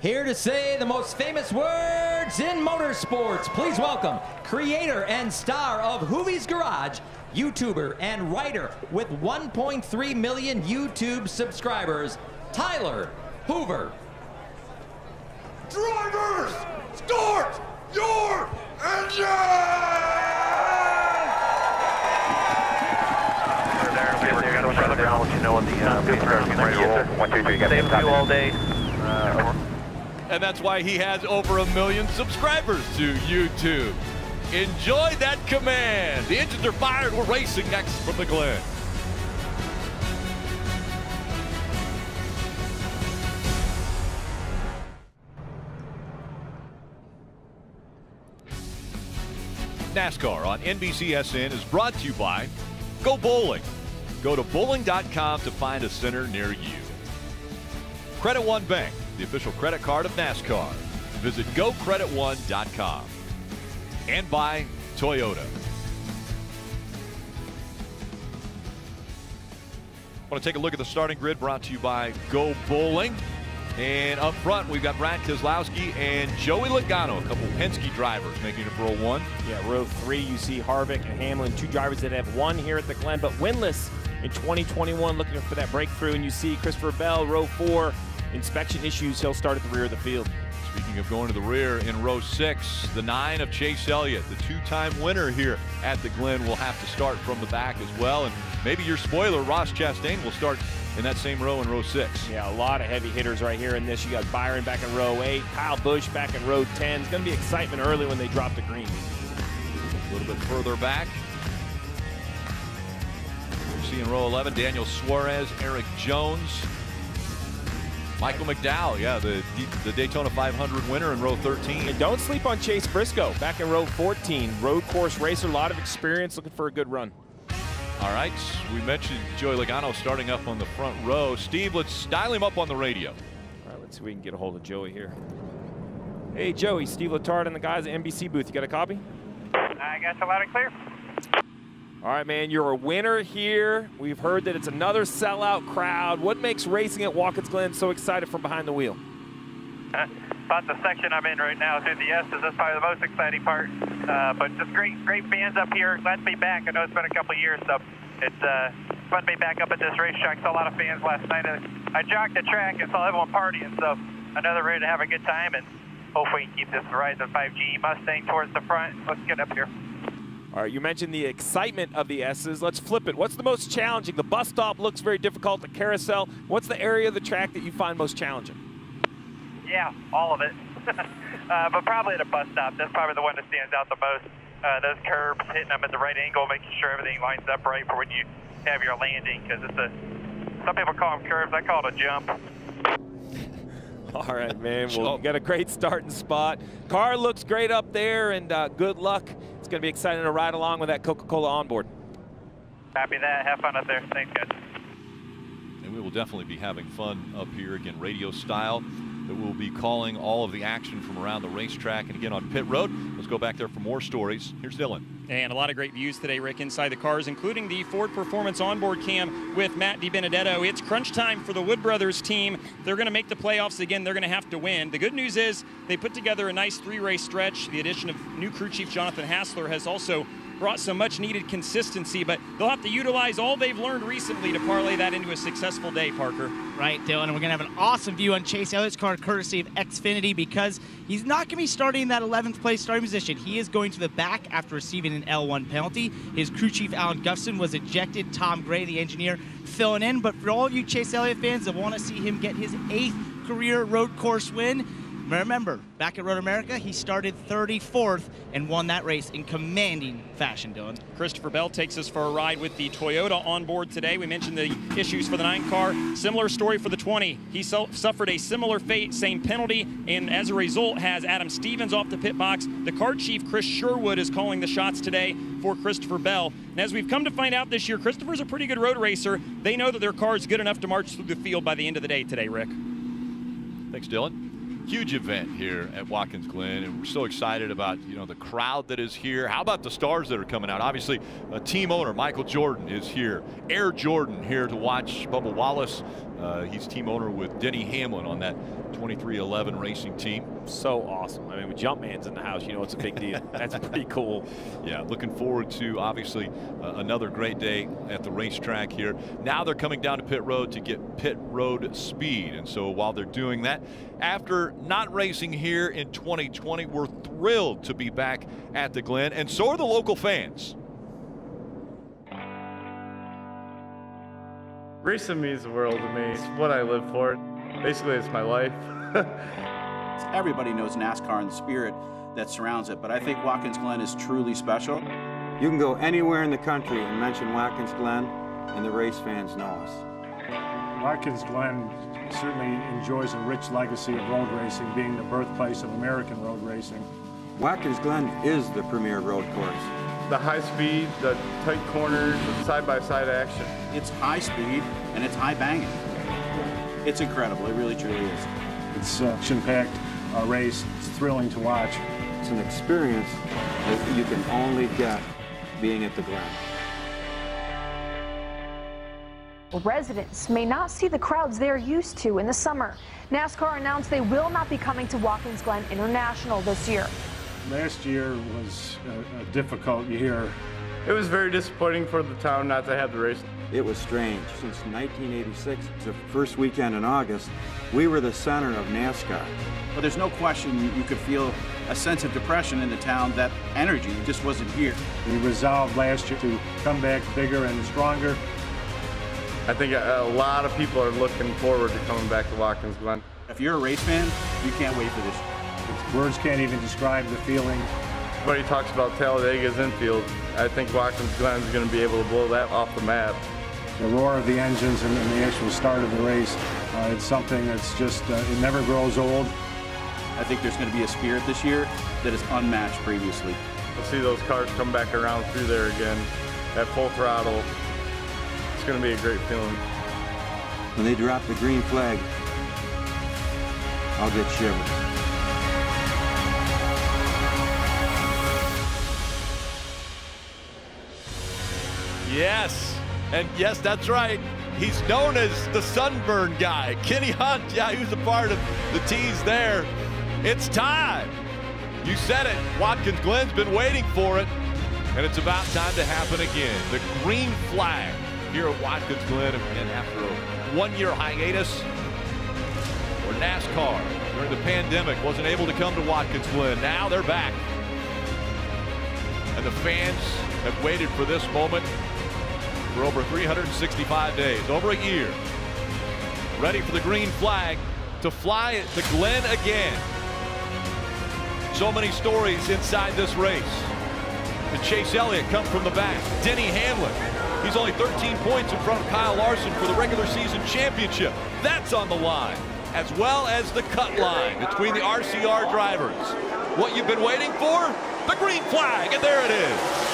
Here to say the most famous words in motorsports, please welcome creator and star of Hoovie's Garage, YouTuber and writer with 1.3 million YouTube subscribers, Tyler Hoover. Drivers, start your engine! You got to run the ground, let you know when the paper is ready to roll. 1, 2, 3, you got to do all day. And that's why he has over 1 million subscribers to YouTube. Enjoy that command. The engines are fired. We're racing next from the Glen. NASCAR on NBCSN is brought to you by Go Bowling. Go to bowling.com to find a center near you. Credit One Bank, the official credit card of NASCAR. Visit gocreditone.com. And by Toyota. I want to take a look at the starting grid brought to you by Go Bowling. And up front, we've got Brad Keselowski and Joey Logano, a couple Penske drivers making it for row one. Yeah, row three, you see Harvick and Hamlin, two drivers that have won here at the Glen, but winless in 2021, looking for that breakthrough. And you see Christopher Bell, row four, inspection issues. He'll start at the rear of the field. Speaking of going to the rear, in row six, the 9 of Chase Elliott, the two-time winner here at the Glen, will have to start from the back as well. And maybe your spoiler, Ross Chastain, will start in that same row in row 6. Yeah, a lot of heavy hitters right here in this. You got Byron back in row 8, Kyle Busch back in row 10. It's going to be excitement early when they drop the green. A little bit further back, you see in row 11, Daniel Suarez, Eric Jones, Michael McDowell, yeah, the Daytona 500 winner in row 13. And don't sleep on Chase Briscoe back in row 14. Road course racer, a lot of experience, looking for a good run. All right, we mentioned Joey Logano starting up on the front row. Steve, let's dial him up on the radio. All right, let's see if we can get a hold of Joey here. Hey, Joey, Steve Letard and the guys at NBC booth. You got a copy? I got you loud and clear. All right, man, you're a winner here. We've heard that it's another sellout crowd. What makes racing at Watkins Glen so excited from behind the wheel? About the section I'm in right now through the S's, that's probably the most exciting part. But just great fans up here. Glad to be back. I know it's been a couple of years, so it's fun to be back up at this racetrack. Saw a lot of fans last night. I jogged the track and saw everyone partying, so I know they're ready to have a good time, and hopefully we can keep this Horizon 5G Mustang towards the front. Let's get up here. All right, you mentioned the excitement of the S's. Let's flip it. What's the most challenging? The bus stop looks very difficult, the carousel. What's the area of the track that you find most challenging? Yeah, all of it. But probably at a bus stop, that's probably the one that stands out the most. Those curbs, hitting them at the right angle, making sure everything lines up right for when you have your landing, because it's a, some people call them curbs, I call it a jump. All right, man, well, you got a great starting spot. Car looks great up there, and good luck. It's going to be exciting to ride along with that Coca-Cola onboard. Happy that, have fun up there, thanks guys. And we will definitely be having fun up here, again, radio style. That will be calling all of the action from around the racetrack and again on pit road. Let's go back there for more stories. Here's Dylan. And a lot of great views today, Rick, inside the cars, including the Ford Performance onboard cam with Matt DiBenedetto. It's crunch time for the Wood Brothers team. They're going to make the playoffs again. They're going to have to win. The good news is they put together a nice three-race stretch. The addition of new crew chief Jonathan Hassler has also brought some much-needed consistency, but they'll have to utilize all they've learned recently to parlay that into a successful day, Parker. Right, Dylan, and we're going to have an awesome view on Chase Elliott's car, courtesy of Xfinity, because he's not going to be starting in that 11th place starting position. He is going to the back after receiving an L1 penalty. His crew chief, Alan Gustafson, was ejected. Tom Gray, the engineer, filling in. But for all of you Chase Elliott fans that want to see him get his 8th career road course win, remember, back at Road America, he started 34th and won that race in commanding fashion, Dylan. Christopher Bell takes us for a ride with the Toyota on board today. We mentioned the issues for the 9 car. Similar story for the 20. He suffered a similar fate, same penalty, and as a result has Adam Stevens off the pit box. The car chief, Chris Sherwood, is calling the shots today for Christopher Bell. And as we've come to find out this year, Christopher's a pretty good road racer. They know that their car is good enough to march through the field by the end of the day today, Rick. Thanks, Dylan. Huge event here at Watkins Glen, and we're so excited about, you know, the crowd that is here. How about the stars that are coming out? Obviously, team owner Michael Jordan is here. Air Jordan here to watch Bubba Wallace. He's team owner with Denny Hamlin on that 2311 Racing Team. So awesome. I mean, with Jumpman's in the house, you know it's a big deal. That's pretty cool. Yeah, looking forward to, obviously, another great day at the racetrack here. Now they're coming down to pit road to get pit road speed. And so while they're doing that, after not racing here in 2020, we're thrilled to be back at the Glen, and so are the local fans. Racing means the world to me. It's what I live for. Basically, it's my life. Everybody knows NASCAR and the spirit that surrounds it, but I think Watkins Glen is truly special. You can go anywhere in the country and mention Watkins Glen, and the race fans know us. Watkins Glen certainly enjoys a rich legacy of road racing, being the birthplace of American road racing. Watkins Glen is the premier road course. The high speed, the tight corners, the side-by-side action. It's high speed and it's high banging. It's incredible, it really truly is. It's an action-packed race, it's thrilling to watch. It's an experience that you can only get being at the Glen. Residents may not see the crowds they're used to in the summer. NASCAR announced they will not be coming to Watkins Glen International this year. Last year was a difficult year. It was very disappointing for the town not to have the race. It was strange. Since 1986, the first weekend in August, we were the center of NASCAR. But there's no question you could feel a sense of depression in the town. That energy just wasn't here. We resolved last year to come back bigger and stronger. I think a lot of people are looking forward to coming back to Watkins Glen. If you're a race fan, you can't wait for this. Words can't even describe the feeling. Everybody talks about Talladega's infield. I think Watkins Glen is going to be able to blow that off the map. The roar of the engines and the actual start of the race, it's something that's just, it never grows old. I think there's going to be a spirit this year that is unmatched previously. We'll see those cars come back around through there again at full throttle. It's going to be a great feeling. When they drop the green flag, I'll get shivers. Yes, and yes, that's right. He's known as the sunburn guy. Kenny Hunt, yeah, he was a part of the tease there. It's time. You said it. Watkins Glen's been waiting for it, and it's about time to happen again. The green flag here at Watkins Glen, and after a one-year hiatus, where NASCAR during the pandemic wasn't able to come to Watkins Glen. Now they're back, and the fans have waited for this moment for over 365 days, over a year. Ready for the green flag to fly at the Glen again. So many stories inside this race. And Chase Elliott comes from the back. Denny Hamlin, he's only 13 points in front of Kyle Larson for the regular season championship. That's on the line, as well as the cut line between the RCR drivers. What you've been waiting for? The green flag, and there it is.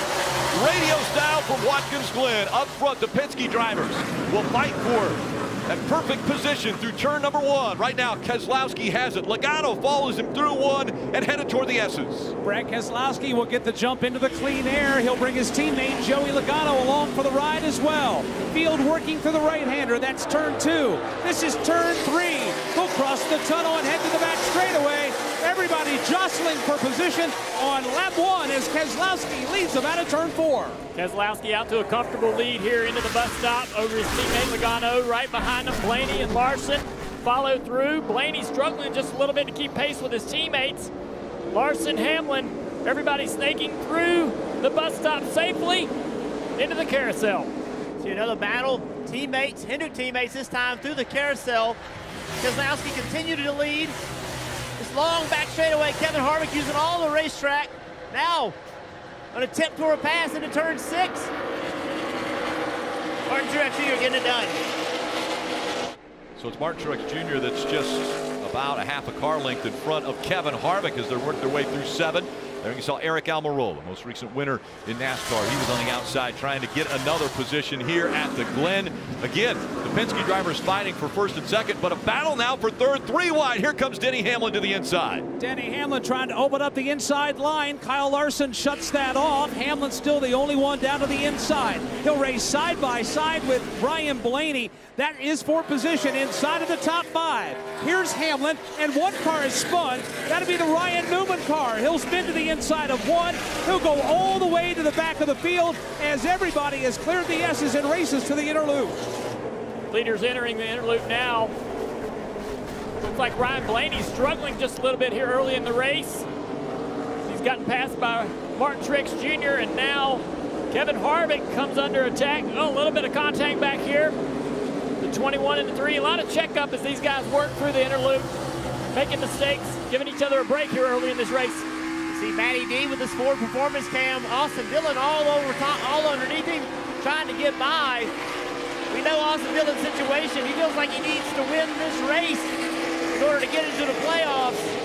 Radio style from Watkins Glen. Up front, the Penske drivers will fight for that perfect position through turn number one. Right now, Keselowski has it. Logano follows him through one and headed toward the S's. Brad Keselowski will get the jump into the clean air. He'll bring his teammate Joey Logano along for the ride as well. Field working through the right-hander. That's turn two. This is turn three. He'll cross the tunnel and head to the back straightaway. Everybody jostling for position on lap one as Keselowski leads them out of turn four. Keselowski out to a comfortable lead here into the bus stop over his teammate Logano. Right behind him, Blaney and Larson follow through. Blaney struggling just a little bit to keep pace with his teammates. Larson, Hamlin, everybody snaking through the bus stop safely into the carousel. See another battle. Teammates, Hindu teammates this time through the carousel. Keselowski continued to lead. Long back straightaway, Kevin Harvick using all the racetrack. Now, an attempt for a pass into turn six. Martin Truex Jr. getting it done. So it's Martin Truex Jr. that's just about a half a car length in front of Kevin Harvick as they're working their way through seven. There you saw Eric Almirola, most recent winner in NASCAR. He was on the outside trying to get another position here at the Glen. Again, the Penske drivers fighting for first and second, but a battle now for third, three wide. Here comes Denny Hamlin to the inside. Denny Hamlin trying to open up the inside line. Kyle Larson shuts that off. Hamlin's still the only one down to the inside. He'll race side by side with Ryan Blaney. That is for position inside of the top five. Here's Hamlin, and one car is spun. That'll be the Ryan Newman car. He'll spin to the inside of one. He'll go all the way to the back of the field as everybody has cleared the S's and races to the interloop. Leaders entering the interloop now. Looks like Ryan Blaney's struggling just a little bit here early in the race. He's gotten passed by Martin Truex Jr. and now Kevin Harvick comes under attack. Oh, a little bit of contact back here. The 21 and the 3, a lot of checkup as these guys work through the interloop, making mistakes, giving each other a break here early in this race. See Matty D with his Ford Performance Cam, Austin Dillon all underneath him, trying to get by. We know Austin Dillon's situation. He feels like he needs to win this race in order to get into the playoffs.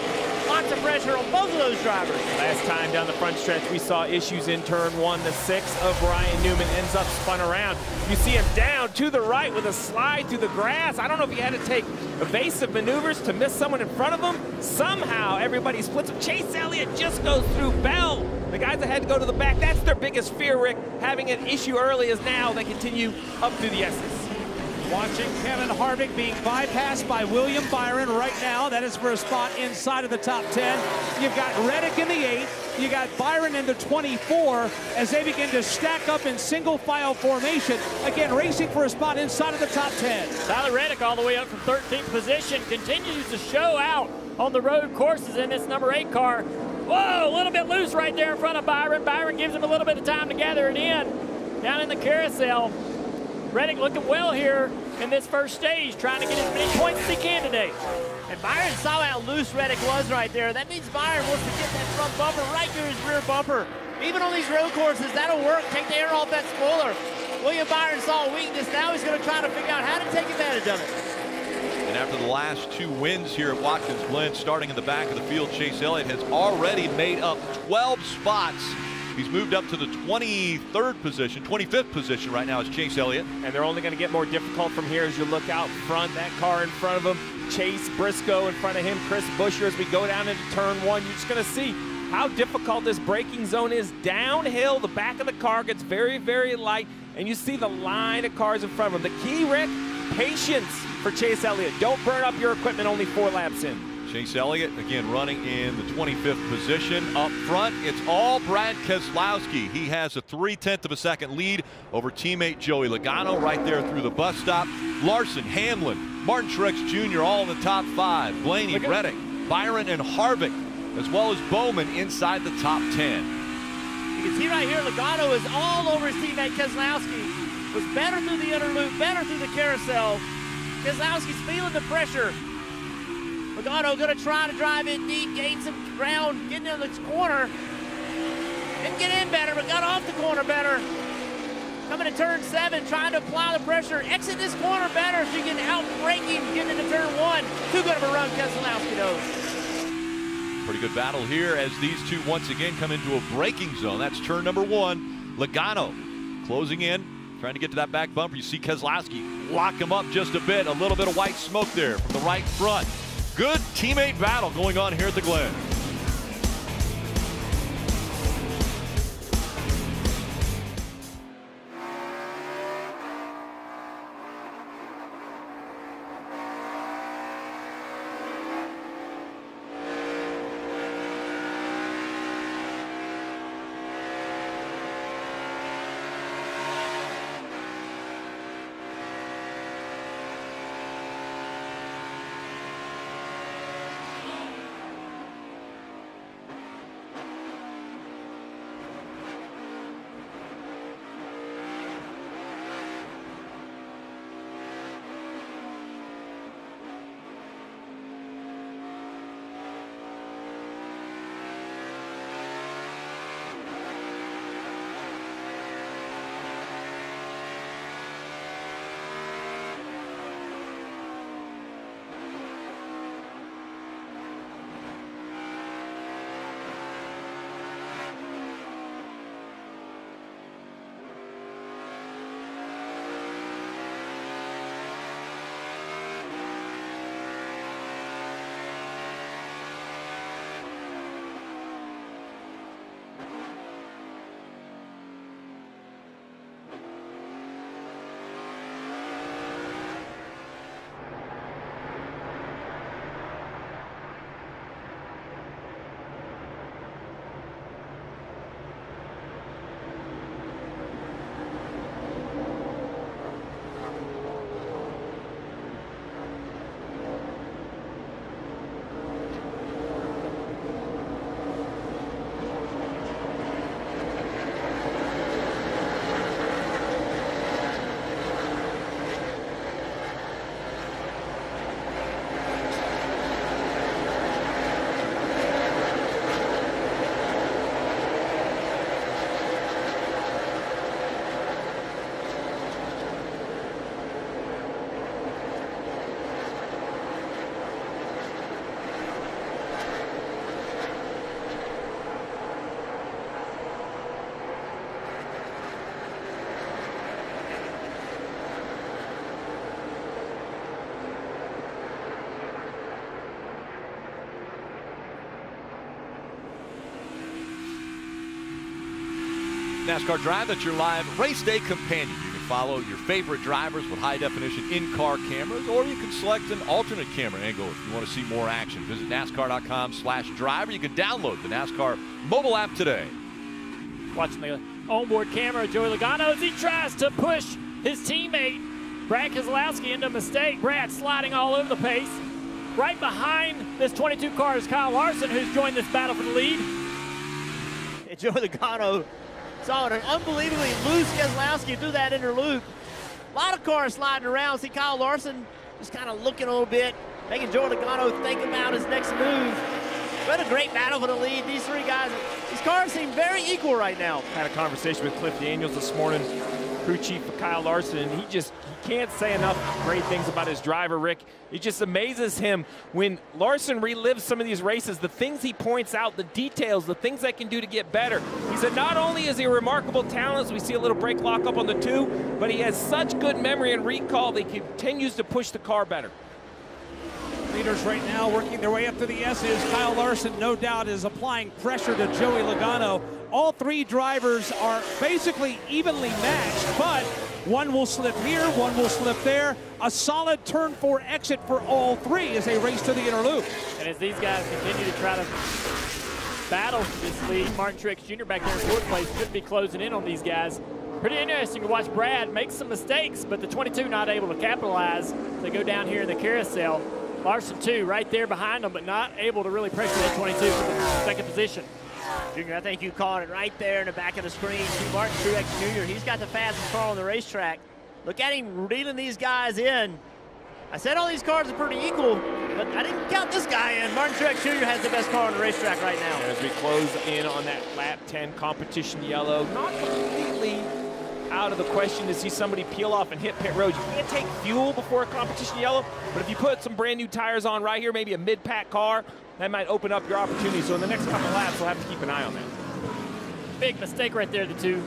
Lots of pressure on both of those drivers. Last time down the front stretch, we saw issues in turn one. The 6 of Ryan Newman ends up spun around. You see him down to the right with a slide through the grass. I don't know if he had to take evasive maneuvers to miss someone in front of him. Somehow, everybody splits up. Chase Elliott just goes through Bell. The guys that had to go to the back, that's their biggest fear, Rick. Having an issue early as now they continue up through the S's. Watching Kevin Harvick being bypassed by William Byron right now. That is for a spot inside of the top 10. You've got Reddick in the 8. You got Byron in the 24 as they begin to stack up in single file formation. Again, racing for a spot inside of the top 10. Tyler Reddick all the way up from 13th position continues to show out on the road courses in this number 8 car. Whoa, a little bit loose right there in front of Byron. Byron gives him a little bit of time to gather it in down in the carousel. Reddick looking well here in this first stage, trying to get as many points as he can today. And Byron saw how loose Reddick was right there. That means Byron wants to get that front bumper right through his rear bumper. Even on these road courses, that'll work. Take the air off that spoiler. William Byron saw a weakness. Now he's going to try to figure out how to take advantage of it. And after the last two wins here at Watkins Glen, starting in the back of the field, Chase Elliott has already made up 12 spots. He's moved up to the 23rd position, 25th position right now is Chase Elliott. And they're only going to get more difficult from here as you look out front, that car in front of him, Chase Briscoe in front of him, Chris Busch. As we go down into turn one, you're just going to see how difficult this braking zone is. Downhill, the back of the car gets very, very light, and you see the line of cars in front of him. The key, Rick, patience for Chase Elliott. Don't burn up your equipment only 4 laps in. Chase Elliott, again, running in the 25th position. Up front, it's all Brad Keselowski. He has a 0.3 of a second lead over teammate Joey Logano right there through the bus stop. Larson, Hamlin, Martin Truex Jr. all in the top 5. Blaney, Reddick, Byron, and Harvick, as well as Bowman inside the top 10. You can see right here, Logano is all over his teammate Keselowski. Was better through the interloop, better through the carousel. Keselowski's feeling the pressure. Logano going to try to drive in deep, gain some ground, get into this corner. Didn't get in better, but got off the corner better. Coming to turn 7, trying to apply the pressure. Exit this corner better so you can outbreak him, get into turn 1. Too good of a run, Keselowski knows. Pretty good battle here as these two once again come into a braking zone. That's turn number 1. Logano closing in, trying to get to that back bumper. You see Keselowski lock him up just a bit. A little bit of white smoke there from the right front. Good teammate battle going on here at the Glen. NASCAR Drive. That's your live race day companion. You can follow your favorite drivers with high-definition in-car cameras, or you can select an alternate camera angle if you want to see more action. Visit NASCAR.com/driver. You can download the NASCAR mobile app today. Watching the onboard camera, Joey Logano, as he tries to push his teammate Brad Keselowski into a mistake. Brad sliding all over the pace. Right behind this 22 car is Kyle Larson, who's joined this battle for the lead. And Joey Logano saw an unbelievably loose Keselowski through that inner loop. A lot of cars sliding around. See Kyle Larson just kind of looking a little bit, making Joey Logano think about his next move. What a great battle for the lead. These three guys, these cars seem very equal right now. Had a conversation with Cliff Daniels this morning, crew chief for Kyle Larson, and he can't say enough great things about his driver, Rick. It just amazes him when Larson relives some of these races, the things he points out, the details, the things that can do to get better. He said not only is he a remarkable talent, as we see a little brake lock up on the two, but he has such good memory and recall that he continues to push the car better. Leaders right now working their way up to the S's. Kyle Larson, no doubt, is applying pressure to Joey Logano. All three drivers are basically evenly matched, but one will slip here, one will slip there. A solid turn four exit for all three as they race to the inner loop. And as these guys continue to try to battle this lead, Martin Truex Jr. back there in fourth place could be closing in on these guys. Pretty interesting to watch Brad make some mistakes, but the 22 not able to capitalize. They go down here in the carousel. Larson, too, right there behind him, but not able to really pressure that 22 for the second position. Junior, I think you caught it right there in the back of the screen. See Martin Truex Jr., he's got the fastest car on the racetrack. Look at him reeling these guys in. I said all these cars are pretty equal, but I didn't count this guy in. Martin Truex Jr. has the best car on the racetrack right now. As we close in on that lap 10 competition yellow, not completely out of the question to see somebody peel off and hit pit road. You can't take fuel before a competition yellow, but if you put some brand new tires on right here, maybe a mid-pack car, that might open up your opportunity. So in the next couple of laps, we'll have to keep an eye on that. Big mistake right there, the two.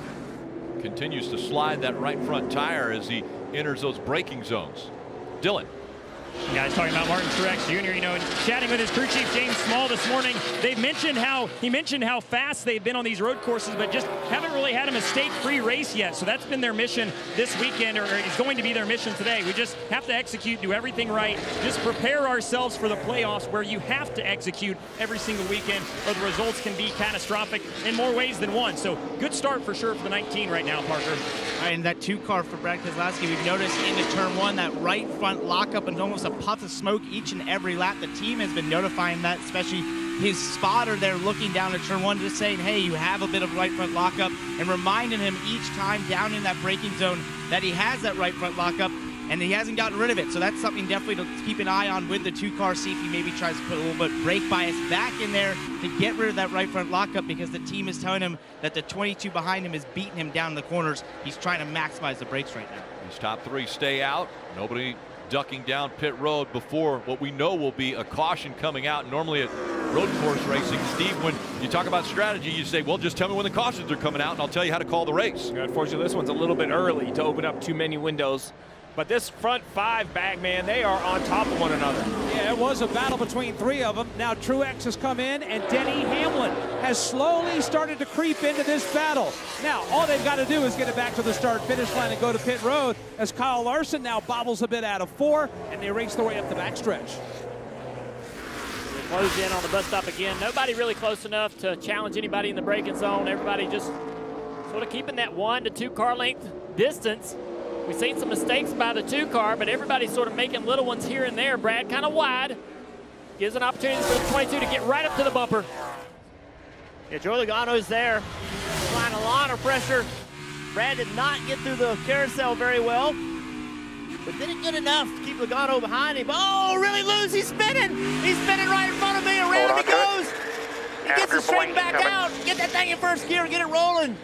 Continues to slide that right front tire as he enters those braking zones. Dillon. Yeah, he's talking about Martin Truex Jr. You know, chatting with his crew chief James Small this morning, they've mentioned how he mentioned how fast they've been on these road courses, but just haven't really had a mistake-free race yet. So that's been their mission this weekend, or it's going to be their mission today. We just have to execute, do everything right, just prepare ourselves for the playoffs, where you have to execute every single weekend, or the results can be catastrophic in more ways than one. So good start for sure for the 19 right now, Parker. And that two car for Brad Keselowski, we've noticed into turn one that right front lockup and almost a puff of smoke each and every lap. The team has been notifying that, especially his spotter there looking down at turn one, just saying, hey, you have a bit of right front lockup, and reminding him each time down in that braking zone that he has that right front lockup, and he hasn't gotten rid of it. So that's something definitely to keep an eye on with the two-car, see if he maybe tries to put a little bit of brake bias back in there to get rid of that right front lockup, because the team is telling him that the 22 behind him is beating him down the corners. He's trying to maximize the brakes right now. These top three stay out. Nobody ducking down pit road before what we know will be a caution coming out. Normally at road course racing, Steve, when you talk about strategy, you say, well, just tell me when the cautions are coming out and I'll tell you how to call the race. Yeah, unfortunately, this one's a little bit early to open up too many windows. But this front five bag, man, they are on top of one another. Yeah, it was a battle between three of them. Now Truex has come in, and Denny Hamlin has slowly started to creep into this battle. Now, all they've got to do is get it back to the start-finish line and go to pit road, as Kyle Larson now bobbles a bit out of four, and they race their way up the backstretch. They close in on the bus stop again. Nobody really close enough to challenge anybody in the braking zone. Everybody just sort of keeping that 1 to 2 car length distance. We've seen some mistakes by the two car, but everybody's sort of making little ones here and there. Brad kind of wide. Gives an opportunity for the 22 to get right up to the bumper. Yeah, Joey Logano's there. He's applying a lot of pressure. Brad did not get through the carousel very well, but did it good enough to keep Logano behind him. Oh, really loose. He's spinning. He's spinning right in front of me. Around he goes. He gets it straight back out. Get that thing in first gear and get it rolling.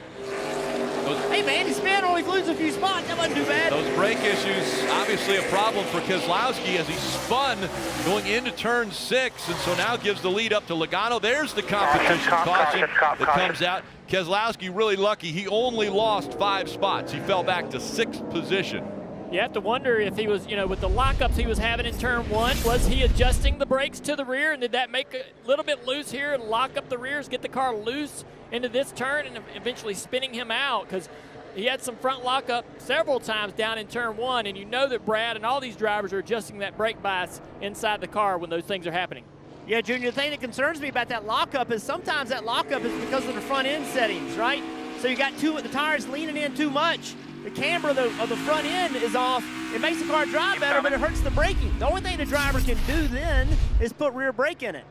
Hey, man, he spun, only lose a few spots. That wasn't too bad. Those brake issues, obviously a problem for Keselowski as he spun going into turn six, and so now gives the lead up to Logano. There's the competition caution that comes out. Keselowski really lucky. He only lost 5 spots. He fell back to 6th position. You have to wonder if he was, you know, with the lockups he was having in turn one, was he adjusting the brakes to the rear, and did that make it a little bit loose here and lock up the rears, get the car loose? into this turn and eventually spinning him out, because he had some front lockup several times down in turn one, and you know that Brad and all these drivers are adjusting that brake bias inside the car when those things are happening. Yeah, Junior, the thing that concerns me about that lockup is sometimes that lockup is because of the front end settings, right? So you got the tires leaning in too much. The camber of the front end is off. It makes the car drive better, but it hurts the braking. The only thing the driver can do then is put rear brake in it.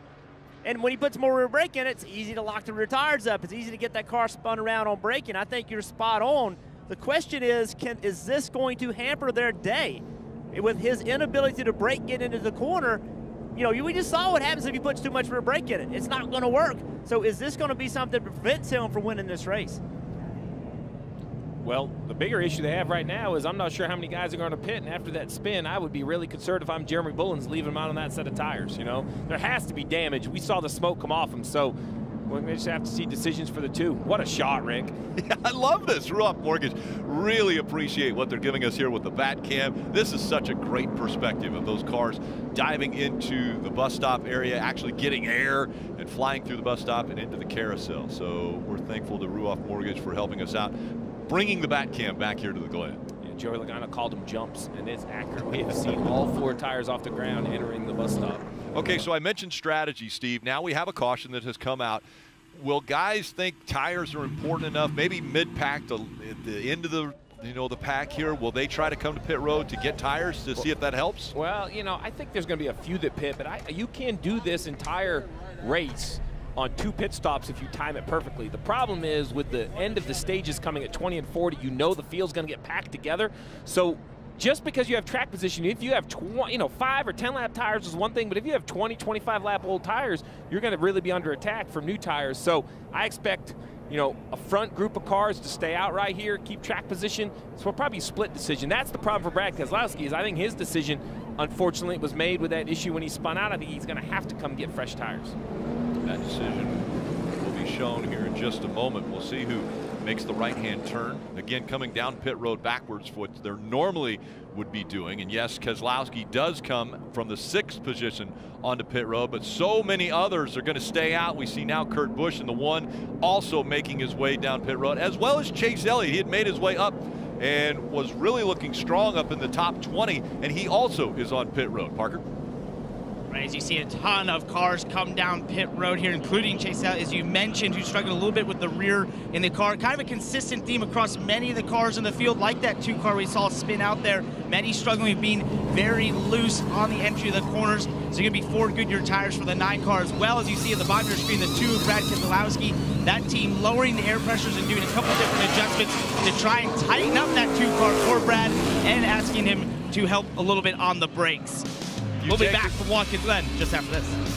And when he puts more rear brake in it, it's easy to lock the rear tires up. It's easy to get that car spun around on braking. I think you're spot on. The question is, is this going to hamper their day? With his inability to brake, get into the corner, you know, we just saw what happens if he puts too much rear brake in it. It's not going to work. So is this going to be something that prevents him from winning this race? Well, the bigger issue they have right now is I'm not sure how many guys are going to pit, and after that spin, I would be really concerned if I'm Jeremy Bullens leaving him out on that set of tires, you know? There has to be damage. We saw the smoke come off him, so we just have to see decisions for the two. What a shot, Rick. Yeah, I love this. Ruoff Mortgage, really appreciate what they're giving us here with the bat cam. This is such a great perspective of those cars diving into the bus stop area, actually getting air and flying through the bus stop and into the carousel. So we're thankful to Ruoff Mortgage for helping us out, bringing the bat cam back here to the Glen. Yeah, Joey Logano called them jumps, and it's accurate. We have seen all four tires off the ground entering the bus stop. Okay, so I mentioned strategy, Steve. Now we have a caution that has come out. Will guys think tires are important enough, maybe mid-pack to the end of the the pack here? Will they try to come to pit road to get tires to see if that helps? Well, you know, I think there's going to be a few that pit, but you can do this entire race on two pit stops if you time it perfectly. The problem is with the end of the stages coming at 20 and 40, you know the field's gonna get packed together. So just because you have track position, if you have 5 or 10 lap tires is one thing, but if you have 20, 25 lap old tires, you're gonna really be under attack from new tires. So I expect, you know, a front group of cars to stay out right here, keep track position. So we'll probably split decision. That's the problem for Brad Keselowski, is I think his decision, unfortunately, was made with that issue when he spun out. I think he's gonna have to come get fresh tires. That decision will be shown here in just a moment. We'll see who makes the right-hand turn. Again, coming down pit road backwards for what they're normally would be doing. And yes, Keselowski does come from the 6th position onto pit road, but so many others are going to stay out. We see now Kurt Busch in the 1 also making his way down pit road, as well as Chase Elliott. He had made his way up and was really looking strong up in the top 20, and he also is on pit road. Parker? As you see a ton of cars come down pit road here, including Chase Elliott, as you mentioned, who struggled a little bit with the rear in the car. Kind of a consistent theme across many of the cars in the field, like that 2 car we saw spin out there. Many struggling with being very loose on the entry of the corners. So you're going to be Ford Goodyear tires for the 9 car, as well as you see at the bottom of your screen, the 2 of Brad Keselowski. That team lowering the air pressures and doing a couple different adjustments to try and tighten up that 2 car for Brad and asking him to help a little bit on the brakes. We'll be back from Watkins Glen just after this.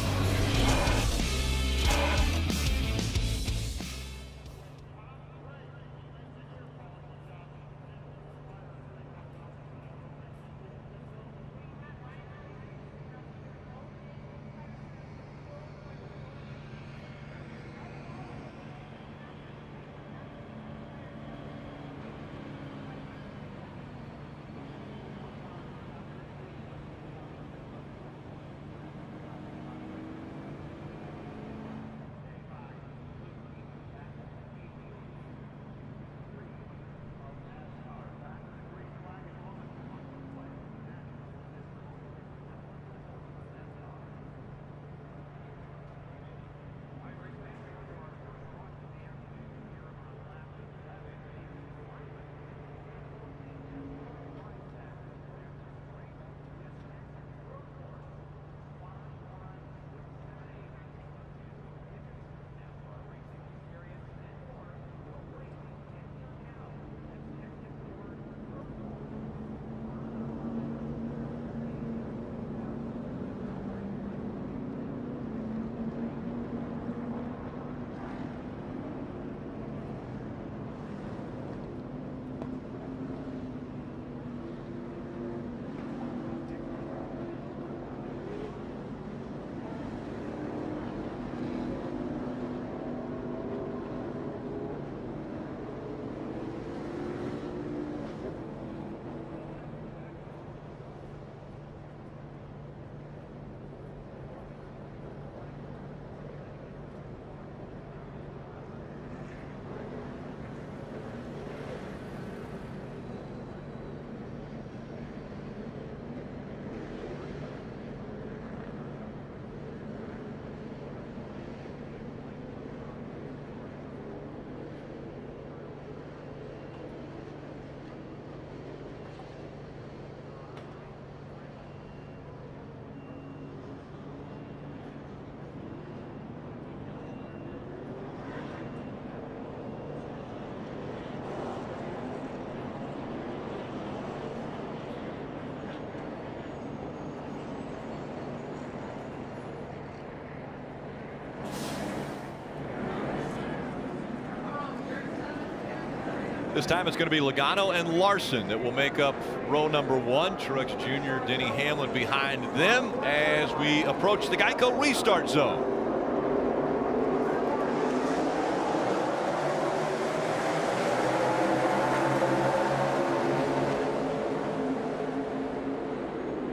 This time it's going to be Logano and Larson that will make up row number one. Truex Jr., Denny Hamlin behind them as we approach the Geico restart zone.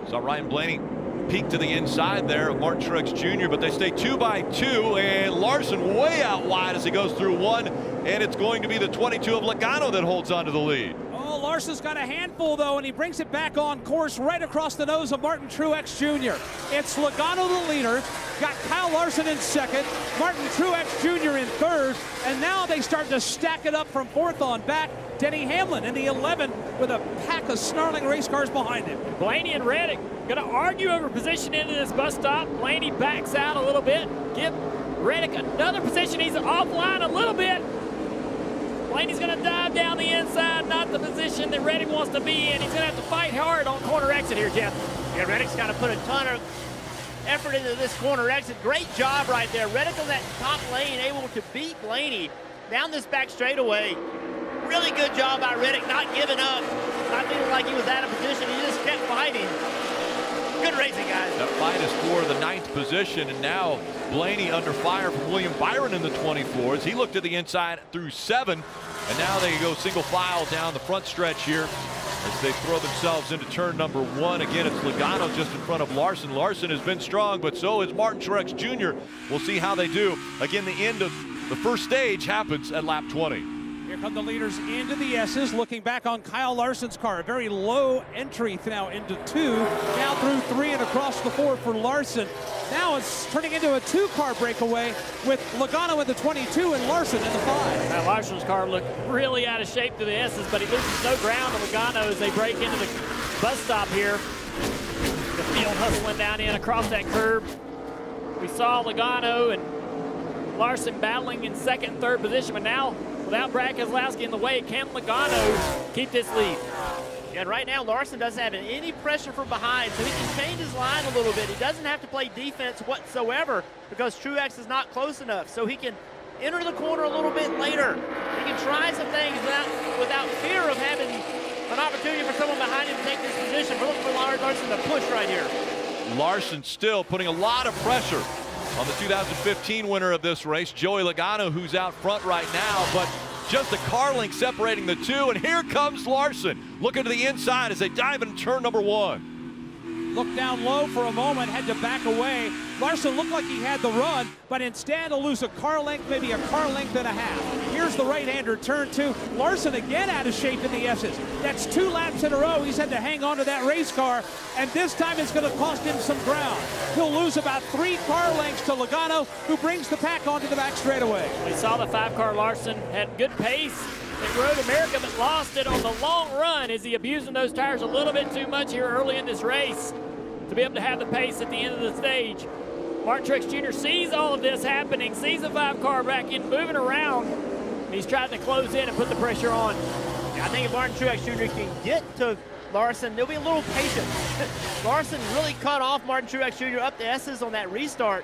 Saw Ryan Blaney peek to the inside there of Martin Truex Jr., but they stay 2 by 2, and Larson way out wide as he goes through one, and it's going to be the 22 of Logano that holds on to the lead. Oh, Larson's got a handful, though, and he brings it back on course right across the nose of Martin Truex Jr. It's Logano the leader, got Kyle Larson in second, Martin Truex Jr. in third, and now they start to stack it up from fourth on back. Denny Hamlin in the 11 with a pack of snarling race cars behind him. Blaney and Reddick going to argue over position into this bus stop. Blaney backs out a little bit. Give Reddick another position. He's offline a little bit. Blaney's going to dive down the inside. Not the position that Reddick wants to be in. He's going to have to fight hard on corner exit here, Jeff. Yeah, Reddick's got to put a ton of effort into this corner exit. Great job right there. Reddick on that top lane able to beat Blaney down this back straightaway. Really good job by Reddick, not giving up, not feeling like he was out of position. He just kept fighting. Good racing, guys. That fight is for the 9th position, and now Blaney under fire from William Byron in the 24s. He looked to the inside through 7, and now they go single file down the front stretch here as they throw themselves into turn number 1. Again, it's Logano just in front of Larson. Larson has been strong, but so is Martin Truex Jr. We'll see how they do. Again, the end of the first stage happens at lap 20. Here come the leaders into the S's, looking back on Kyle Larson's car. A very low entry now into 2, now through 3 and across the 4 for Larson. Now it's turning into a 2-car breakaway with Logano in the 22 and Larson in the 5. Now Larson's car looked really out of shape through the S's, but he loses no ground to Logano as they break into the bus stop here. The field hustling down in across that curb. We saw Logano and Larson battling in second and third position, but now without Brad Keselowski in the way, can Logano keep this lead? And right now, Larson doesn't have any pressure from behind, so he can change his line a little bit. He doesn't have to play defense whatsoever because Truex is not close enough, so he can enter the corner a little bit later. He can try some things without fear of having an opportunity for someone behind him to take this position. We're looking for Larson to push right here. Larson still putting a lot of pressure on the 2015 winner of this race, Joey Logano, who's out front right now, but just a car length separating the two, and here comes Larson looking to the inside as they dive into turn number 1. Looked down low for a moment, had to back away. Larson looked like he had the run, but instead will lose a car length, maybe a car length and a half. Here's the right-hander, turn 2. Larson again out of shape in the S's. That's 2 laps in a row. He's had to hang on to that race car, and this time it's going to cost him some ground. He'll lose about 3 car lengths to Logano, who brings the pack onto the back straightaway. We saw the 5-car Larson had good pace at Road America, but lost it on the long run as he abusing those tires a little bit too much here early in this race to be able to have the pace at the end of the stage. Martin Truex Jr. sees all of this happening, sees the 5-car back in, moving around. He's trying to close in and put the pressure on. I think if Martin Truex Jr. can get to Larson, they'll be a little patient. Larson really cut off Martin Truex Jr. up the S's on that restart.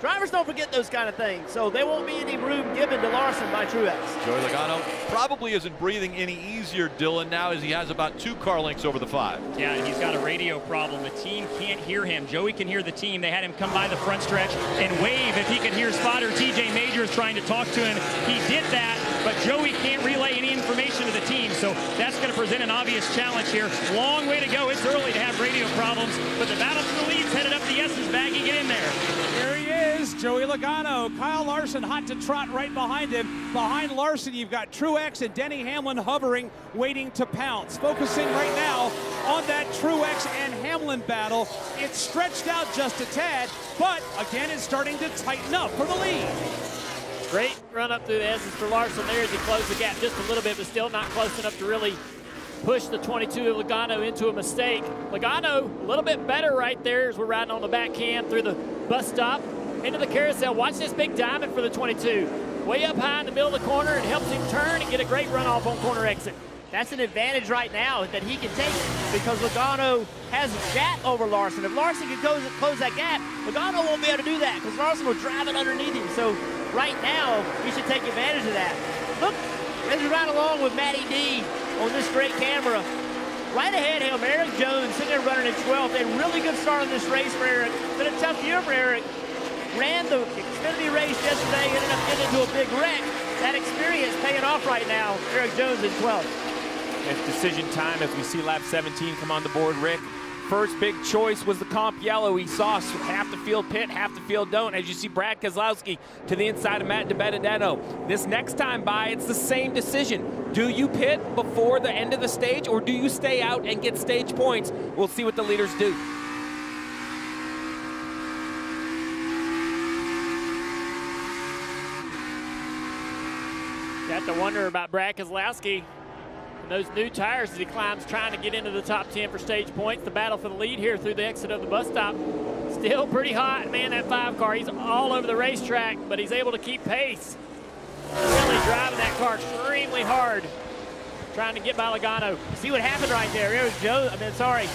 Drivers don't forget those kind of things, so there won't be any room given to Larson by Truex. Joey Logano probably isn't breathing any easier, Dillon, now as he has about 2 car lengths over the 5. Yeah, and he's got a radio problem. The team can't hear him. Joey can hear the team. They had him come by the front stretch and wave if he could hear spotter TJ Majors trying to talk to him. He did that, but Joey can't relay any information to the team, so that's going to present an obvious challenge here. Long way to go. It's early to have radio problems, but the battle for the lead's headed up the S's, bagging it in there. Joey Logano, Kyle Larson hot to trot right behind him. Behind Larson, you've got Truex and Denny Hamlin hovering, waiting to pounce. Focusing right now on that Truex and Hamlin battle. It's stretched out just a tad, but again, it's starting to tighten up for the lead. Great run up through the S's for Larson there as he closed the gap just a little bit, but still not close enough to really push the 22 of Logano into a mistake. Logano, a little bit better right there as we're riding on the backhand through the bus stop. Into the carousel. Watch this big diamond for the 22. Way up high in the middle of the corner, and helps him turn and get a great runoff on corner exit. That's an advantage right now that he can take because Logano has a gap over Larson. If Larson can close that gap, Logano won't be able to do that because Larson will drive it underneath him. So right now, he should take advantage of that. Look, Let's ride along with Matty D on this great camera. Right ahead of him, Eric Jones sitting there running in 12th. A really good start on this race for Eric. It's been a tough year for Eric. Ran the Xfinity race yesterday, ended up getting into a big wreck. That experience paying off right now. Eric Jones in 12th. It's decision time as we see lap 17 come on the board, Rick. First big choice was the comp yellow. He saw half the field pit, half the field don't. As you see Brad Keselowski to the inside of Matt DiBenedetto. This next time by, it's the same decision. Do you pit before the end of the stage, or do you stay out and get stage points? We'll see what the leaders do. You have to wonder about Brad Keselowski. Those new tires as he climbs, trying to get into the top 10 for stage points. The battle for the lead here through the exit of the bus stop. Still pretty hot, man, that 5 car. He's all over the racetrack, but he's able to keep pace. Really driving that car extremely hard, trying to get by Logano. See what happened right there. It was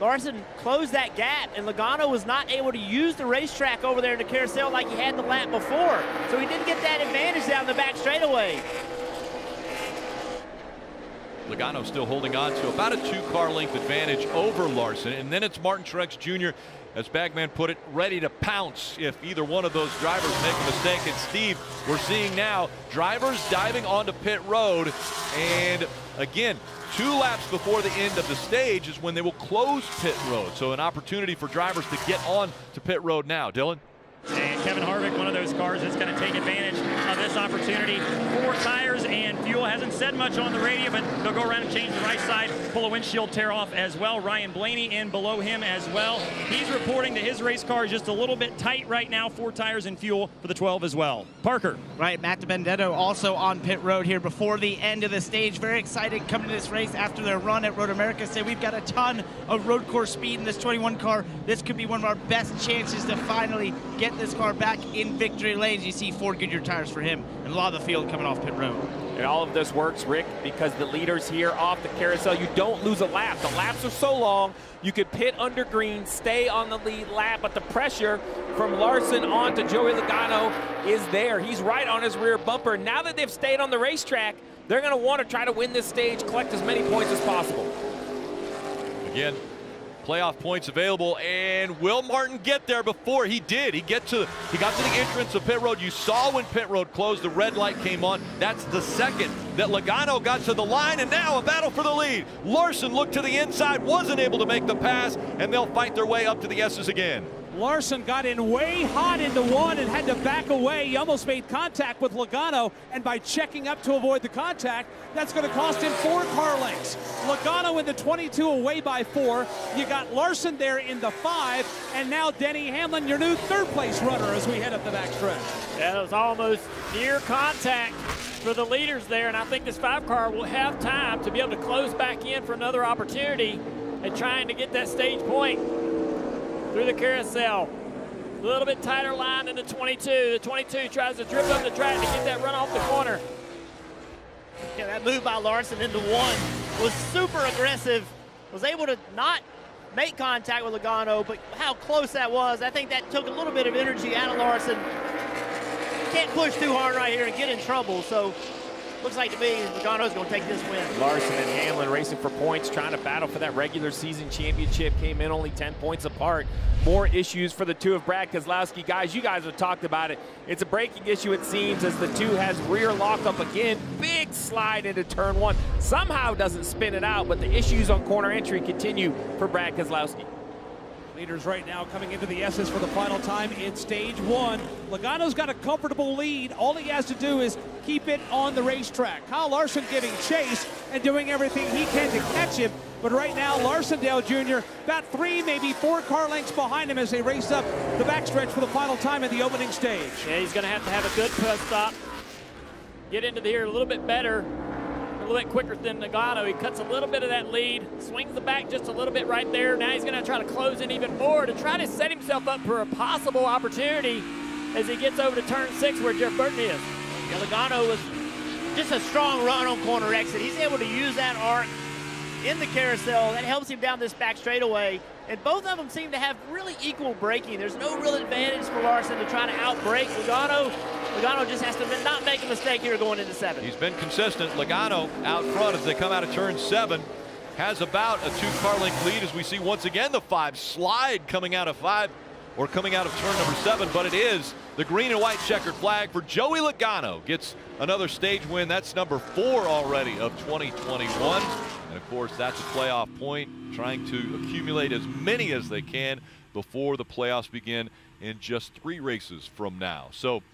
Larson closed that gap, and Logano was not able to use the racetrack over there in the carousel like he had the lap before. So he didn't get that advantage down the back straightaway. Logano still holding on to about a 2-car length advantage over Larson. And then it's Martin Truex Jr., as Bagman put it, ready to pounce if either one of those drivers make a mistake. And Steve, we're seeing now drivers diving onto pit road. And again, 2 laps before the end of the stage is when they will close pit road. So an opportunity for drivers to get on to pit road now. Dylan? And Kevin Harvick, one of those cars that's going to take advantage of this opportunity. 4 tires and fuel. Hasn't said much on the radio, but they'll go around and change the right side, pull a windshield tear off as well. Ryan Blaney in below him as well. He's reporting that his race car is just a little bit tight right now. 4 tires and fuel for the 12 as well. Parker. Right, Matt DiBenedetto also on pit road here before the end of the stage. Very excited coming to this race after their run at Road America. Say we've got a ton of road course speed in this 21 car. This could be one of our best chances to finally get this car back in victory lanes. You see Ford Goodyear tires for him and a lot of the field coming off pit road. And all of this works, Rick, because the leaders here off the carousel, you don't lose a lap. The laps are so long, you could pit under green, stay on the lead lap, but the pressure from Larson on to Joey Logano is there. He's right on his rear bumper. Now that they've stayed on the racetrack, they're going to want to try to win this stage, collect as many points as possible. Again, playoff points available, and will Martin get there before he did? He got to the entrance of pit road. You saw when pit road closed, the red light came on. That's the second that Logano got to the line, and now a battle for the lead. Larson looked to the inside, wasn't able to make the pass, and they'll fight their way up to the S's again. Larson got in way hot into one and had to back away. He almost made contact with Logano, and by checking up to avoid the contact, that's going to cost him 4 car lengths. Logano in the 22 away by 4. You got Larson there in the 5, and now Denny Hamlin, your new third-place runner as we head up the backstretch. That was almost near contact for the leaders there, and I think this 5 car will have time to be able to close back in for another opportunity at trying to get that stage point. Through the carousel, a little bit tighter line than the 22. The 22 tries to drift up the track to get that run off the corner. Yeah, that move by Larson into one was super aggressive. Was able to not make contact with Logano, but how close that was. I think that took a little bit of energy out of Larson. Can't push too hard right here and get in trouble, so looks like to me Logano's going to take this win. Larson and Hamlin racing for points, trying to battle for that regular season championship. Came in only 10 points apart. More issues for the two of Brad Keselowski. Guys, you guys have talked about it. It's a braking issue, it seems, as the two has rear lockup again. Big slide into turn one. Somehow doesn't spin it out, but the issues on corner entry continue for Brad Keselowski. Leaders right now coming into the S's for the final time in stage one. Logano's got a comfortable lead. All he has to do is keep it on the racetrack. Kyle Larson giving chase and doing everything he can to catch him. But right now, Larsondale Jr. about 3, maybe 4 car lengths behind him as they race up the backstretch for the final time in the opening stage. Yeah, he's going to have a good pit stop. Get into the air a little bit better, a little bit quicker than Logano. He cuts a little bit of that lead, swings the back just a little bit right there. Now he's going to try to close in even more to try to set himself up for a possible opportunity as he gets over to turn 6 where Jeff Burton is. Yeah, Logano was just a strong run on corner exit. He's able to use that arc in the carousel. That helps him down this back straightaway. And both of them seem to have really equal braking. There's no real advantage for Larson to try to outbrake Logano. Logano just has to not make a mistake here going into 7. He's been consistent. Logano out front as they come out of turn 7. Has about a 2-car length lead as we see once again the 5 slide coming out of 5 or coming out of turn number 7. But it is the green and white checkered flag for Joey Logano. Gets another stage win. That's number 4 already of 2021. And of course, that's a playoff point, trying to accumulate as many as they can before the playoffs begin in just 3 races from now. So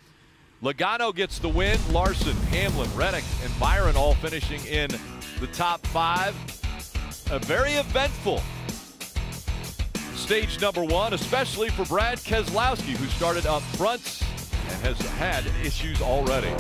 Logano gets the win. Larson, Hamlin, Reddick, and Byron all finishing in the top 5. A very eventful stage number 1, especially for Brad Keselowski, who started up front and has had issues already.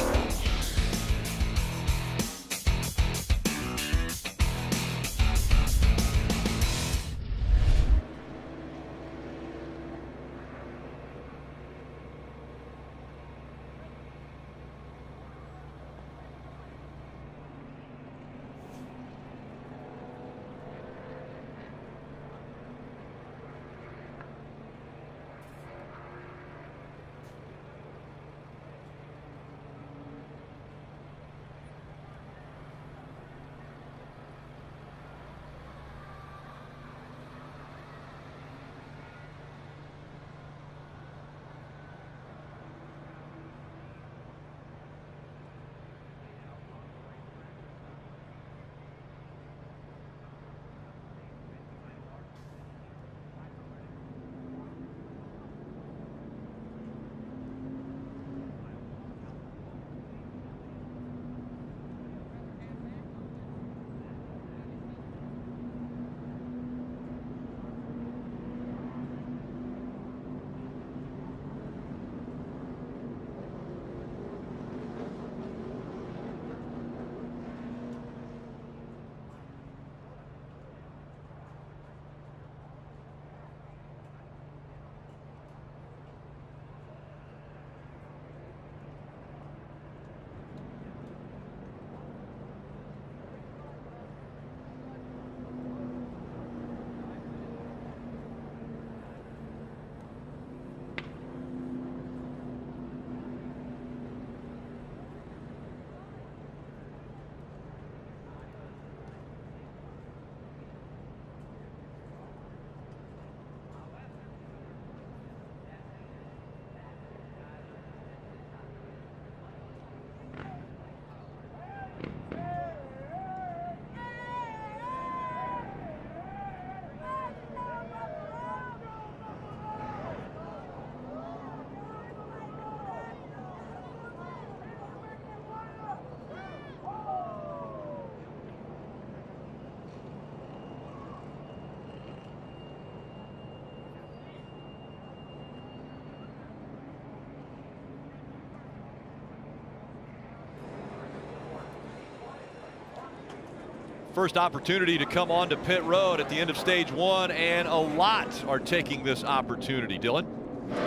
First opportunity to come on to pit road at the end of stage 1, and a lot are taking this opportunity, Dylan.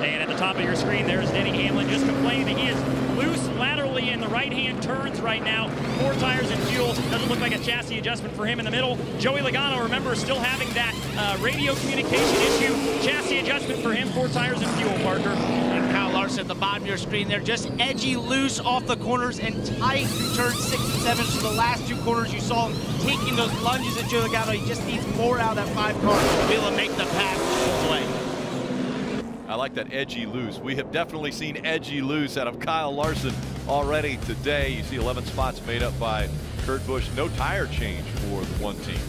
And at the top of your screen, there's Denny Hamlin just complaining that he is loose laterally in the right-hand turns right now. 4 tires and fuel. Doesn't look like a chassis adjustment for him in the middle. Joey Logano, remember, still having that radio communication issue. Chassis adjustment for him. 4 tires and fuel, Parker. And Kyle Larson at the bottom of your screen there, just edgy, loose off the corners and tight through turns 6 and 7. So the last 2 corners you saw him taking those lunges at Joey Logano. He just needs more out of that 5 car to be able to make the pass the way. I like that edgy loose. We have definitely seen edgy loose out of Kyle Larson already today. You see 11 spots made up by Kurt Busch. No tire change for the 1 team.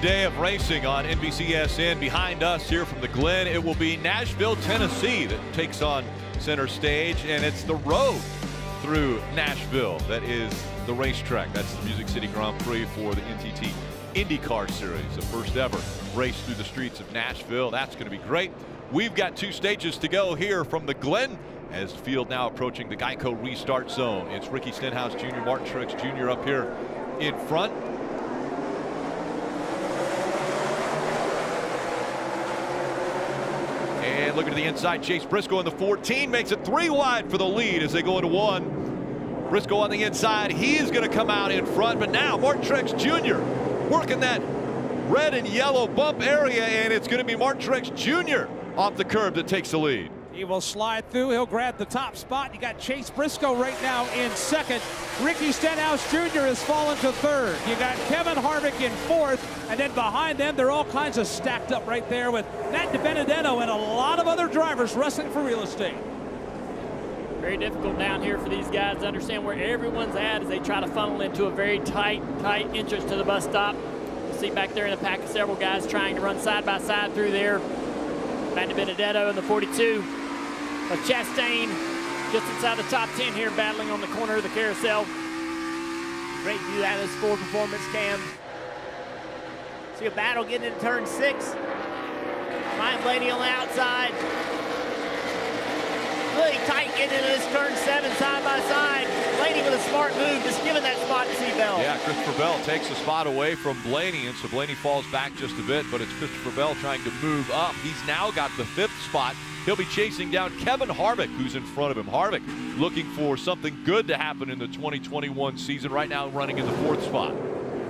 first day of racing on NBCSN behind us here from the Glen. It will be Nashville, Tennessee that takes on center stage, and it's the road through Nashville that is the racetrack. That's the Music City Grand Prix for the NTT IndyCar Series, the first ever race through the streets of Nashville. That's going to be great. We've got two stages to go here from the Glen as the field now approaching the Geico restart zone. It's Ricky Stenhouse Jr., Martin Truex Jr. up here in front. And looking to the inside, Chase Briscoe in the 14 makes it three wide for the lead as they go into one. Briscoe on the inside. He is going to come out in front, but now Martin Truex Jr. working that red and yellow bump area, and it's going to be Martin Truex Jr. off the curb that takes the lead. He will slide through. He'll grab the top spot. You got Chase Briscoe right now in second. Ricky Stenhouse Jr. has fallen to third. You got Kevin Harvick in fourth, and then behind them, they're all kinds of stacked up right there with Matt DiBenedetto and a lot of other drivers wrestling for real estate. Very difficult down here for these guys to understand where everyone's at as they try to funnel into a very tight entrance to the bus stop. You'll see back there in a pack of several guys trying to run side by side through there. Matt DiBenedetto in the 42. But Chastain just inside the top 10 here, battling on the corner of the carousel. Great view out of this Ford Performance cam. See a battle getting into turn 6. Ryan Blaney on the outside. Really tight getting into this turn 7 side by side. Blaney with a smart move, just giving that spot to see Bell. Yeah, Christopher Bell takes the spot away from Blaney, and so Blaney falls back just a bit, but it's Christopher Bell trying to move up. He's now got the 5th spot. He'll be chasing down Kevin Harvick, who's in front of him. Harvick looking for something good to happen in the 2021 season. Right now running in the 4th spot.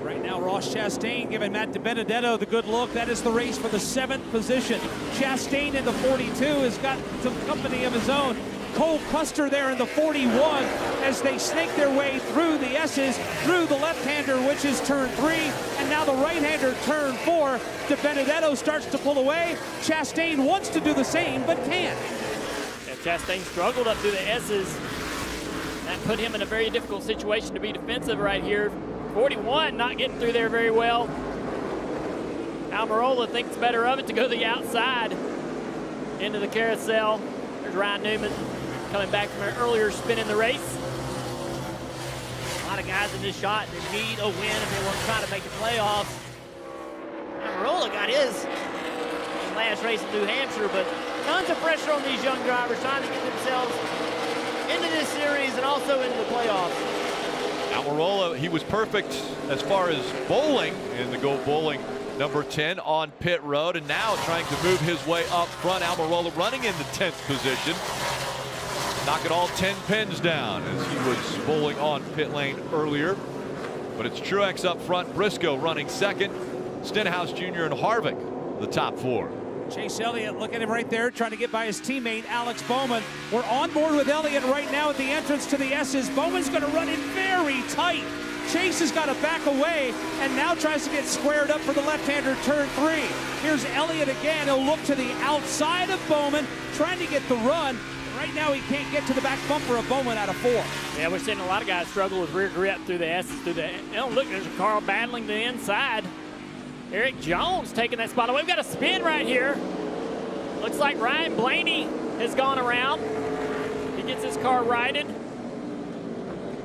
Right now Ross Chastain giving Matt DiBenedetto the good look. That is the race for the 7th position. Chastain in the 42 has got some company of his own. Cole Custer there in the 41 as they snake their way through the S's, through the left-hander, which is turn 3, and now the right-hander, turn 4. DiBenedetto starts to pull away. Chastain wants to do the same, but can't. Yeah, Chastain struggled up through the S's. That put him in a very difficult situation to be defensive right here. 41 not getting through there very well. Almirola thinks better of it to go to the outside into the carousel. There's Ryan Newman coming back from an earlier spin in the race. A lot of guys in this shot that need a win if they want to try to make the playoffs. Almirola got his last race in New Hampshire, but tons of pressure on these young drivers trying to get themselves into this series and also into the playoffs. Almirola, he was perfect as far as bowling in the Go Bowling number 10 on pit road, and now trying to move his way up front. Almirola running in the 10th position, knocking all 10 pins down as he was bowling on pit lane earlier. But it's Truex up front, Briscoe running second, Stenhouse Jr. and Harvick the top 4. Chase Elliott, look at him right there, trying to get by his teammate Alex Bowman. We're on board with Elliott right now at the entrance to the S's. Bowman's going to run in very tight. Chase has got to back away and now tries to get squared up for the left-hander turn 3. Here's Elliott again. He'll look to the outside of Bowman, trying to get the run. Right now he can't get to the back bumper of Bowman out of 4. Yeah, we're seeing a lot of guys struggle with rear grip through the S's. Oh, look, there's Carl battling the inside. Eric Jones taking that spot away. We've got a spin right here. Looks like Ryan Blaney has gone around. He gets his car righted.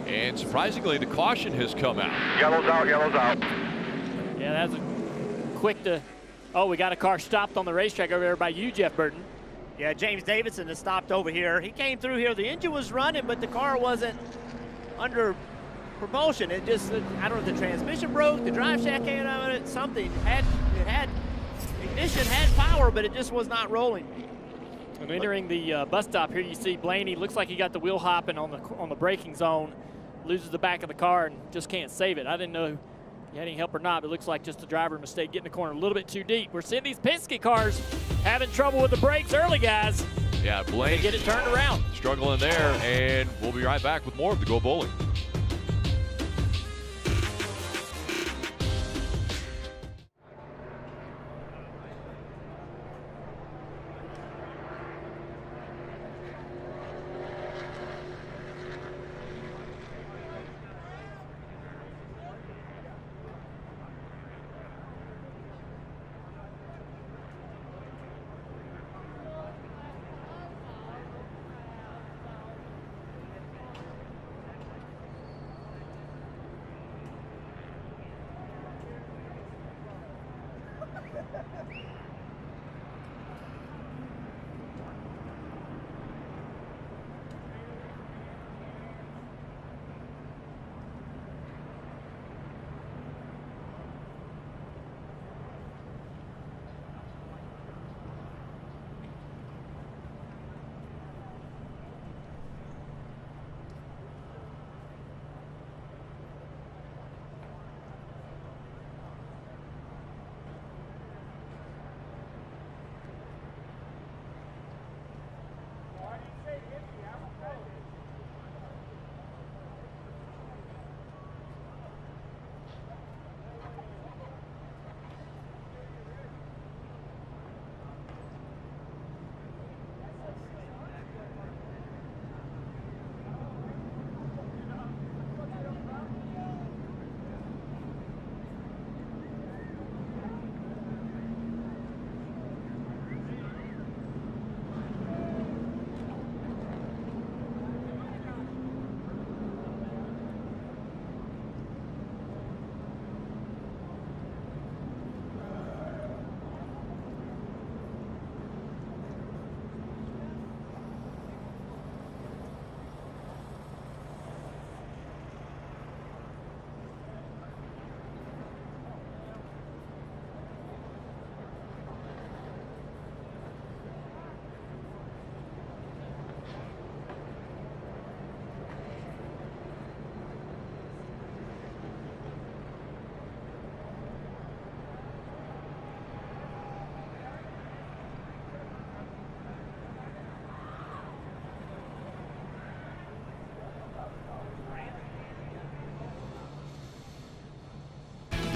And surprisingly, the caution has come out. Yellow's out, yellow's out. Yeah, that was a quick to... Oh, we got a car stopped on the racetrack over there by you, Jeff Burton. Yeah, James Davidson has stopped over here. He came through here. The engine was running, but the car wasn't under propulsion. It just, I don't know if the transmission broke, the drive shaft came out of it, something. It had ignition, had power, but it just was not rolling. And entering the bus stop here, you see Blaney. Looks like he got the wheel hopping on the braking zone. Loses the back of the car and just can't save it. I didn't know if he had any help or not, but it looks like just a driver mistake getting the corner a little bit too deep. We're seeing these Penske cars having trouble with the brakes early, guys. Yeah, Blaney. They get it turned around. Struggling there, and we'll be right back with more of the Go Bowling.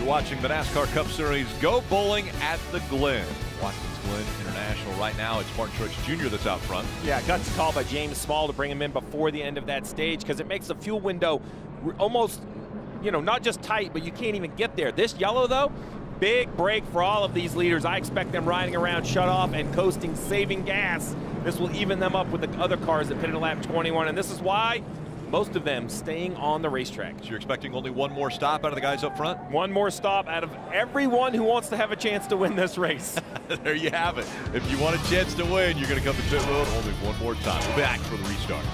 watching the NASCAR Cup Series Go Bowling at the Glen. Watkins Glen International right now. It's Martin Truex Jr. that's out front. Yeah, gutsy call by James Small to bring him in before the end of that stage because it makes the fuel window almost, you know, not just tight, but you can't even get there. This yellow, though, big break for all of these leaders. I expect them riding around shut off and coasting, saving gas. This will even them up with the other cars that pitted at lap 21, and this is why most of them staying on the racetrack. So you're expecting only one more stop out of the guys up front? One more stop out of everyone who wants to have a chance to win this race. There you have it. If you want a chance to win, you're going to come to pit road only one more time. We'll be back for the restart.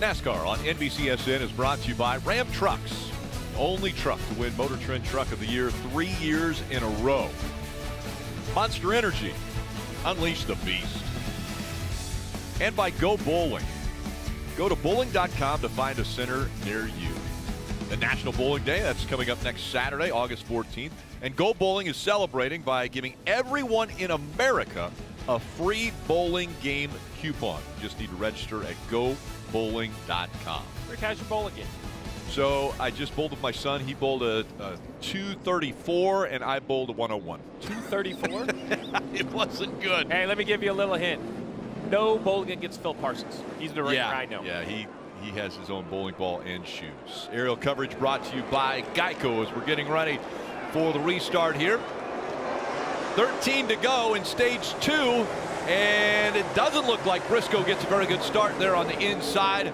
NASCAR on NBCSN is brought to you by Ram Trucks, only truck to win Motor Trend Truck of the Year 3 years in a row. Monster Energy, unleash the beast. And by Go Bowling. Go to bowling.com to find a center near you. The National Bowling Day, that's coming up next Saturday, August 14th. And Go Bowling is celebrating by giving everyone in America a free bowling game coupon. You just need to register at GoBowling.com. Rick, how's your bowling game? So I just bowled with my son. He bowled a 234, and I bowled a 101. 234? It wasn't good. Hey, let me give you a little hint. No bowling against Phil Parsons. He's the regular I know. Yeah, he has his own bowling ball and shoes. Aerial coverage brought to you by Geico as we're getting ready for the restart here. 13 to go in stage two. And it doesn't look like Briscoe gets a very good start there on the inside.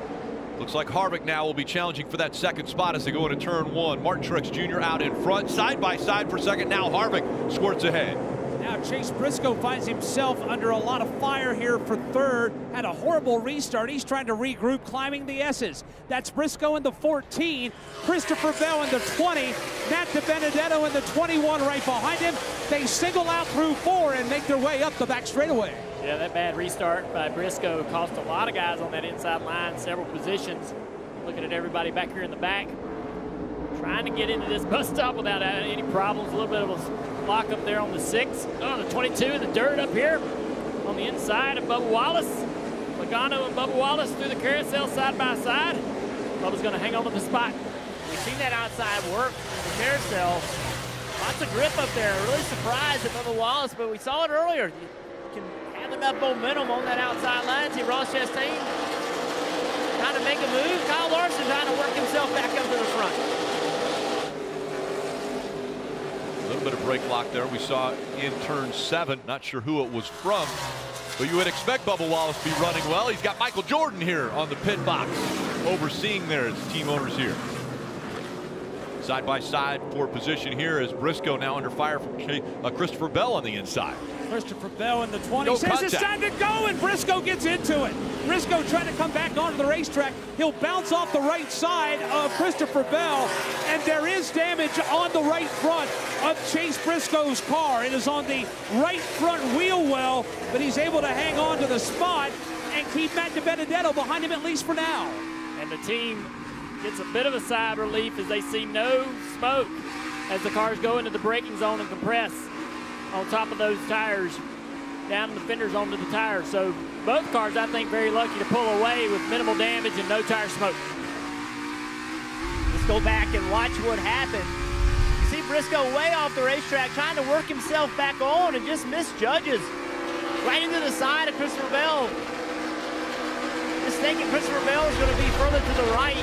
Looks like Harvick now will be challenging for that second spot as they go into turn one. Martin Truex Jr. out in front, side by side for second. Now Harvick squirts ahead. Now Chase Briscoe finds himself under a lot of fire here for third. Had a horrible restart. He's trying to regroup, climbing the S's. That's Briscoe in the 14, Christopher Bell in the 20, Matt DiBenedetto in the 21 right behind him. They single out through four and make their way up the back straightaway. Yeah, that bad restart by Briscoe cost a lot of guys on that inside line, several positions. Looking at everybody back here in the back, trying to get into this bus stop without any problems. A little bit of a lock up there on the 6, on the 22 in the dirt up here on the inside of Bubba Wallace. Logano and Bubba Wallace through the carousel side by side. Bubba's going to hang on to the spot. We've seen that outside work in the carousel. Lots of grip up there. Really surprised at Bubba Wallace, but we saw it earlier. You can have enough momentum on that outside line. See Ross Chastain trying to make a move. Kyle Larson trying to work himself back up to the front. A little bit of brake lock there. We saw in turn 7. Not sure who it was from, but you would expect Bubba Wallace to be running well. He's got Michael Jordan here on the pit box overseeing their team owners here. Side by side for position here is Briscoe, now under fire from Christopher Bell on the inside. Christopher Bell in the 20. No says it's time to go, and Briscoe gets into it. Briscoe trying to come back onto the racetrack. He'll bounce off the right side of Christopher Bell, and there is damage on the right front of Chase Briscoe's car. It is on the right front wheel well, but he's able to hang on to the spot and keep Matt DiBenedetto behind him, at least for now. And the team gets a bit of a sigh of relief as they see no smoke as the cars go into the braking zone and compress on top of those tires, down the fenders onto the tires. So both cars, I think, very lucky to pull away with minimal damage and no tire smoke. Let's go back and watch what happened. You see Briscoe way off the racetrack, trying to work himself back on, and just misjudges. Right into the side of Christopher Bell. Just thinking Christopher Bell is going to be further to the right.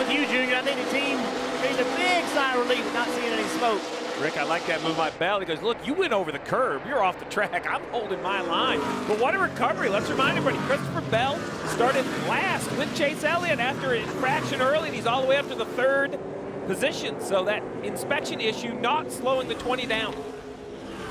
With you, Junior, I think the team needs a big sigh of relief not seeing any smoke. Rick, I like that move by Bell. He goes, look, you went over the curb. You're off the track. I'm holding my line. But what a recovery. Let's remind everybody, Christopher Bell started last with Chase Elliott after an infraction early, and he's all the way up to the 3rd position. So that inspection issue not slowing the 20 down.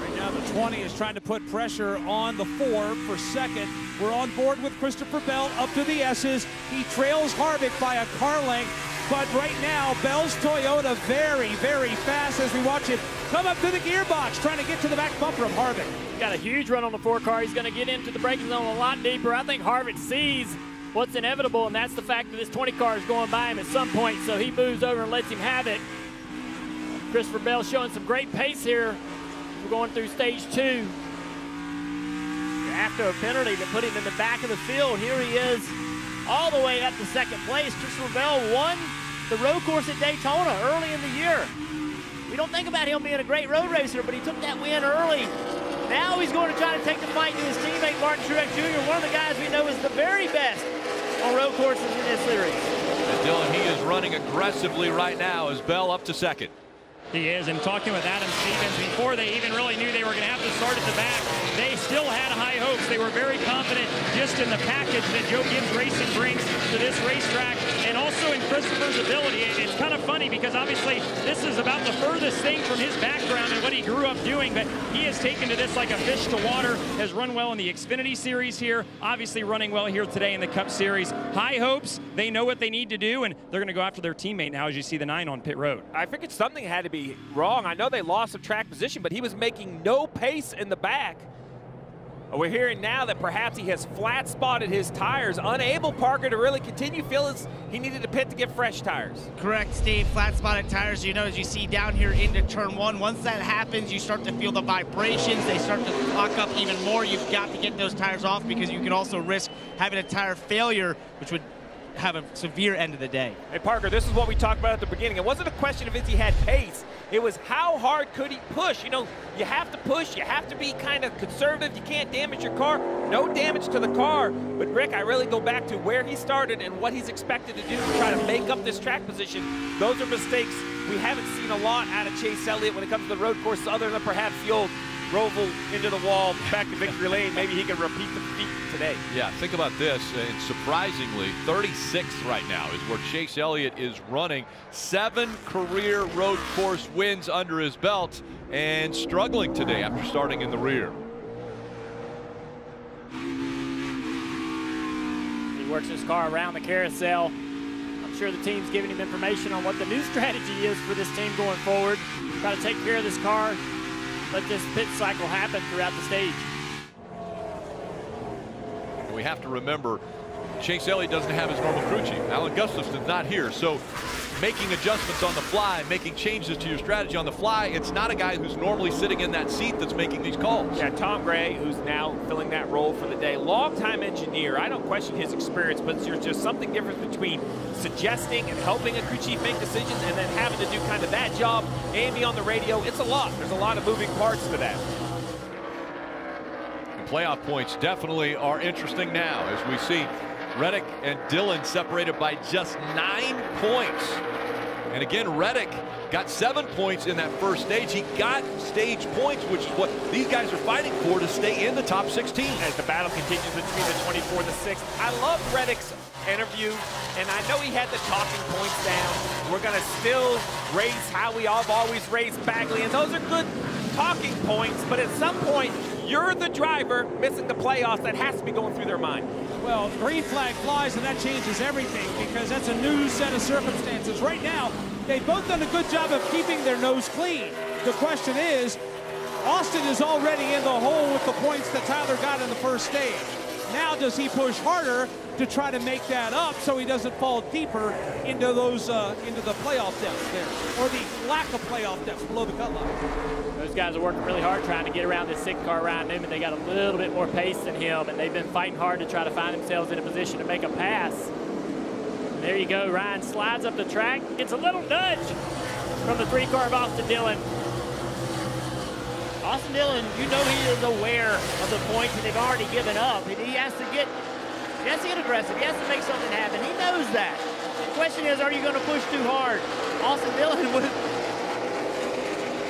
Right now, the 20 is trying to put pressure on the 4 for 2nd. We're on board with Christopher Bell up to the S's. He trails Harvick by a car length. But right now, Bell's Toyota very, very fast as we watch it come up through the gearbox, trying to get to the back bumper of Harvick. Got a huge run on the 4 car. He's going to get into the braking zone a lot deeper. I think Harvick sees what's inevitable, and that's the fact that this 20 car is going by him at some point, so he moves over and lets him have it. Christopher Bell showing some great pace here. We're going through stage 2. After a penalty that put him in the back of the field, here he is, all the way up to 2nd place. Christopher Bell won the road course at Daytona early in the year. We don't think about him being a great road racer, but he took that win early. Now he's going to try to take the fight to his teammate, Martin Truex Jr., one of the guys we know is the very best on road courses in this series. And Dillon, he is running aggressively right now as Bell up to 2nd. He is, and talking with Adam Stevens, before they even really knew they were going to have to start at the back, they still had high hopes. They were very confident just in the package that Joe Gibbs Racing brings to this racetrack, and also in Christopher's ability. It's kind of funny because obviously this is about the furthest thing from his background and what he grew up doing, but he has taken to this like a fish to water, has run well in the Xfinity Series here, obviously running well here today in the Cup Series. High hopes, they know what they need to do, and they're going to go after their teammate now, as you see the 9 on pit road. I figured something had to be wrong. I know they lost some track position, but he was making no pace in the back. We're hearing now that perhaps he has flat spotted his tires, unable, Parker, to really continue. Feels he needed to pit to get fresh tires. Correct, Steve. Flat spotted tires, you know, as you see down here into turn 1. Once that happens, you start to feel the vibrations. They start to lock up even more. You've got to get those tires off, because you can also risk having a tire failure, which would have a severe end of the day. Hey, Parker, this is what we talked about at the beginning. It wasn't a question of if he had pace. It was how hard could he push. You know, you have to push. You have to be kind of conservative. You can't damage your car. No damage to the car. But, Rick, I really go back to where he started and what he's expected to do to try to make up this track position. Those are mistakes we haven't seen a lot out of Chase Elliott when it comes to the road courses, other than perhaps the old Roval into the wall, back to victory lane. Maybe he can repeat the feat today. Yeah, think about this. And surprisingly, 36th right now is where Chase Elliott is running. 7 career road course wins under his belt, and struggling today after starting in the rear. He works his car around the carousel. I'm sure the team's giving him information on what the new strategy is for this team going forward. Got to take care of this car. Let this pit cycle happen throughout the stage. We have to remember, Chase Elliott doesn't have his normal crew chief. Alan Gustafson's not here, so making adjustments on the fly, making changes to your strategy on the fly. It's not a guy who's normally sitting in that seat that's making these calls. Yeah, Tom Gray, who's now filling that role for the day, longtime engineer. I don't question his experience, but there's just something different between suggesting and helping a crew chief make decisions and then having to do kind of that job and be on the radio. It's a lot. There's a lot of moving parts to that. The playoff points definitely are interesting now, as we see Reddick and Dillon separated by just 9 points. And again, Reddick got 7 points in that first stage. He got stage points, which is what these guys are fighting for, to stay in the top 16. As the battle continues between the 24 and the 6th. I love Reddick's interview, and I know he had the talking points down. We're going to still race how we have always raced, Bagley, and those are good talking points, but at some point, you're the driver missing the playoffs. That has to be going through their mind. Well, green flag flies, and that changes everything, because that's a new set of circumstances. Right now, they've both done a good job of keeping their nose clean. The question is, Austin is already in the hole with the points that Tyler got in the first stage. Now, does he push harder to try to make that up so he doesn't fall deeper into those into the playoff depth there, or the lack of playoff depth below the cut line? Those guys are working really hard trying to get around this sick car Ryan Newman. They got a little bit more pace than him, and they've been fighting hard to try to find themselves in a position to make a pass. And there you go. Ryan slides up the track. Gets a little nudge from the three car of Austin Dillon. Austin Dillon, you know he is aware of the points that they've already given up. He has to get aggressive. He has to make something happen. He knows that. The question is, are you going to push too hard? Austin Dillon with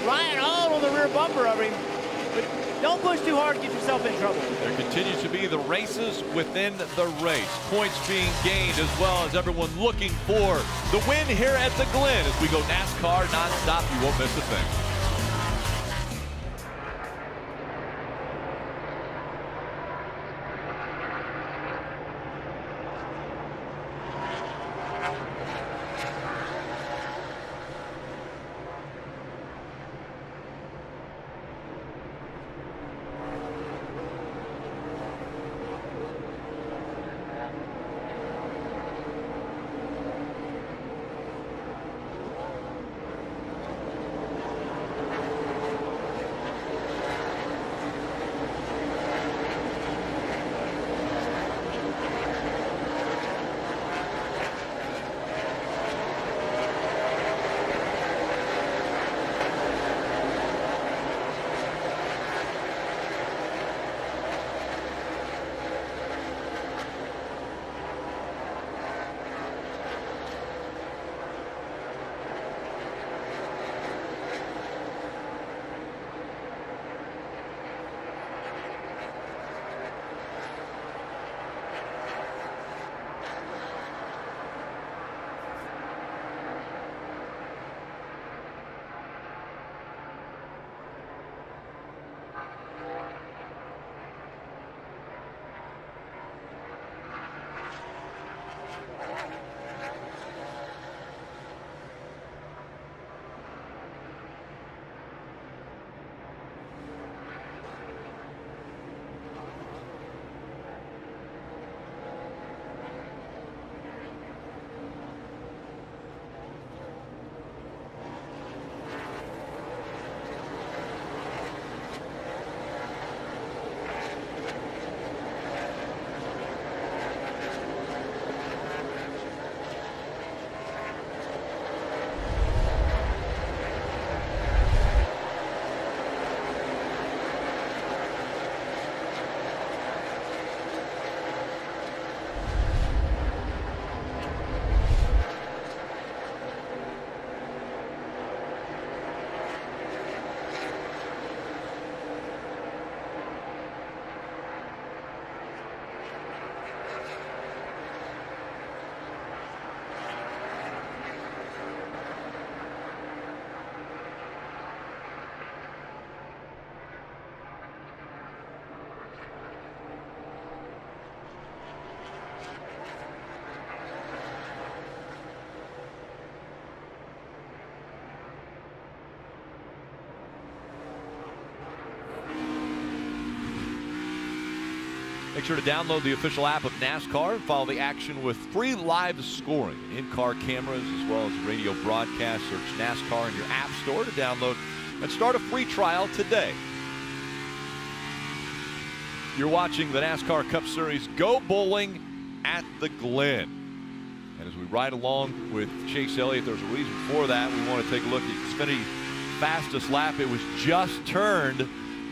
Ryan all on the rear bumper of him. But don't push too hard, get yourself in trouble. There continues to be the races within the race. Points being gained, as well as everyone looking for the win here at the Glen as we go NASCAR nonstop. You won't miss a thing. Make sure to download the official app of NASCAR and follow the action with free live scoring, in-car cameras, as well as radio broadcasts. Search NASCAR in your app store to download and start a free trial today. You're watching the NASCAR Cup Series Go Bowling at the Glen. And as we ride along with Chase Elliott, there's a reason for that. We want to take a look at Xfinity's fastest lap. It was just turned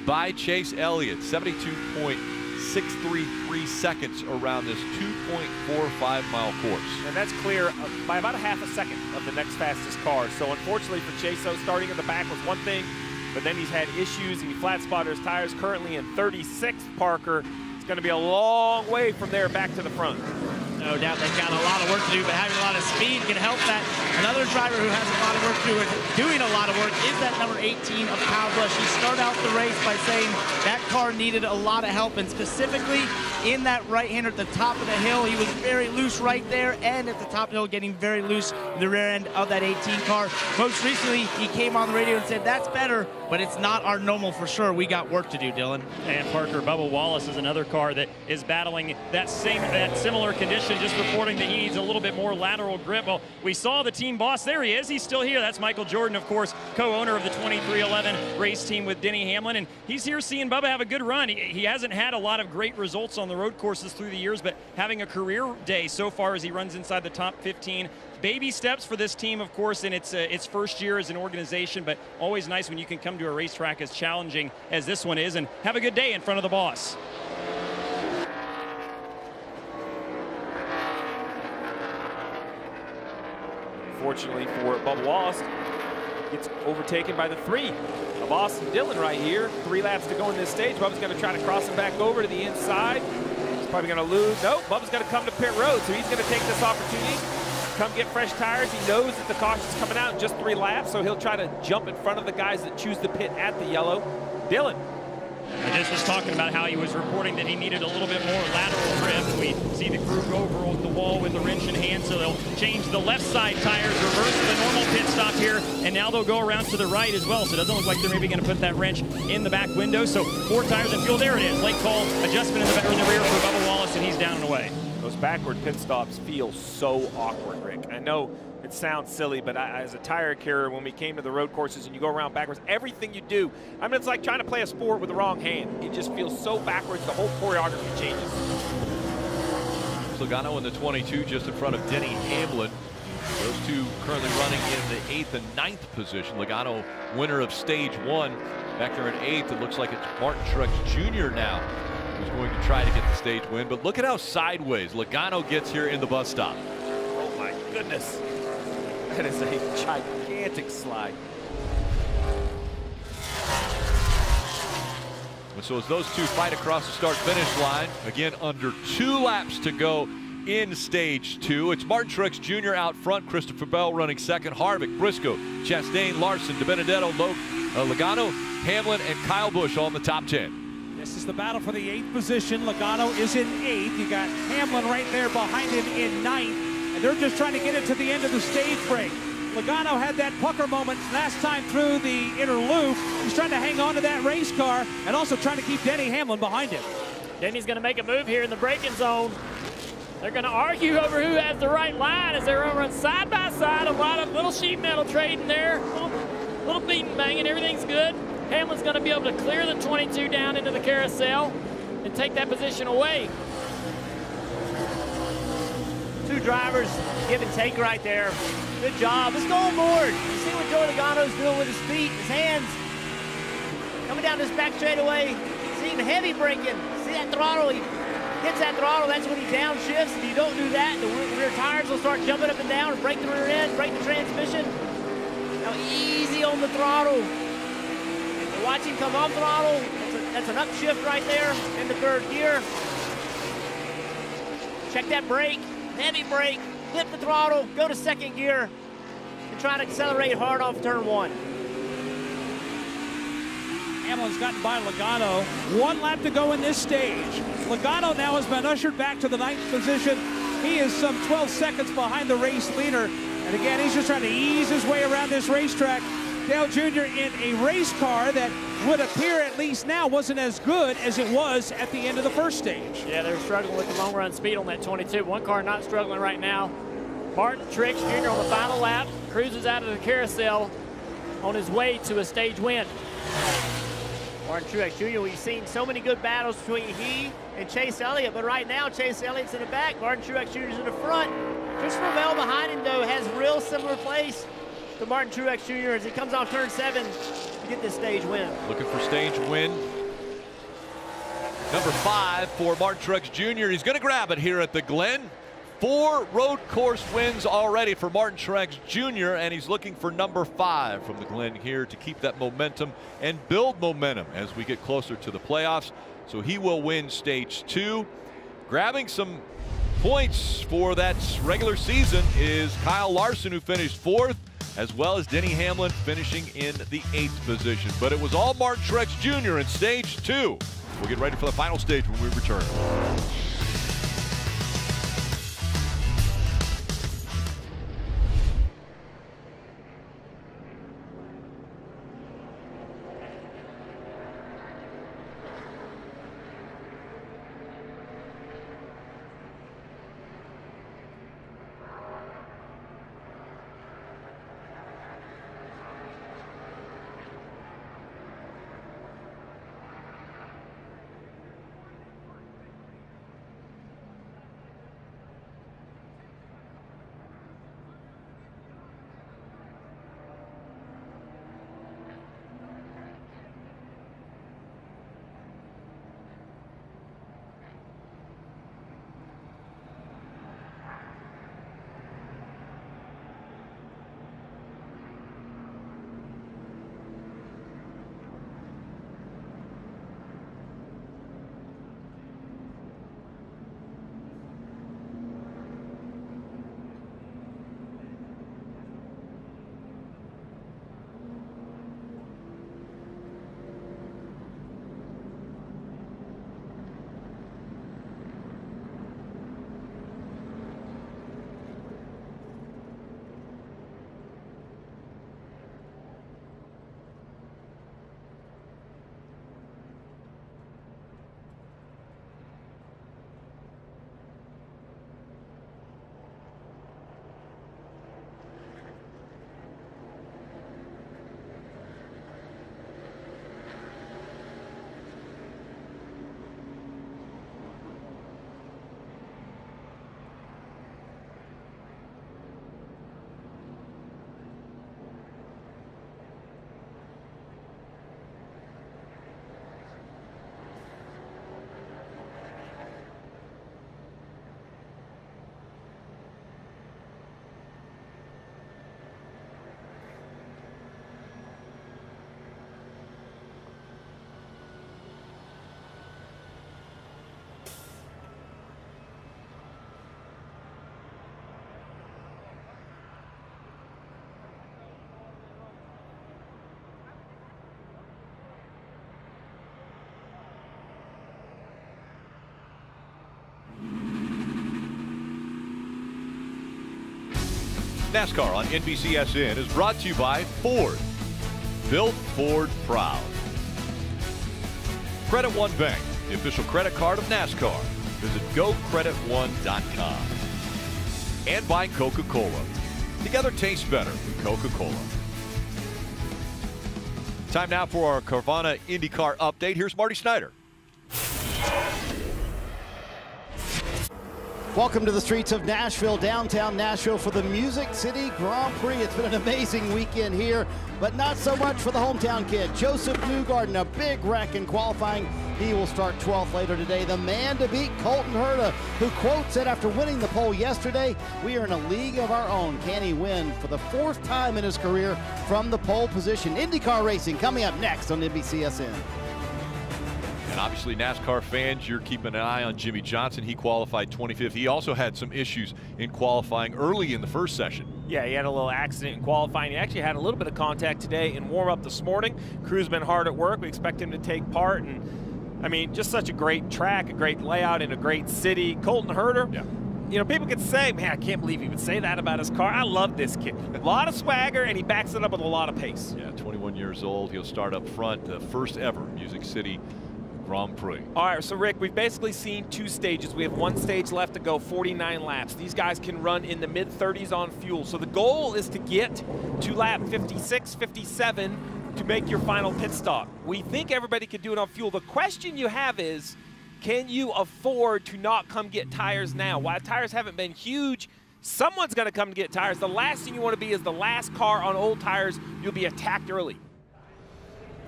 by Chase Elliott, 72.633 seconds around this 2.45-mile course. And that's clear by about a half a second of the next fastest car. So unfortunately for Chase, though, starting at the back was one thing, but then he's had issues. He flat spotted his tires, currently in 36th, Parker. It's going to be a long way from there back to the front. No doubt they've got a lot of work to do, but having a lot of speed can help that. Another driver who has a lot of work to do and doing a lot of work is that number 18 of Kyle Busch. He started out the race by saying that car needed a lot of help, and specifically in that right-hander at the top of the hill, he was very loose right there, and at the top of the hill getting very loose in the rear end of that 18 car. Most recently, he came on the radio and said, that's better, but it's not our normal for sure. We got work to do, Dylan. And Parker, Bubba Wallace is another car that is battling that similar condition. Just reporting that he needs a little bit more lateral grip. Well, we saw the team boss. There he is. He's still here. That's Michael Jordan, of course, co-owner of the 2311 race team with Denny Hamlin. And he's here seeing Bubba have a good run. He hasn't had a lot of great results on the road courses through the years, but having a career day so far as he runs inside the top 15. Baby steps for this team, of course, in its first year as an organization, but always nice when you can come to a racetrack as challenging as this one is and have a good day in front of the boss. Fortunately for Bubba Wallace, gets overtaken by the three of Austin Dillon right here. 3 laps to go in this stage. Bubba's going to try to cross him back over to the inside. He's probably going to lose. No, Bubba's going to come to pit road, so he's going to take this opportunity, come get fresh tires. He knows that the caution's coming out in just 3 laps, so he'll try to jump in front of the guys that choose the pit at the yellow. Dillon. I just was talking about how he was reporting that he needed a little bit more lateral grip. We see the crew go over the wall with the wrench in hand, so they'll change the left side tires, reverse the normal pit stop here, and now they'll go around to the right as well. So it doesn't look like they're maybe going to put that wrench in the back window. So 4 tires and fuel. There it is. Late call adjustment in the rear for Bubba Wallace, and he's down and away. Those backward pit stops feel so awkward, Rick. I know it sounds silly, but as a tire carrier, when we came to the road courses and you go around backwards, everything you do, I mean, it's like trying to play a sport with the wrong hand. It just feels so backwards. The whole choreography changes. Logano in the 22, just in front of Denny Hamlin. Those two currently running in the 8th and 9th position. Logano, winner of stage 1, back there in 8th. It looks like it's Martin Truex Jr. now who's going to try to get the stage win. But look at how sideways Logano gets here in the bus stop. Oh, my goodness. That is a gigantic slide. So as those two fight across the start-finish line, again, under 2 laps to go in Stage 2. It's Martin Truex Jr. out front, Christopher Bell running second, Harvick, Briscoe, Chastain, Larson, DiBenedetto, Logano, Hamlin, and Kyle Busch all in the top 10. This is the battle for the 8th position. Logano is in 8th. You got Hamlin right there behind him in 9th, and they're just trying to get it to the end of the stage break. Logano had that pucker moment last time through the inner loop. He's trying to hang on to that race car and also trying to keep Denny Hamlin behind him. Denny's going to make a move here in the braking zone. They're going to argue over who has the right line as they're going to run side by side. A lot of little sheet metal trading there. Little beating banging. Everything's good. Hamlin's going to be able to clear the 22 down into the carousel and take that position away. 2 drivers give and take right there. Good job. Let's go on board. You see what Joey Logano's doing with his feet, his hands. Coming down this back straightaway. See him heavy braking. See that throttle? He hits that throttle. That's when he downshifts. If you don't do that, the rear tires will start jumping up and down and break the rear end, break the transmission. Now easy on the throttle. And watch him come off throttle. That's an upshift right there in the 3rd gear. Check that brake. Heavy brake. Flip the throttle, go to 2nd gear, and try to accelerate hard off turn 1. Hamlin's gotten by Logano. 1 lap to go in this stage. Logano now has been ushered back to the 9th position. He is some 12 seconds behind the race leader. And again, he's just trying to ease his way around this racetrack. Dale Jr. in a race car that would appear, at least now, wasn't as good as it was at the end of the first stage. Yeah, they're struggling with the long run speed on that 22. One car not struggling right now. Martin Truex Jr. on the final lap, cruises out of the carousel on his way to a stage win. Martin Truex Jr., we've seen so many good battles between he and Chase Elliott, but right now Chase Elliott's in the back, Martin Truex Jr. is in the front. Christopher Bell behind him, though, has real similar place to Martin Truex Jr. as he comes off turn 7 to get this stage win. Looking for stage win number 5 for Martin Truex Jr. He's going to grab it here at the Glen. 4 road course wins already for Martin Truex Jr., and he's looking for number 5 from the Glen here to keep that momentum and build momentum as we get closer to the playoffs. So he will win stage 2. Grabbing some points for that regular season is Kyle Larson, who finished 4th, as well as Denny Hamlin finishing in the 8th position. But it was all Martin Truex Jr. in stage 2. We'll get ready for the final stage when we return. NASCAR on NBCSN is brought to you by Ford. Built Ford proud. Credit One Bank, the official credit card of NASCAR. Visit GoCreditOne.com. And by Coca-Cola. Together tastes better than Coca-Cola. Time now for our Carvana IndyCar update. Here's Marty Snyder. Welcome to the streets of Nashville, downtown Nashville, for the Music City Grand Prix. It's been an amazing weekend here, but not so much for the hometown kid. Joseph Newgarden, a big wreck in qualifying. He will start 12th later today. The man to beat, Colton Herta, who, quote, said after winning the pole yesterday, "We are in a league of our own." Can he win for the 4th time in his career from the pole position? IndyCar racing coming up next on NBCSN. And obviously, NASCAR fans, you're keeping an eye on Jimmy Johnson. He qualified 25th. He also had some issues in qualifying early in the first session. Yeah, he had a little accident in qualifying. He actually had a little bit of contact today in warm-up this morning. Crew's been hard at work. We expect him to take part. And, I mean, just such a great track, a great layout, and a great city. Colton Herta, yeah. you know, people can say, man, I can't believe he would say that about his car. I love this kid. A lot of swagger, and he backs it up with a lot of pace. Yeah, 21 years old. He'll start up front, the first ever Music City Grand Prix. All right, so Rick, we've basically seen two stages. We have one stage left to go, 49 laps. These guys can run in the mid-30s on fuel. So the goal is to get to lap 56, 57 to make your final pit stop. We think everybody can do it on fuel. The question you have is, can you afford to not come get tires now? While tires haven't been huge, someone's going to come get tires. The last thing you want to be is the last car on old tires. You'll be attacked early.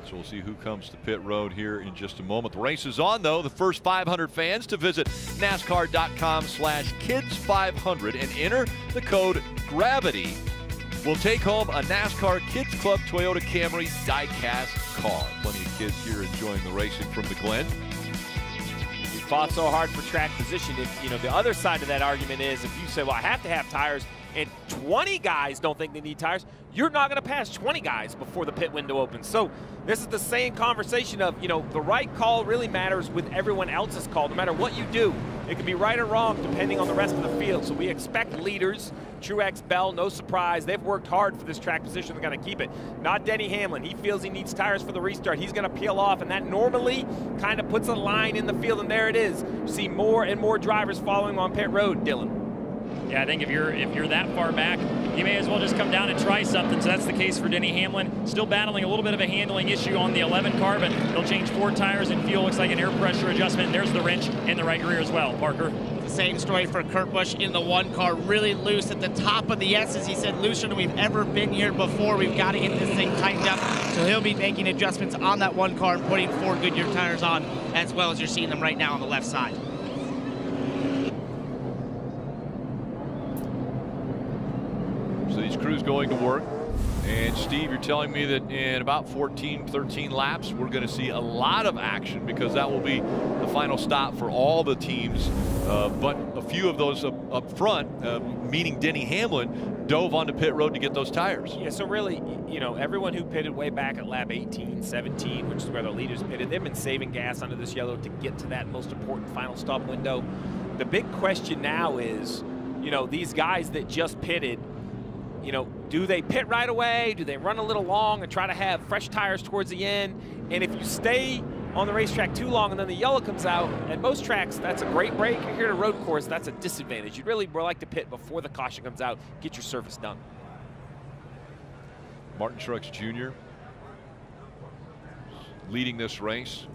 So we'll see who comes to pit road here in just a moment. The race is on, though. The first 500 fans to visit NASCAR.com/kids500 and enter the code GRAVITY will take home a NASCAR Kids Club Toyota Camry diecast car. Plenty of kids here enjoying the racing from the Glen. We fought so hard for track position. If, you know, the other side of that argument is if you say, well, I have to have tires, and 20 guys don't think they need tires, you're not going to pass 20 guys before the pit window opens. So this is the same conversation of, you know, the right call really matters with everyone else's call. No matter what you do, it can be right or wrong depending on the rest of the field. So we expect leaders. Truex, Bell, no surprise. They've worked hard for this track position. They're going to keep it. Not Denny Hamlin. He feels he needs tires for the restart. He's going to peel off, and that normally kind of puts a line in the field, and there it is. You see more and more drivers following on pit road, Dillon. Yeah, I think if you're that far back, you may as well just come down and try something. So that's the case for Denny Hamlin. Still battling a little bit of a handling issue on the 11 car, but they'll change 4 tires and fuel. Looks like an air pressure adjustment. There's the wrench in the right rear as well, Parker. The same story for Kurt Busch in the 1 car. Really loose at the top of the S's. He said, looser than we've ever been here before. We've got to get this thing tightened up. So he'll be making adjustments on that 1 car and putting 4 Goodyear tires on, as well as you're seeing them right now on the left side. So these crews going to work. And Steve, you're telling me that in about 14, 13 laps, we're going to see a lot of action because that will be the final stop for all the teams. But a few of those up front, meaning Denny Hamlin, dove onto pit road to get those tires. Yeah, so really, you know, everyone who pitted way back at lap 18, 17, which is where the leaders pitted, they've been saving gas under this yellow to get to that most important final stop window. The big question now is, you know, these guys that just pitted, you know, do they pit right away? Do they run a little long and try to have fresh tires towards the end? And if you stay on the racetrack too long and then the yellow comes out, at most tracks, that's a great break. Here at a road course, that's a disadvantage. You'd really more like to pit before the caution comes out, get your service done. Martin Truex Jr. leading this race.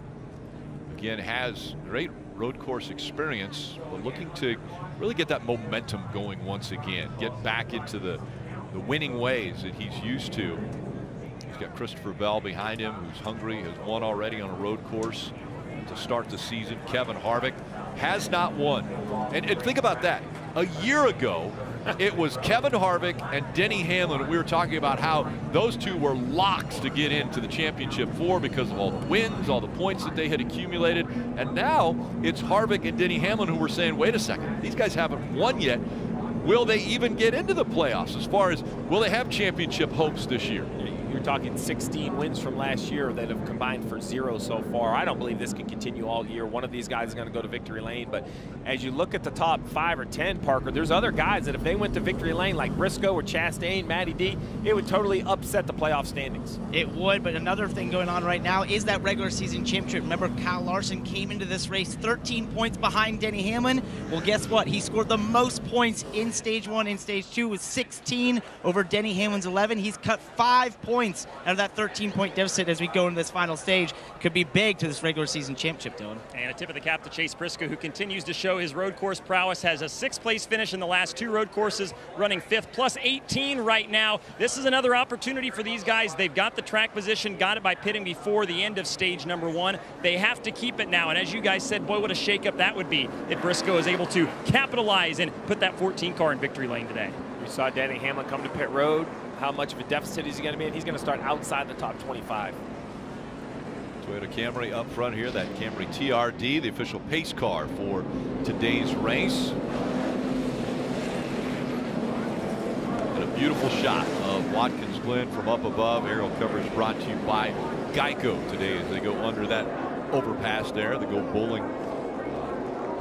Again, has great road course experience, but looking to really get that momentum going once again, get back into the winning ways that he's used to. He's got Christopher Bell behind him, who's hungry, has won already on a road course to start the season. Kevin Harvick has not won. And think about that. A year ago, it was Kevin Harvick and Denny Hamlin. We were talking about how those two were locks to get into the championship four because of all the wins, all the points that they had accumulated. And now it's Harvick and Denny Hamlin who were saying, wait a second, these guys haven't won yet. Will they even get into the playoffs as far as will they have championship hopes this year? You're talking 16 wins from last year that have combined for 0 so far. I don't believe this can continue all year. One of these guys is going to go to victory lane. But as you look at the top 5 or 10, Parker, there's other guys that if they went to victory lane, like Briscoe or Chastain, Matty D, it would totally upset the playoff standings. It would, but another thing going on right now is that regular season championship. Remember, Kyle Larson came into this race 13 points behind Denny Hamlin. Well, guess what? He scored the most points in stage 1 and stage 2 with 16 over Denny Hamlin's 11. He's cut 5 points out of that 13-point deficit as we go into this final stage. Could be big to this regular season championship, Dillon. And a tip of the cap to Chase Briscoe, who continues to show his road course prowess, has a 6th-place finish in the last 2 road courses, running 5th, plus 18 right now. This is another opportunity for these guys. They've got the track position, got it by pitting before the end of stage number 1. They have to keep it now, and as you guys said, boy, what a shakeup that would be if Briscoe is able to capitalize and put that 14 car in victory lane today. We saw Denny Hamlin come to pit road. How much of a deficit is he going to be in? He's going to start outside the top 25. Toyota Camry up front here, that Camry TRD, the official pace car for today's race. And a beautiful shot of Watkins Glen from up above. Aerial coverage brought to you by Geico today as they go under that overpass there. They go bowling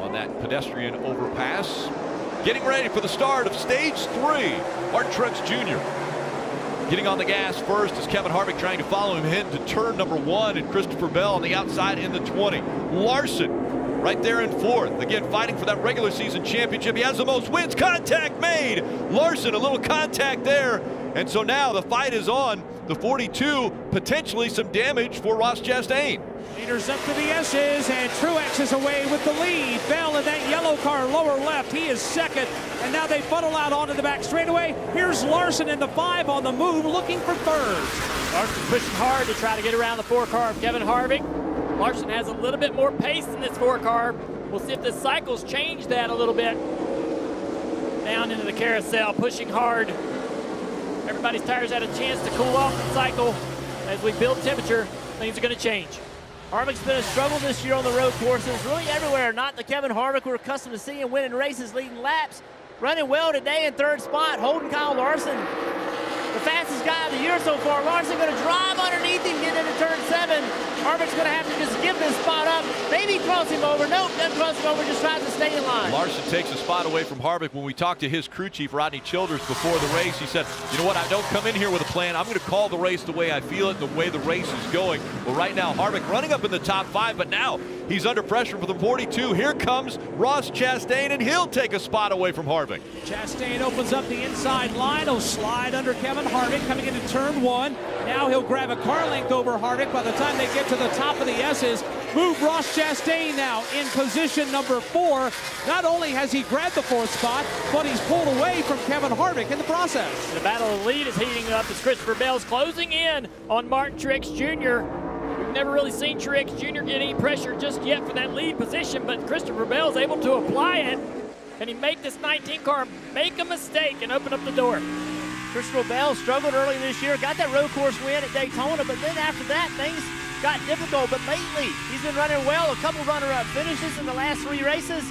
on that pedestrian overpass. Getting ready for the start of stage three. Martin Truex Jr. getting on the gas first as Kevin Harvick trying to follow him head to turn number one, and Christopher Bell on the outside in the 20. Larson right there in fourth, again fighting for that regular season championship. He has the most wins. Contact made. Larson, a little contact there, and so now the fight is on the 42, potentially some damage for Ross Chastain. Leaders up to the S's, and Truex is away with the lead. Bell in that yellow car, lower left, he is second, and now they funnel out onto the back straightaway. Here's Larson in the 5 on the move, looking for third. Larson pushing hard to try to get around the 4 car of Kevin Harvick. Larson has a little bit more pace in this 4 car. We'll see if the cycles change that a little bit. Down into the carousel, pushing hard. Everybody's tires had a chance to cool off the cycle. As we build temperature, things are going to change. Harvick's been a struggle this year on the road courses, really everywhere. Not the Kevin Harvick we're accustomed to seeing winning races, leading laps. Running well today in third spot, holding Kyle Larson, the fastest guy of the year so far. Larson going to drive underneath him, getting into turn 7. Harvick's going to have to just give this spot up, maybe cross him over. Nope, doesn't cross him over, just tries to stay in line. Larson takes a spot away from Harvick. When we talked to his crew chief, Rodney Childers, before the race, he said, you know what, I don't come in here with a plan. I'm going to call the race the way I feel it, the way the race is going. Well, right now, Harvick running up in the top 5, but now he's under pressure for the 42. Here comes Ross Chastain, and he'll take a spot away from Harvick. Chastain opens up the inside line. He'll slide under Kevin Harvick coming into turn 1. Now he'll grab a car length over Harvick by the time they get to the top of the S's. Move Ross Chastain now in position number 4. Not only has he grabbed the 4th spot, but he's pulled away from Kevin Harvick in the process. The battle of the lead is heating up as Christopher Bell's closing in on Martin Truex Jr. We've never really seen Truex Jr. get any pressure just yet for that lead position, but Christopher Bell's able to apply it. Can he make this 19 car make a mistake and open up the door? Christopher Bell struggled early this year, got that road course win at Daytona, but then after that, things got difficult. But lately, he's been running well, a couple runner-up finishes in the last 3 races.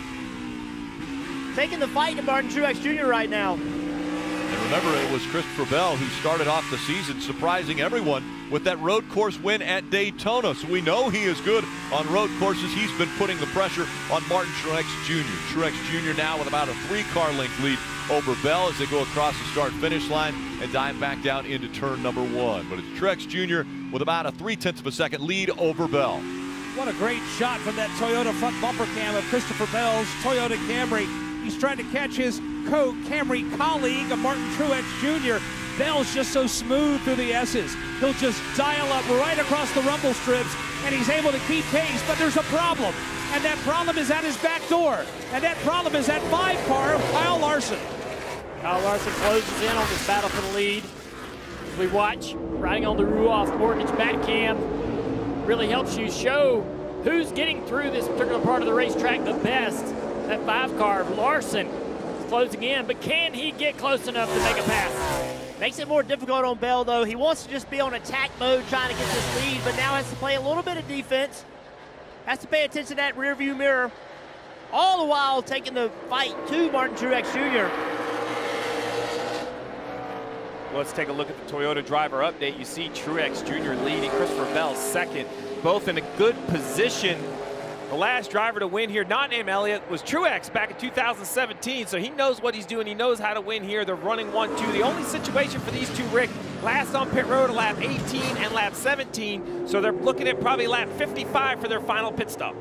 Taking the fight to Martin Truex Jr. right now. And remember, it was Christopher Bell who started off the season surprising everyone with that road course win at Daytona. So we know he is good on road courses. He's been putting the pressure on Martin Truex Jr. Truex Jr. now with about a 3-car length lead over Bell as they go across the start-finish line and dive back down into turn number 1. But it's Truex Jr. with about a 0.3 second lead over Bell. What a great shot from that Toyota front bumper cam of Christopher Bell's Toyota Camry. He's trying to catch his co-Camry colleague of Martin Truex Jr. Bell's just so smooth through the S's. He'll just dial up right across the rumble strips, and he's able to keep pace, but there's a problem. And that problem is at his back door. And that problem is that 5-car of Kyle Larson. Kyle Larson closes in on this battle for the lead. As we watch, riding on the Ruoff Mortgage back cam really helps you show who's getting through this particular part of the racetrack the best. That 5-car of Larson is closing in, but can he get close enough to make a pass? Makes it more difficult on Bell, though. He wants to just be on attack mode trying to get this lead, but now has to play a little bit of defense. Has to pay attention to that rearview mirror. All the while taking the fight to Martin Truex Jr. Let's take a look at the Toyota driver update. You see Truex Jr. leading, Christopher Bell second, both in a good position. The last driver to win here, not named Elliott, was Truex back in 2017, so he knows what he's doing. He knows how to win here. They're running 1-2. The only situation for these two, Rick, last on pit road, lap 18 and lap 17, so they're looking at probably lap 55 for their final pit stop.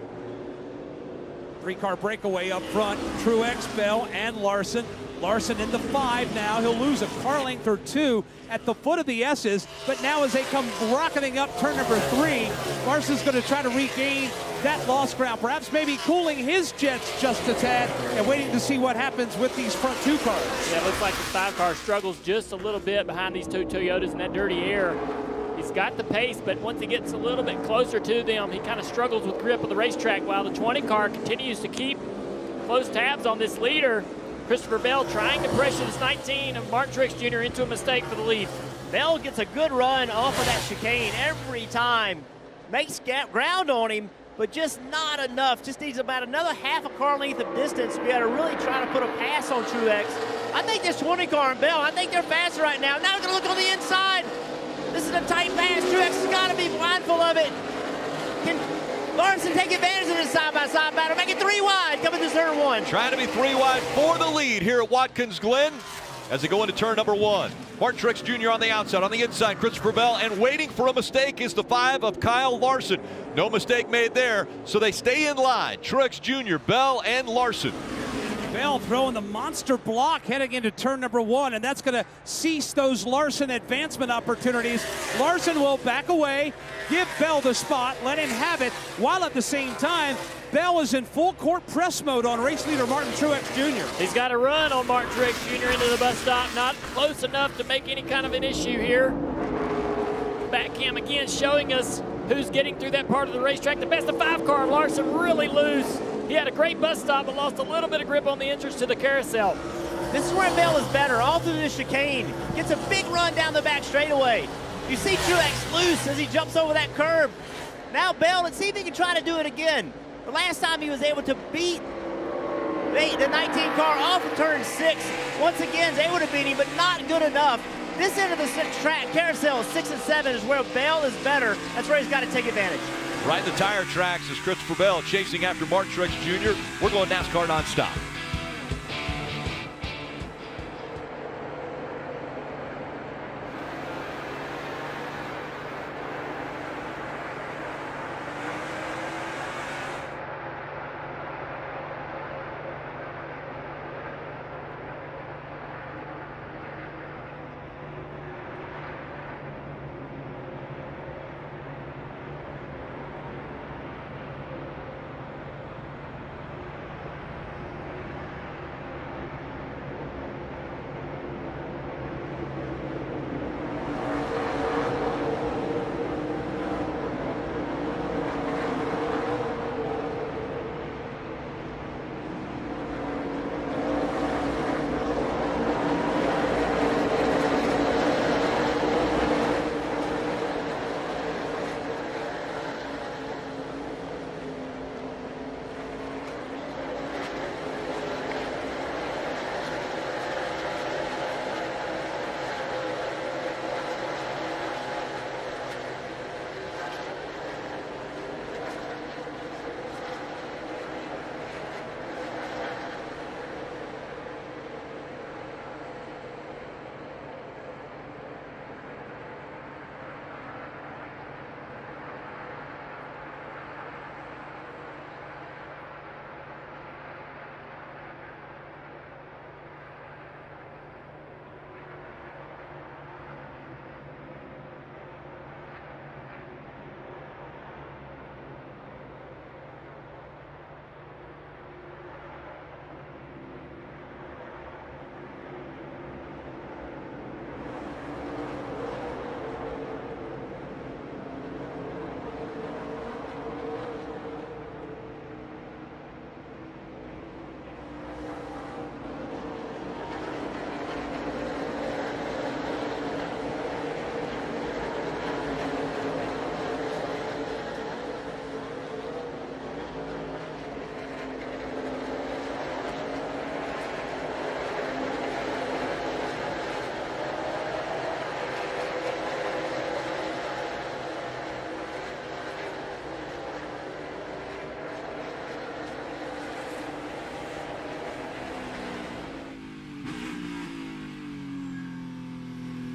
3-car breakaway up front, Truex, Bell, and Larson. Larson in the 5 now. He'll lose a car length or 2 at the foot of the S's, but now as they come rocketing up turn number 3, Larson's going to try to regain that lost ground, perhaps maybe cooling his jets just a tad and waiting to see what happens with these front 2 cars. Yeah, it looks like the 5-car struggles just a little bit behind these 2 Toyotas in that dirty air. He's got the pace, but once he gets a little bit closer to them, he kind of struggles with grip of the racetrack, while the 20 car continues to keep close tabs on this leader. Christopher Bell trying to pressure this 19 of Martin Truex Jr. into a mistake for the lead. Bell gets a good run off of that chicane every time. Makes ground on him, but just not enough. Just needs about another half a car length of distance to be able to really try to put a pass on Truex. I think this 20 car and Bell, I think they're faster right now. Now we're going to look on the inside. This is a tight pass. Truex has got to be mindful of it. Can Larson take advantage of this side-by-side battle. Make it three wide coming to turn one. Trying to be three wide for the lead here at Watkins Glen as they go into turn number one. Martin Truex Jr. on the outside. On the inside, Christopher Bell. And waiting for a mistake is the 5 of Kyle Larson. No mistake made there, so they stay in line. Truex Jr., Bell, and Larson. Bell throwing the monster block heading into turn number one, and that's going to cease those Larson advancement opportunities. Larson will back away, give Bell the spot, let him have it, while at the same time, Bell is in full court press mode on race leader Martin Truex Jr. He's got a run on Martin Truex Jr. into the bus stop, not close enough to make any kind of an issue here. Back cam again showing us who's getting through that part of the racetrack. The best of 5 car, Larson really loose. He had a great bus stop, but lost a little bit of grip on the entrance to the carousel. This is where Bell is better, all through the chicane. Gets a big run down the back straightaway. You see Truex loose as he jumps over that curb. Now Bell, let's see if he can try to do it again. The last time he was able to beat the 19 car off of turn 6. Once again, they would have beat him, but not good enough. This end of the track, carousel 6 and 7 is where Bell is better. That's where he's got to take advantage. Right in the tire tracks is Christopher Bell chasing after Martin Truex Jr. We're going NASCAR nonstop.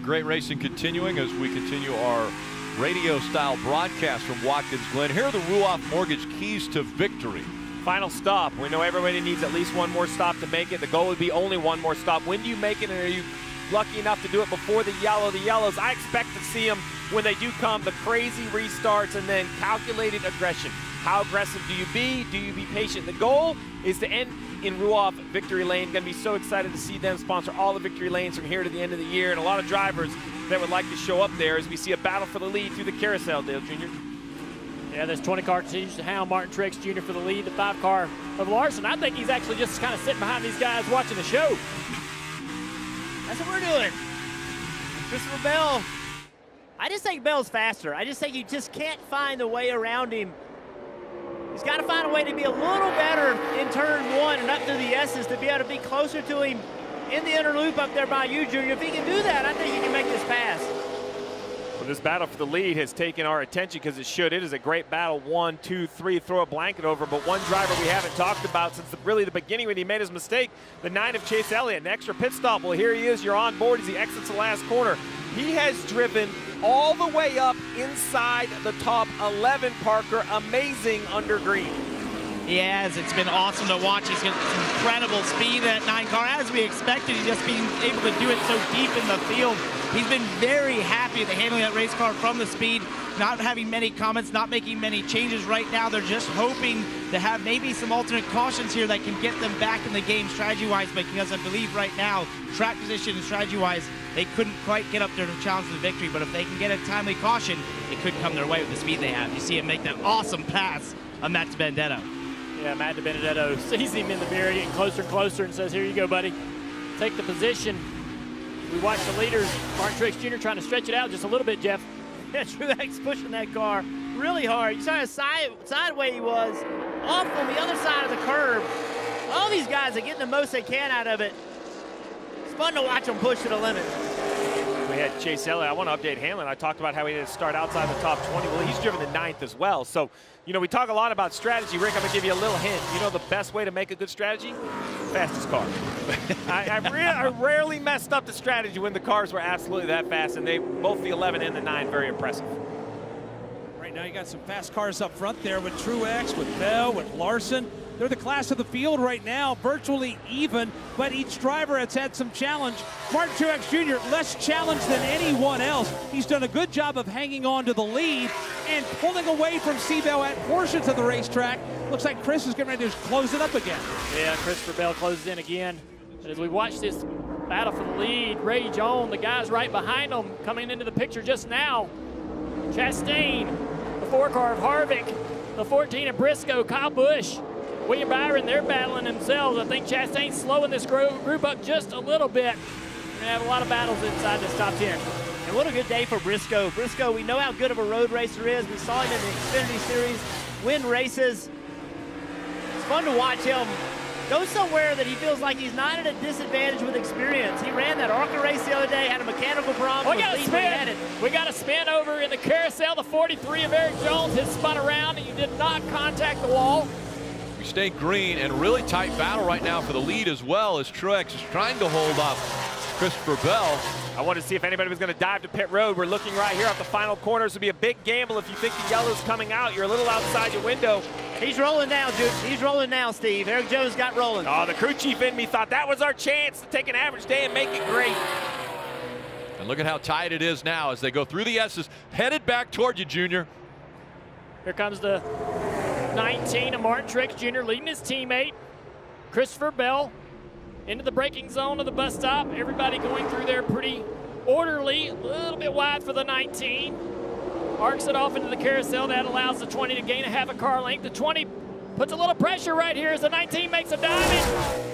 Great racing continuing as we continue our radio-style broadcast from Watkins Glen. Here are the Ruoff Mortgage keys to victory. Final stop. We know everybody needs at least one more stop to make it. The goal would be only one more stop. When do you make it, and are you lucky enough to do it before the yellow? The yellows, I expect to see them when they do come. The crazy restarts and then calculated aggression. How aggressive do you be? Do you be patient? The goal is to end in Ruoff Victory Lane. Going to be so excited to see them sponsor all the Victory Lanes from here to the end of the year, and a lot of drivers that would like to show up there as we see a battle for the lead through the carousel, Dale Jr. Yeah, this 20 car continues to hound Martin Truex Jr. for the lead. The 5 car of Larson, I think he's actually just kind of sitting behind these guys watching the show. That's what we're doing. Christopher Bell, I just think Bell's faster. I just think you just can't find a way around him. He's got to find a way to be a little better in turn one and up through the S's to be able to be closer to him in the inner loop up there by you, Junior. If he can do that, I think he can make this pass. Well, this battle for the lead has taken our attention because it should. It is a great battle. 1, 2, 3, throw a blanket over. But one driver we haven't talked about since really the beginning when he made his mistake, the 9 of Chase Elliott. An extra pit stop. Well, here he is. You're on board as he exits the last corner. He has driven all the way up inside the top 11, Parker. Amazing under green. He has. It's been awesome to watch. He's got incredible speed in that 9 car, as we expected. He's just being able to do it so deep in the field. He's been very happy at handling that race car from the speed, not having many comments, not making many changes right now. They're just hoping to have maybe some alternate cautions here that can get them back in the game strategy-wise, because I believe right now, track position and strategy-wise, they couldn't quite get up there to challenge the victory. But if they can get a timely caution, it could come their way with the speed they have. You see him make that awesome pass on Matt DiBenedetto. Yeah, Matt DiBenedetto sees him in the mirror, getting closer and closer, and says, here you go, buddy. Take the position. We watched the leaders, Martin Truex Jr., trying to stretch it out just a little bit, Jeff. Yeah, Truex pushing that car really hard. You saw how sideways he was, off on the other side of the curb. All these guys are getting the most they can out of it. It's fun to watch them push to the limit. We had Chase Elliott. I want to update Hamlin. I talked about how he didn't start outside the top 20. Well, he's driven the 9th as well. So, you know, we talk a lot about strategy. Rick, I'm going to give you a little hint. You know the best way to make a good strategy? Fastest car. I rarely messed up the strategy when the cars were absolutely that fast, and they both the 11 and the 9, very impressive. Right now you got some fast cars up front there with Truex, with Bell, with Larson. They're the class of the field right now, virtually even, but each driver has had some challenge. Martin Truex Jr., less challenged than anyone else. He's done a good job of hanging on to the lead and pulling away from Seabell at portions of the racetrack. Looks like Chris is getting ready to just close it up again. Yeah, Christopher Bell closes in again. As we watch this battle for the lead rage on, the guys right behind them coming into the picture just now. Chastain, the 4 car of Harvick, the 14 of Briscoe, Kyle Busch, William Byron, they're battling themselves. I think Chastain's slowing this group up just a little bit. We're gonna have a lot of battles inside this top 10. And what a good day for Briscoe. Briscoe, we know how good of a road racer is. We saw him in the Xfinity Series win races. It's fun to watch him go somewhere that he feels like he's not at a disadvantage with experience. He ran that ARCA race the other day, had a mechanical problem. We got a spin over in the carousel, the 43 of Eric Jones has spun around and you did not contact the wall. We stay green and really tight battle right now for the lead as well, as Truex is trying to hold up Christopher Bell. I wanted to see if anybody was going to dive to pit road. We're looking right here off the final corners. It'll be a big gamble if you think the yellow's coming out. You're a little outside your window. He's rolling now, dude. He's rolling now, Steve. Eric Jones got rolling. Oh, the crew chief in me thought that was our chance to take an average day and make it great. And look at how tight it is now as they go through the S's, headed back toward you, Junior. Here comes the 19 of Martin Truex Jr. leading his teammate, Christopher Bell, into the braking zone of the bus stop. Everybody going through there pretty orderly. A little bit wide for the 19. Arcs it off into the carousel. That allows the 20 to gain a half a car length. The 20 puts a little pressure right here as the 19 makes a diamond.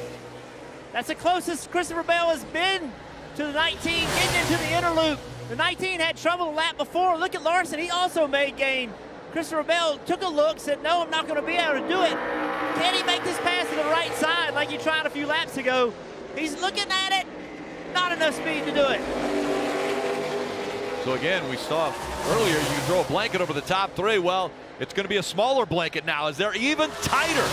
That's the closest Christopher Bell has been to the 19, getting into the inner loop. The 19 had trouble the lap before. Look at Larson. He also made gain. Christopher Bell took a look, said, no, I'm not going to be able to do it. Can he make this pass to the right side like he tried a few laps ago? He's looking at it. Not enough speed to do it. So again, we saw earlier you can throw a blanket over the top 3. Well, it's going to be a smaller blanket now as they're even tighter.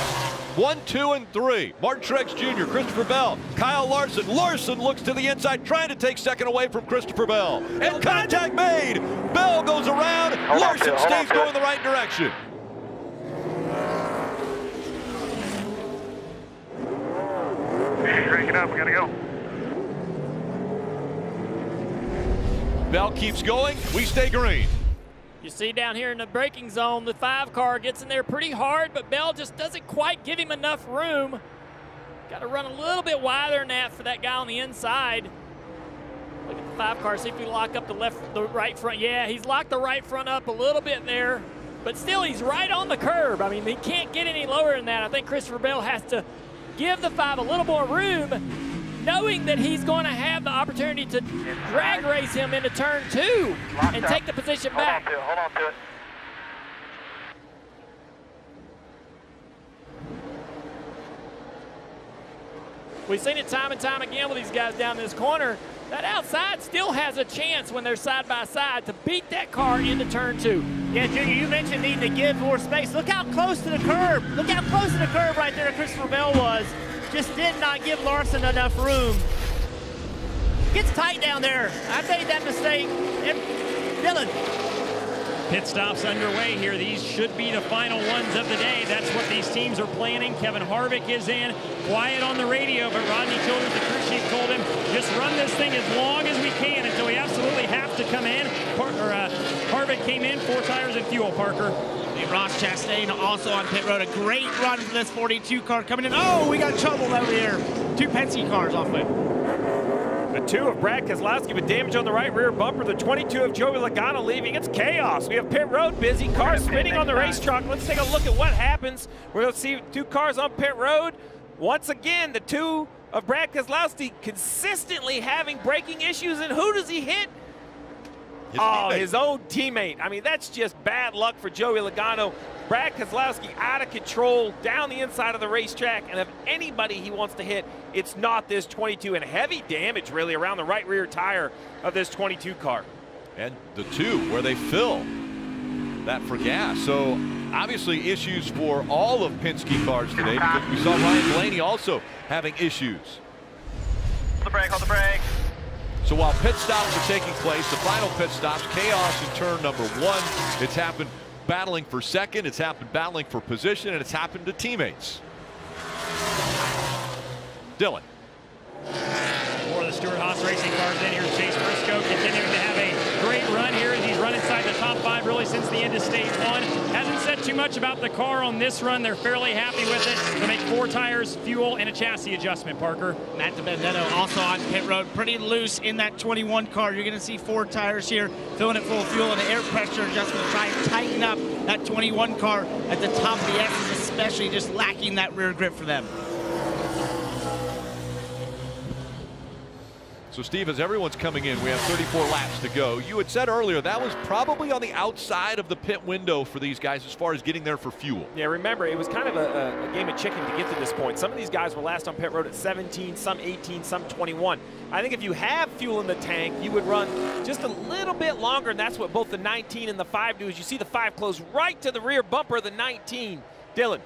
1, 2, and 3. Martin Truex Jr., Christopher Bell, Kyle Larson. Larson looks to the inside, trying to take second away from Christopher Bell. And contact made. Bell goes around. Larson stays going the right direction. Break it up. We gotta go. Bell keeps going. We stay green. You see down here in the braking zone, the 5 car gets in there pretty hard, but Bell just doesn't quite give him enough room. Got to run a little bit wider than that for that guy on the inside. Look at the 5 car, see if we lock up the right front. Yeah, he's locked the right front up a little bit there, but still he's right on the curb. I mean, he can't get any lower than that. I think Christopher Bell has to give the 5 a little more room, knowing that he's going to have the opportunity to drag race him into turn 2 and take the position back. Hold on to it. We've seen it time and time again with these guys down this corner. That outside still has a chance when they're side by side to beat that car into turn two. Yeah, Junior, you mentioned needing to give more space. Look how close to the curb. Look how close to the curb right there Christopher Bell was. Just did not give Larson enough room. Gets tight down there. I made that mistake. Dillon. Pit stops underway here. These should be the final ones of the day. That's what these teams are planning. Kevin Harvick is in. Quiet on the radio, but Rodney Childers, the crew chief, told him, just run this thing as long as we can until we absolutely have to come in. Harvick came in, 4 tires and fuel, Parker. And Ross Chastain also on pit road. A great run for this 42 car coming in. Oh, we got trouble over here. 2 Penske cars off it. The 2 of Brad Keselowski with damage on the right rear bumper. The 22 of Joey Logano leaving. It's chaos. We have pit road busy. Cars spinning on the racetrack. Let's take a look at what happens. We're going to see 2 cars on pit road. Once again, the 2 of Brad Keselowski consistently having braking issues. And who does he hit? His own teammate. I mean, that's just bad luck for Joey Logano. Brad Keselowski out of control down the inside of the racetrack, and if anybody he wants to hit, it's not this 22, and heavy damage really around the right rear tire of this 22 car. And the 2 where they fill that for gas. So obviously issues for all of Penske cars today, because we saw Ryan Blaney also having issues. Hold the brake, hold the brake. So while pit stops are taking place, the final pit stops, chaos in turn number 1. It's happened battling for second, it's happened battling for position, and it's happened to teammates. Dillon. More of the Stewart Haas Racing cars in here. Chase Briscoe continuing to have a great run here as he's run inside the top 5 really since the end of stage 1. Hasn't said too much about the car on this run. They're fairly happy with it. They make 4 tires, fuel, and a chassis adjustment, Parker. Matt DiBenedetto also on pit road. Pretty loose in that 21 car. You're going to see 4 tires here, filling it full of fuel and air pressure adjustment to try and tighten up that 21 car at the top of the X's, especially just lacking that rear grip for them. So, Steve, as everyone's coming in, we have 34 laps to go. You had said earlier that was probably on the outside of the pit window for these guys as far as getting there for fuel. Yeah, remember, it was kind of a game of chicken to get to this point. Some of these guys were last on pit road at 17, some 18, some 21. I think if you have fuel in the tank, you would run just a little bit longer, and that's what both the 19 and the 5 do, is you see the 5 close right to the rear bumper of the 19. Dillon.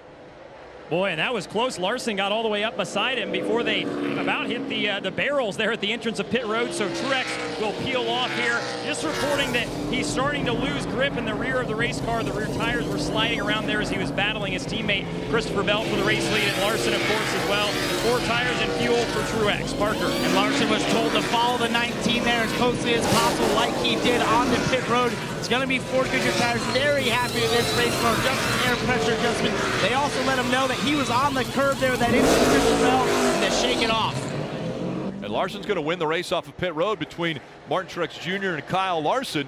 Boy, and that was close. Larson got all the way up beside him before they about hit the barrels there at the entrance of pit road. So Truex will peel off here. Just reporting that he's starting to lose grip in the rear of the race car. The rear tires were sliding around there as he was battling his teammate Christopher Bell for the race lead, and Larson, of course, as well. 4 tires and fuel for Truex. Parker. And Larson was told to follow the 19 there as closely as possible, like he did on the pit road. It's going to be Ford Goodyear tires. Very happy with this race car. Just an air pressure adjustment. They also let him know that he was on the curb there, that instant Christopher Bell, and to shake it off. And Larson's going to win the race off of pit road between Martin Truex Jr. and Kyle Larson.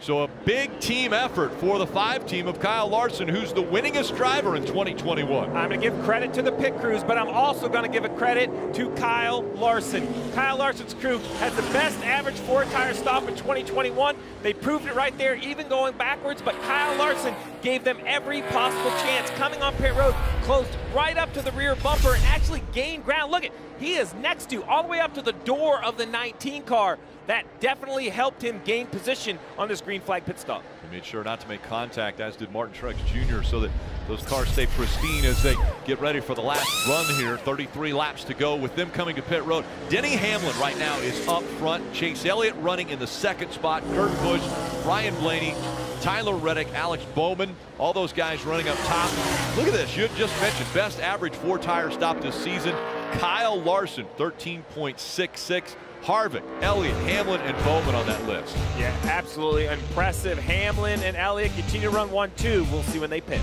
So a big team effort for the 5 team of Kyle Larson, who's the winningest driver in 2021. I'm going to give credit to the pit crews, but I'm also going to give a credit to Kyle Larson. Kyle Larson's crew had the best average 4-tire stop in 2021. They proved it right there, even going backwards, but Kyle Larson gave them every possible chance. Coming on pit road, closed right up to the rear bumper and actually gained ground. Look at, he is next to, all the way up to the door of the 19 car. That definitely helped him gain position on this green flag pit stop. He made sure not to make contact, as did Martin Truex Jr., so that those cars stay pristine as they get ready for the last run here. 33 laps to go with them coming to pit road. Denny Hamlin right now is up front. Chase Elliott running in the 2nd spot. Kurt Busch, Ryan Blaney, Tyler Reddick, Alex Bowman, all those guys running up top. Look at this. You just mentioned best average 4-tire stop this season. Kyle Larson, 13.66. Harvick, Elliott, Hamlin, and Bowman on that list. Yeah, absolutely impressive. Hamlin and Elliott continue to run 1-2. We'll see when they pit.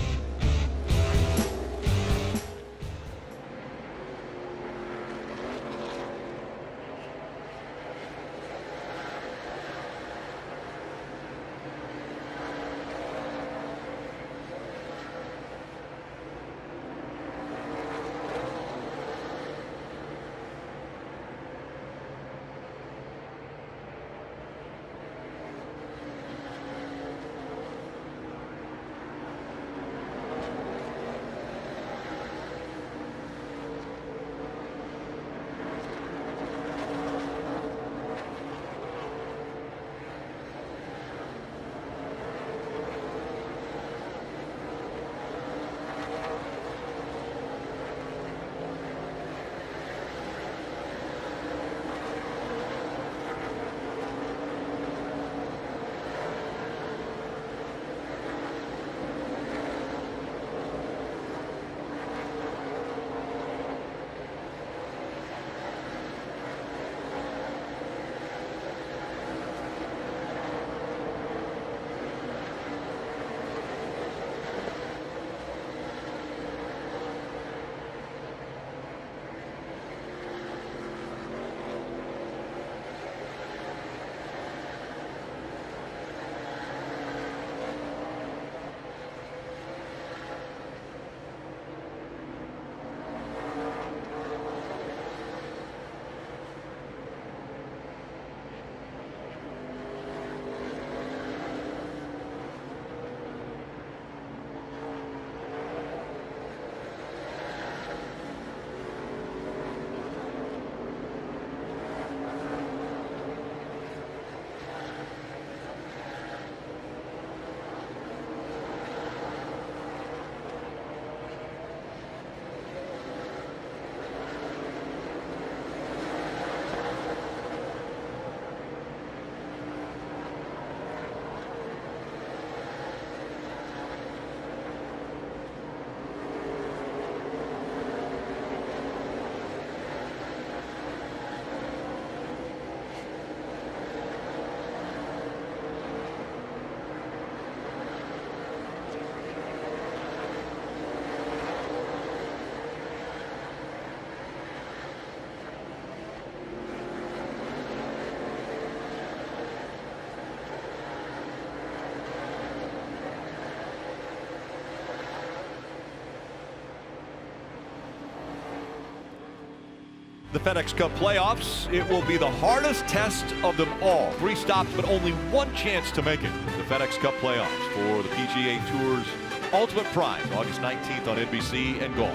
The FedEx Cup playoffs, it will be the hardest test of them all. 3 stops, but only 1 chance to make it. The FedEx Cup playoffs for the PGA Tour's ultimate prize, August 19th on NBC and Golf.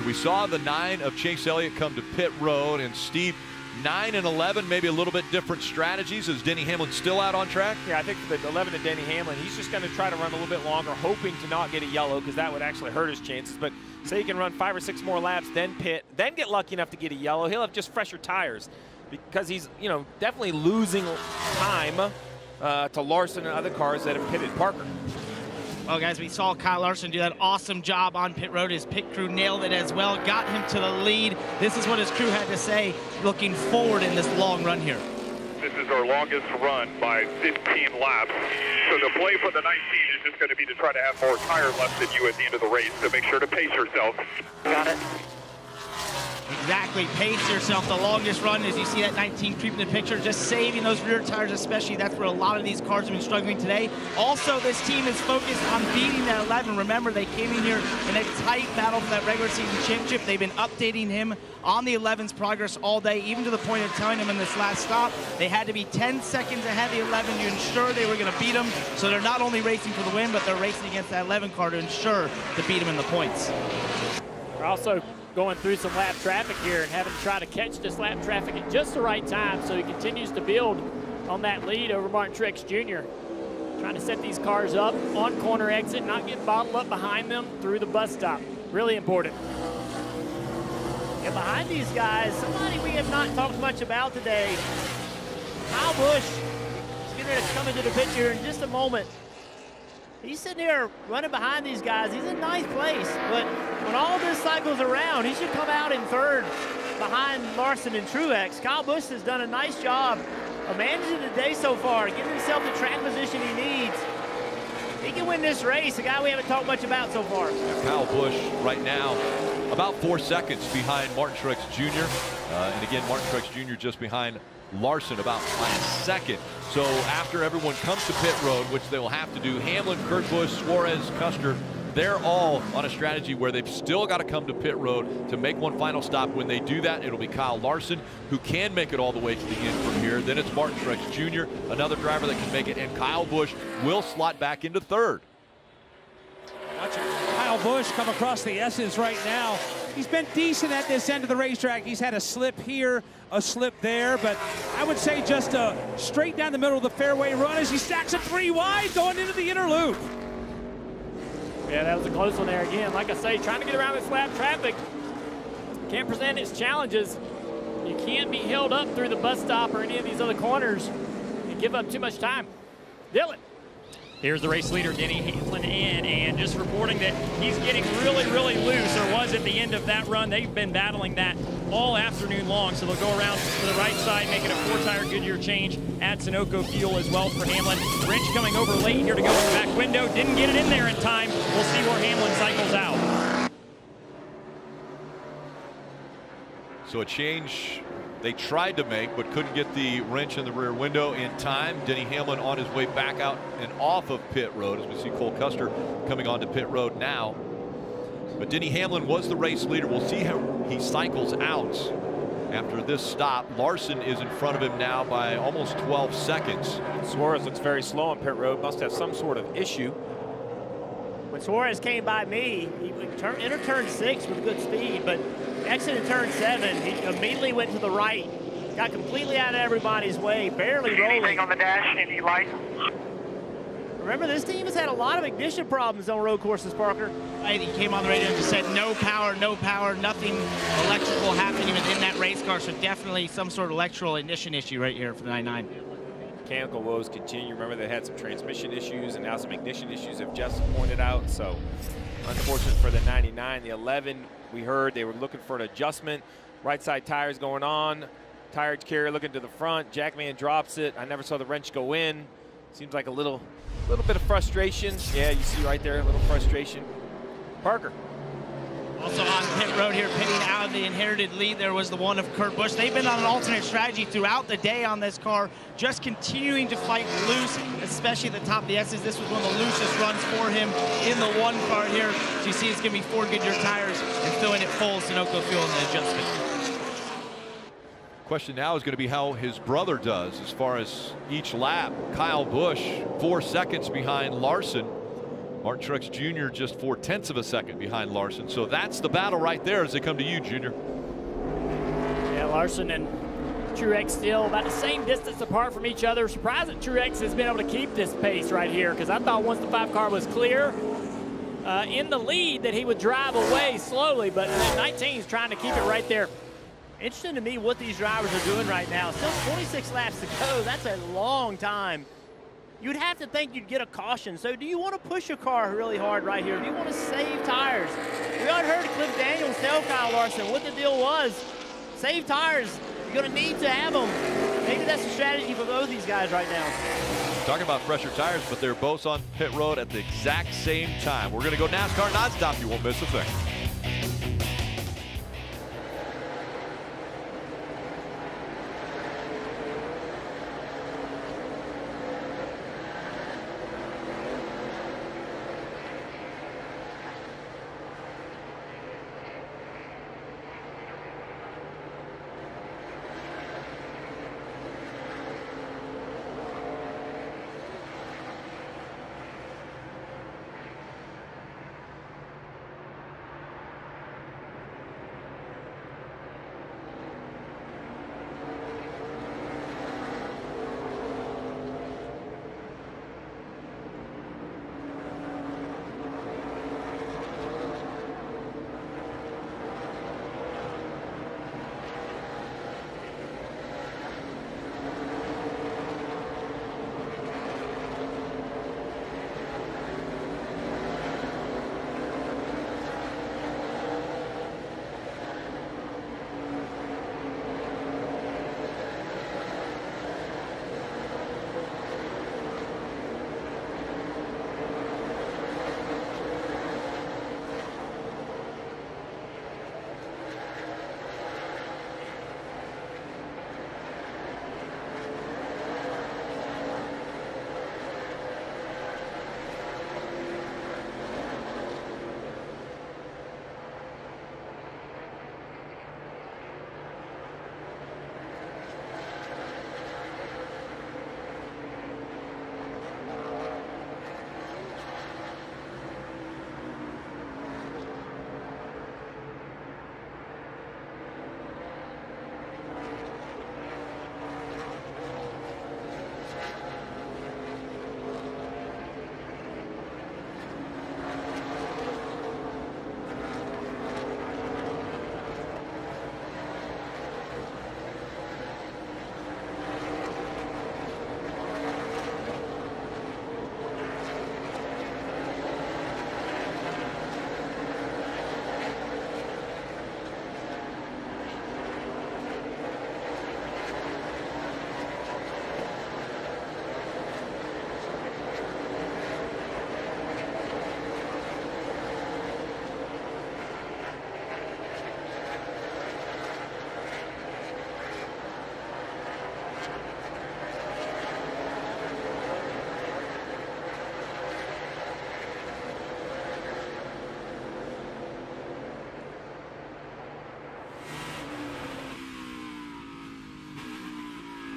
So we saw the 9 of Chase Elliott come to pit road, and Steve, 9 and 11, maybe a little bit different strategies. Is Denny Hamlin still out on track? Yeah, I think for the 11 to Denny Hamlin, he's just going to try to run a little bit longer, hoping to not get a yellow, because that would actually hurt his chances. But say he can run 5 or 6 more laps, then pit, then get lucky enough to get a yellow, he'll have just fresher tires, because he's, you know, definitely losing time to Larson and other cars that have pitted Parker. Well, guys, we saw Kyle Larson do that awesome job on pit road. His pit crew nailed it as well, got him to the lead. This is what his crew had to say looking forward in this long run here. This is our longest run by 15 laps. So the play for the 19 is just going to be to try to have more tire left than you at the end of the race. So make sure to pace yourself. Got it. Exactly, pace yourself. The longest run, as you see that 19 creep in the picture, just saving those rear tires, especially. That's where a lot of these cars have been struggling today. Also, this team is focused on beating that 11. Remember, they came in here in a tight battle for that regular season championship. They've been updating him on the 11's progress all day, even to the point of telling him in this last stop, they had to be 10 seconds ahead of the 11 to ensure they were going to beat him. So they're not only racing for the win, but they're racing against that 11 car to ensure to beat him in the points. They're also going through some lap traffic here and having to try to catch this lap traffic at just the right time, so he continues to build on that lead over Martin Truex Jr. Trying to set these cars up on corner exit, not get bottled up behind them through the bus stop. Really important. And behind these guys, somebody we have not talked much about today, Kyle Busch, is going to come into the picture in just a moment. He's sitting here running behind these guys. He's in ninth place, but when all this cycles around, he should come out in third behind Larson and Truex. Kyle Busch has done a nice job of managing the day so far, getting himself the track position he needs. He can win this race, a guy we haven't talked much about so far. Yeah, Kyle Busch right now about 4 seconds behind Martin Truex Jr. And again, Martin Truex Jr. just behind Larson about by a second. So after everyone comes to pit road, which they will have to do, Hamlin, Kurt Busch, Suarez, Custer, they're all on a strategy where they've still got to come to pit road to make one final stop. When they do that, it'll be Kyle Larson, who can make it all the way to the end from here. Then it's Martin Truex Jr., another driver that can make it, and Kyle Busch will slot back into third. Watching Kyle Busch come across the S's right now. He's been decent at this end of the racetrack. He's had a slip here, a slip there, but I would say just a straight down the middle of the fairway run as he stacks a 3 wide going into the inner loop. Yeah, that was a close one there again. Like I say, trying to get around this lap traffic. Can't present its challenges. You can't be held up through the bus stop or any of these other corners and give up too much time. Dillon. Here's the race leader, Denny Hamlin, in, and just reporting that he's getting really, really loose, or was at the end of that run. They've been battling that all afternoon long, so they'll go around to the right side, making a 4-tire Goodyear change at Sunoco Fuel as well for Hamlin. Wrench coming over late here to go in the back window. Didn't get it in there in time. We'll see where Hamlin cycles out. So a change they tried to make, but couldn't get the wrench in the rear window in time. Denny Hamlin on his way back out and off of pit road, as we see Cole Custer coming onto pit road now. But Denny Hamlin was the race leader. We'll see how he cycles out after this stop. Larson is in front of him now by almost 12 seconds. Suarez looks very slow on pit road, must have some sort of issue. When Suarez came by me, he entered turn 6 with good speed, but exited turn 7. He immediately went to the right, got completely out of everybody's way, barely rolling. Anything on the dash, any light? Remember, this team has had a lot of ignition problems on road courses, Parker. Right, he came on the radio and just said no power, no power, nothing electrical happening within that race car, so definitely some sort of electrical ignition issue right here for the 99. Mechanical woes continue. Remember, they had some transmission issues and now some ignition issues, as Jeff pointed out. So unfortunate for the 99. The 11, we heard they were looking for an adjustment. Right side tires going on. Tire carrier looking to the front. Jackman drops it. I never saw the wrench go in. Seems like a little bit of frustration. Yeah, you see right there, a little frustration. Parker. Also on pit road here, pitting out of the inherited lead, there was the one of Kurt Busch. They've been on an alternate strategy throughout the day on this car, just continuing to fight loose, especially at the top of the S's. This was one of the loosest runs for him in the one car here. So you see it's going to be Ford Goodyear tires and filling it full Sunoco fuel in the adjustment. Question now is going to be how his brother does as far as each lap. Kyle Busch 4 seconds behind Larson. Martin Truex Jr. just 0.4 seconds behind Larson. So that's the battle right there as they come to you, Jr. Yeah, Larson and Truex still about the same distance apart from each other. Surprised that Truex has been able to keep this pace right here, because I thought once the 5 car was clear in the lead that he would drive away slowly, but 19's trying to keep it right there. Interesting to me what these drivers are doing right now. Still 26 laps to go. That's a long time. You'd have to think you'd get a caution. So do you want to push your car really hard right here? Do you want to save tires? We already heard Cliff Daniels tell Kyle Larson what the deal was. Save tires. You're going to need to have them. Maybe that's the strategy for both these guys right now. Talking about fresher tires, but they're both on pit road at the exact same time. We're going to go NASCAR nonstop. You won't miss a thing. .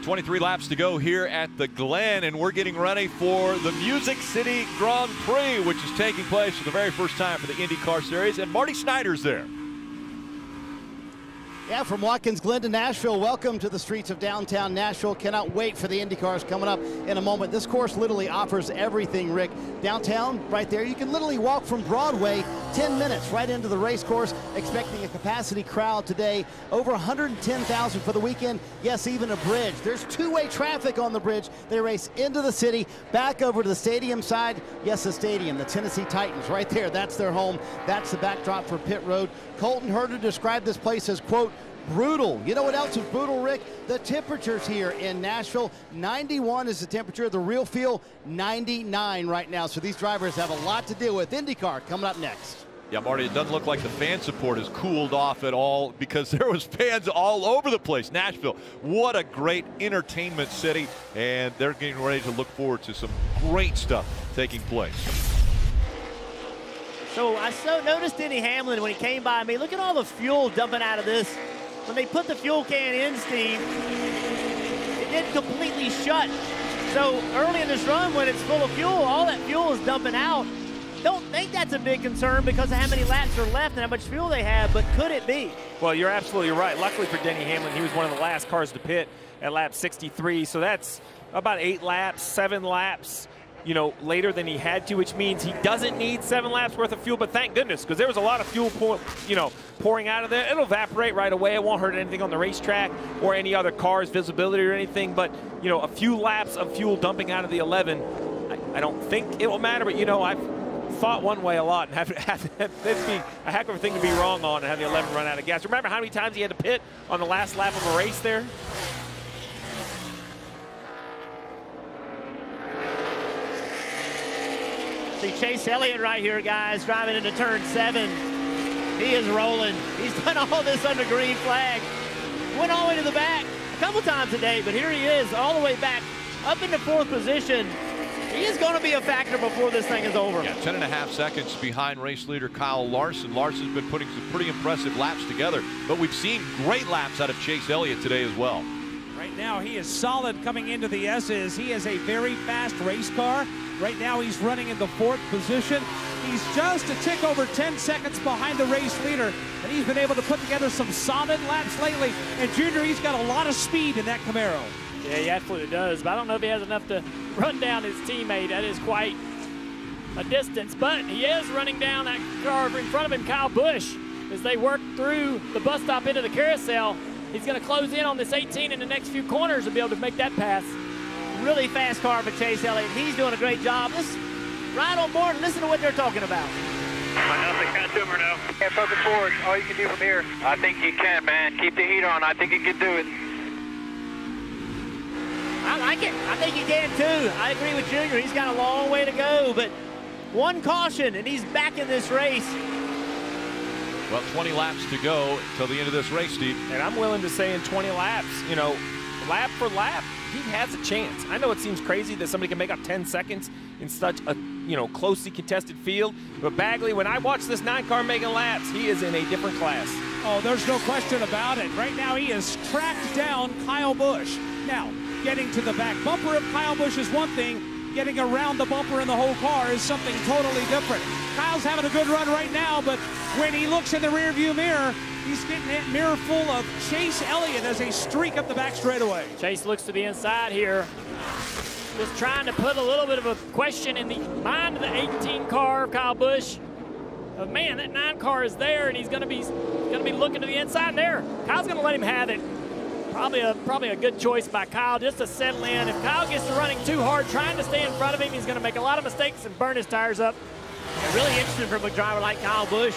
23 laps to go here at the Glen, and we're getting ready for the Music City Grand Prix, which is taking place for the very first time for the IndyCar Series, and Marty Snyder's there. Yeah, from Watkins Glen to Nashville, welcome to the streets of downtown Nashville. Cannot wait for the IndyCars coming up in a moment. This course literally offers everything, Rick. Downtown, right there, you can literally walk from Broadway 10 minutes right into the race course. Expecting a capacity crowd today, over 110,000 for the weekend. Yes, even a bridge. There's two-way traffic on the bridge. They race into the city, back over to the stadium side. Yes, the stadium, the Tennessee Titans, right there. That's their home. That's the backdrop for pit road. Colton Herter described this place as, quote, brutal. You know what else is brutal, Rick? The temperatures here in Nashville. 91 is the temperature. The real feel, 99 right now. So these drivers have a lot to deal with. IndyCar coming up next. Yeah, Marty, it doesn't look like the fan support has cooled off at all, because there was fans all over the place. Nashville, what a great entertainment city, and they're getting ready to look forward to some great stuff taking place. So I noticed Denny Hamlin when he came by me. Look at all the fuel dumping out of this. When they put the fuel can in, Steve, it didn't completely shut. So early in this run, when it's full of fuel, all that fuel is dumping out. Don't think that's a big concern because of how many laps are left and how much fuel they have, but could it be? Well, you're absolutely right. Luckily for Denny Hamlin, he was one of the last cars to pit at lap 63, so that's about 7 laps, you know, later than he had to, which means he doesn't need 7 laps worth of fuel, but thank goodness, because there was a lot of fuel pouring out of there. It'll evaporate right away. It won't hurt anything on the racetrack or any other car's visibility or anything, but, you know, a few laps of fuel dumping out of the 11, I don't think it will matter, but, you know, I've thought one way a lot and that'd be a heck of a thing to be wrong on and have the 11 run out of gas. Remember how many times he had to pit on the last lap of a race there? See Chase Elliott right here, guys, driving into turn 7. He is rolling. He's done all this under green flag. Went all the way to the back a couple times today, but here he is all the way back up into 4th position. He is going to be a factor before this thing is over. Yeah, 10.5 seconds behind race leader Kyle Larson. Larson's been putting some pretty impressive laps together, but we've seen great laps out of Chase Elliott today as well. Right now, he is solid coming into the S's. He is a very fast race car. Right now, he's running in the 4th position. He's just a tick over 10 seconds behind the race leader, and he's been able to put together some solid laps lately. And Junior, he's got a lot of speed in that Camaro. Yeah, he absolutely does, but I don't know if he has enough to run down his teammate. That is quite a distance, but he is running down that car in front of him, Kyle Busch, as they work through the bus stop into the carousel. He's going to close in on this 18 in the next few corners to be able to make that pass. Really fast car for Chase Elliott. He's doing a great job. Let's ride on board and listen to what they're talking about. Can't focus forward. All you can do from here. I think you can, man. Keep the heat on. I think you can do it. I like it. I think he can too. I agree with Junior. He's got a long way to go, but one caution and he's back in this race. Well, 20 laps to go till the end of this race, Steve. And I'm willing to say in 20 laps, you know, lap for lap, he has a chance. I know it seems crazy that somebody can make up 10 seconds in such a, you know, closely contested field, but Bagley, when I watch this 9 car making laps, he is in a different class. Oh, there's no question about it. Right now, he has tracked down Kyle Busch. Now, getting to the back bumper of Kyle Busch is one thing. Getting around the bumper in the whole car is something totally different. Kyle's having a good run right now, but when he looks in the rearview mirror, he's getting that mirror full of Chase Elliott as they streak up the back straightaway. Chase looks to the inside here. Just trying to put a little bit of a question in the mind of the 18 car of Kyle Busch. But man, that 9 car is there, and he's going to be looking to the inside there. Kyle's going to let him have it. Probably a good choice by Kyle just to settle in. If Kyle gets to running too hard, trying to stay in front of him, he's going to make a lot of mistakes and burn his tires up. And really interesting from a driver like Kyle Busch,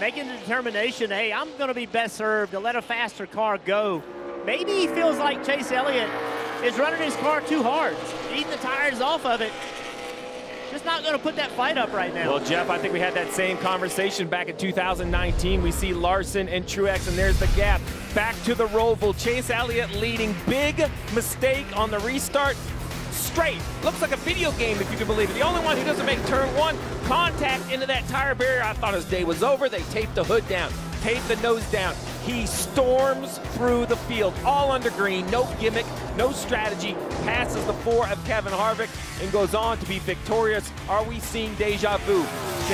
making the determination, hey, I'm going to be best served to let a faster car go. Maybe he feels like Chase Elliott is running his car too hard, eating the tires off of it. Just not going to put that fight up right now. Well, Jeff, I think we had that same conversation back in 2019. We see Larson and Truex, and there's the gap. Back to the Roval. Chase Elliott leading. Big mistake on the restart. Straight. Looks like a video game, if you can believe it. The only one who doesn't make turn 1. Contact into that tire barrier. I thought his day was over. They taped the hood down, taped the nose down. He storms through the field, all under green, no gimmick, no strategy, passes the 4 of Kevin Harvick and goes on to be victorious. Are we seeing deja vu?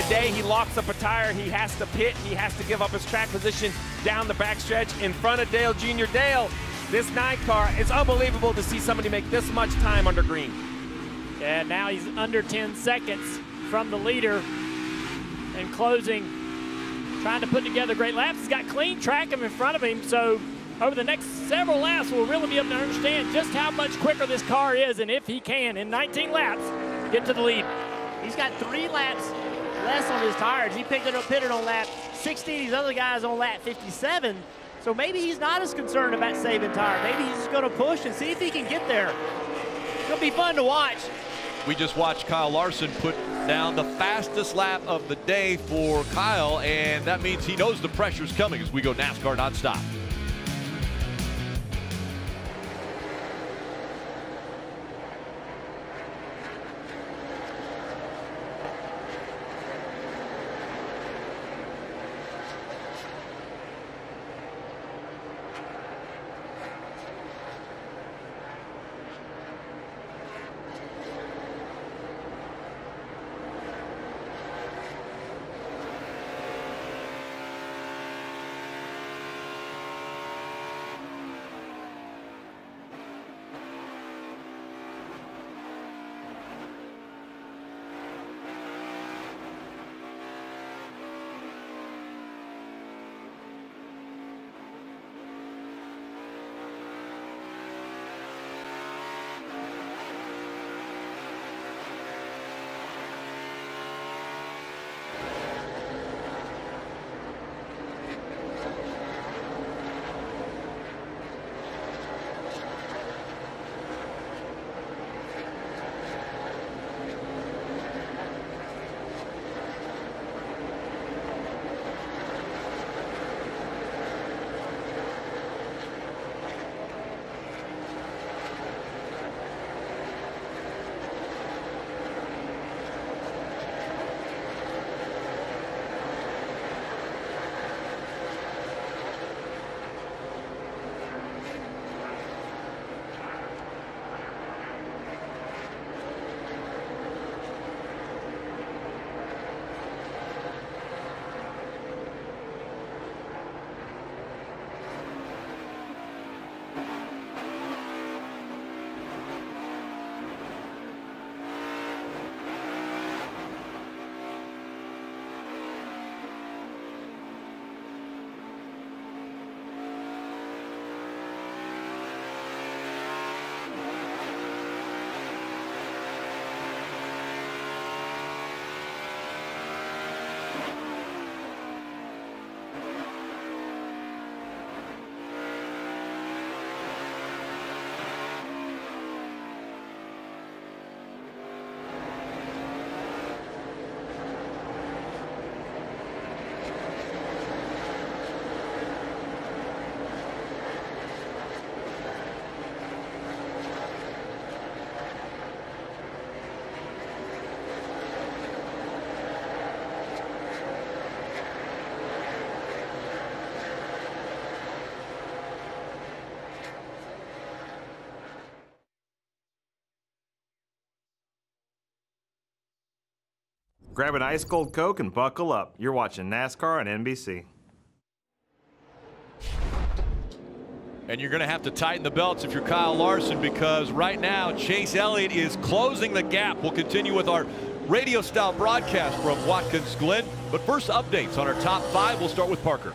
Today he locks up a tire, he has to pit, he has to give up his track position down the backstretch in front of Dale Jr. Dale, this 9 car, it's unbelievable to see somebody make this much time under green. Yeah, now he's under 10 seconds from the leader and closing. Trying to put together great laps. He's got clean track in front of him, so over the next several laps, we'll really be able to understand just how much quicker this car is and if he can, in 19 laps, get to the lead. He's got 3 laps less on his tires. He picked it up, pitted on lap 60. These other guys on lap 57, so maybe he's not as concerned about saving tire. Maybe he's just going to push and see if he can get there. It'll be fun to watch. We just watched Kyle Larson put down the fastest lap of the day for Kyle, and that means he knows the pressure's coming as we go NASCAR nonstop. Grab an ice cold Coke and buckle up. You're watching NASCAR on NBC. And you're going to have to tighten the belts if you're Kyle Larson, because right now Chase Elliott is closing the gap. We'll continue with our radio style broadcast from Watkins Glen. But first, updates on our top five. We'll start with Parker.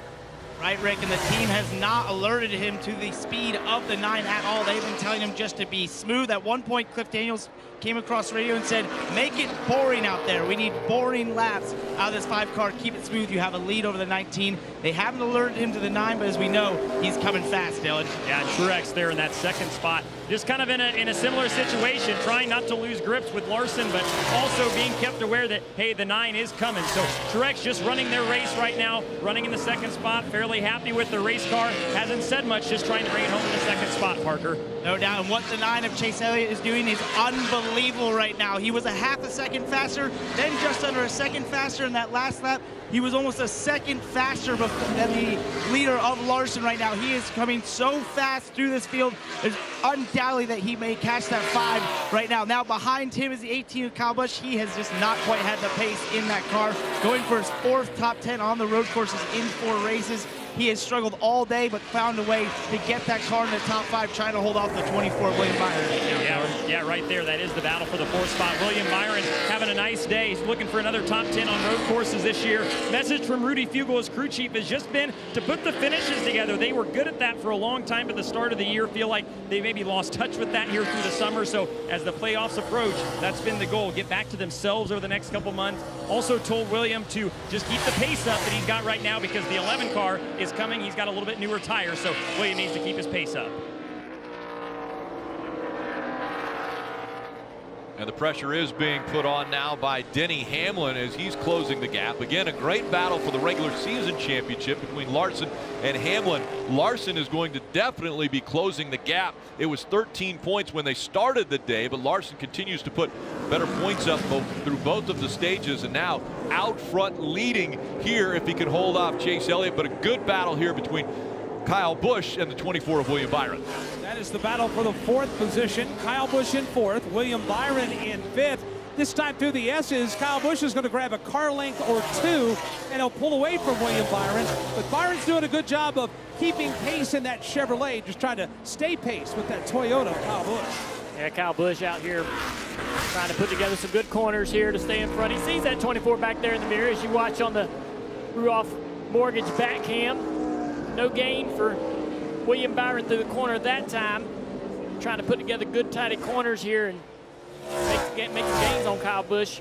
Right, Rick, and the team has not alerted him to the speed of the 9 at all. They've been telling him just to be smooth. At one point, Cliff Daniels came across the radio and said, make it boring out there. We need boring laps out of this 5 car. Keep it smooth. You have a lead over the 19. They haven't alerted him to the 9, but as we know, he's coming fast, Dylan. Yeah, Truex there in that second spot. Just kind of in a similar situation, trying not to lose grips with Larson, but also being kept aware that, hey, the 9 is coming. So Truex just running their race right now, running in the second spot, fairly happy with the race car. Hasn't said much, just trying to bring it home in the second spot, Parker. No doubt, and what the 9 of Chase Elliott is doing is unbelievable right now. He was a half a second faster, then just under a second faster in that last lap. He was almost a second faster than the leader of Larson right now. He is coming so fast through this field. It's undoubtedly that he may catch that 5 right now. Now behind him is the 18 of Kyle Busch. He has just not quite had the pace in that car. Going for his 4th top 10 on the road courses in 4 races. He has struggled all day, but found a way to get that car in the top 5, trying to hold off the 24 William Byron. Yeah, right there. That is the battle for the 4th spot. William Byron having a nice day. He's looking for another top 10 on road courses this year. Message from Rudy Fugel, his crew chief, has just been to put the finishes together. They were good at that for a long time at the start of the year. Feel like they maybe lost touch with that here through the summer. So as the playoffs approach, that's been the goal. Get back to themselves over the next couple months. Also told William to just keep the pace up that he's got right now, because the 11 car is coming. He's got a little bit newer tire, so William needs to keep his pace up. And the pressure is being put on now by Denny Hamlin as he's closing the gap. Again, a great battle for the regular season championship between Larson and Hamlin. Larson is going to definitely be closing the gap. It was 13 points when they started the day, but Larson continues to put better points up through both of the stages, and now out front leading here if he can hold off Chase Elliott. But a good battle here between Kyle Busch and the 24 of William Byron. That is the battle for the fourth position. Kyle Busch in fourth, William Byron in fifth. This time through the S's, Kyle Busch is going to grab a car length or two, and he'll pull away from William Byron. But Byron's doing a good job of keeping pace in that Chevrolet, just trying to stay pace with that Toyota, Kyle Busch. Yeah, Kyle Busch out here trying to put together some good corners here to stay in front. He sees that 24 back there in the mirror as you watch on the Ruoff Mortgage back cam. No gain for William Byron through the corner that time. Trying to put together good, tidy corners here and make some gains on Kyle Busch.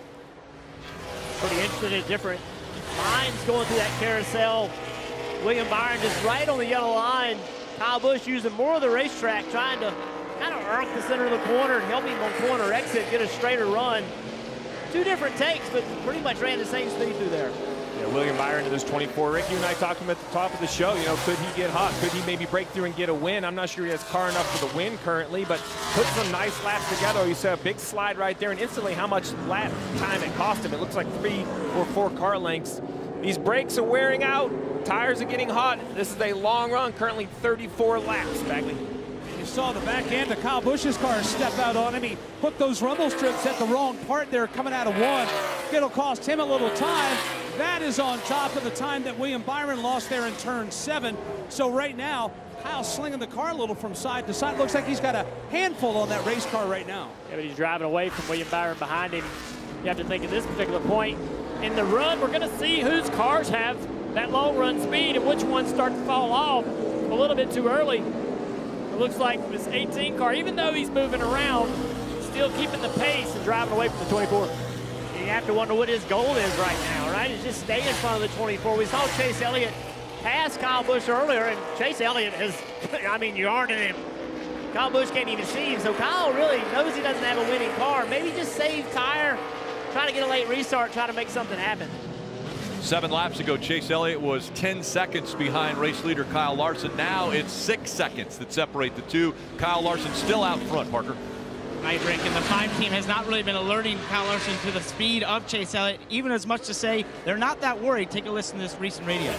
Pretty interesting and different. Lines going through that carousel. William Byron just right on the yellow line. Kyle Busch using more of the racetrack, trying to kind of arc the center of the corner and help him on corner exit, get a straighter run. Two different takes, but pretty much ran the same speed through there. Yeah, William Byron to this 24. Ricky and I talked to him at the top of the show. You know, could he get hot? Could he maybe break through and get a win? I'm not sure he has car enough for the win currently, but put some nice laps together. You saw a big slide right there, and instantly how much lap time it cost him. It looks like 3 or 4 car lengths. These brakes are wearing out. Tires are getting hot. This is a long run, currently 34 laps, Bagley. You saw the back end of Kyle Busch's car step out on him. He hooked those rumble strips at the wrong part there coming out of one. It'll cost him a little time. That is on top of the time that William Byron lost there in turn 7. So right now, Kyle slinging the car a little from side to side. Looks like he's got a handful on that race car right now. Yeah, but he's driving away from William Byron behind him. You have to think at this particular point in the run, we're going to see whose cars have that long run speed and which ones start to fall off a little bit too early. It looks like this 18 car, even though he's moving around, still keeping the pace and driving away from the 24. You have to wonder what his goal is right now, right? It's just stay in front of the 24. We saw Chase Elliott pass Kyle Busch earlier, and Chase Elliott has, I mean, yarning him. Kyle Busch can't even see him, so Kyle really knows he doesn't have a winning car. Maybe just save tire, try to get a late restart, try to make something happen. 7 laps ago, Chase Elliott was 10 seconds behind race leader Kyle Larson. Now it's 6 seconds that separate the two. Kyle Larson still out front, Parker. Right, Rick, and the 5 team has not really been alerting Kyle Larson to the speed of Chase Elliott, even as much to say they're not that worried. Take a listen to this recent radio.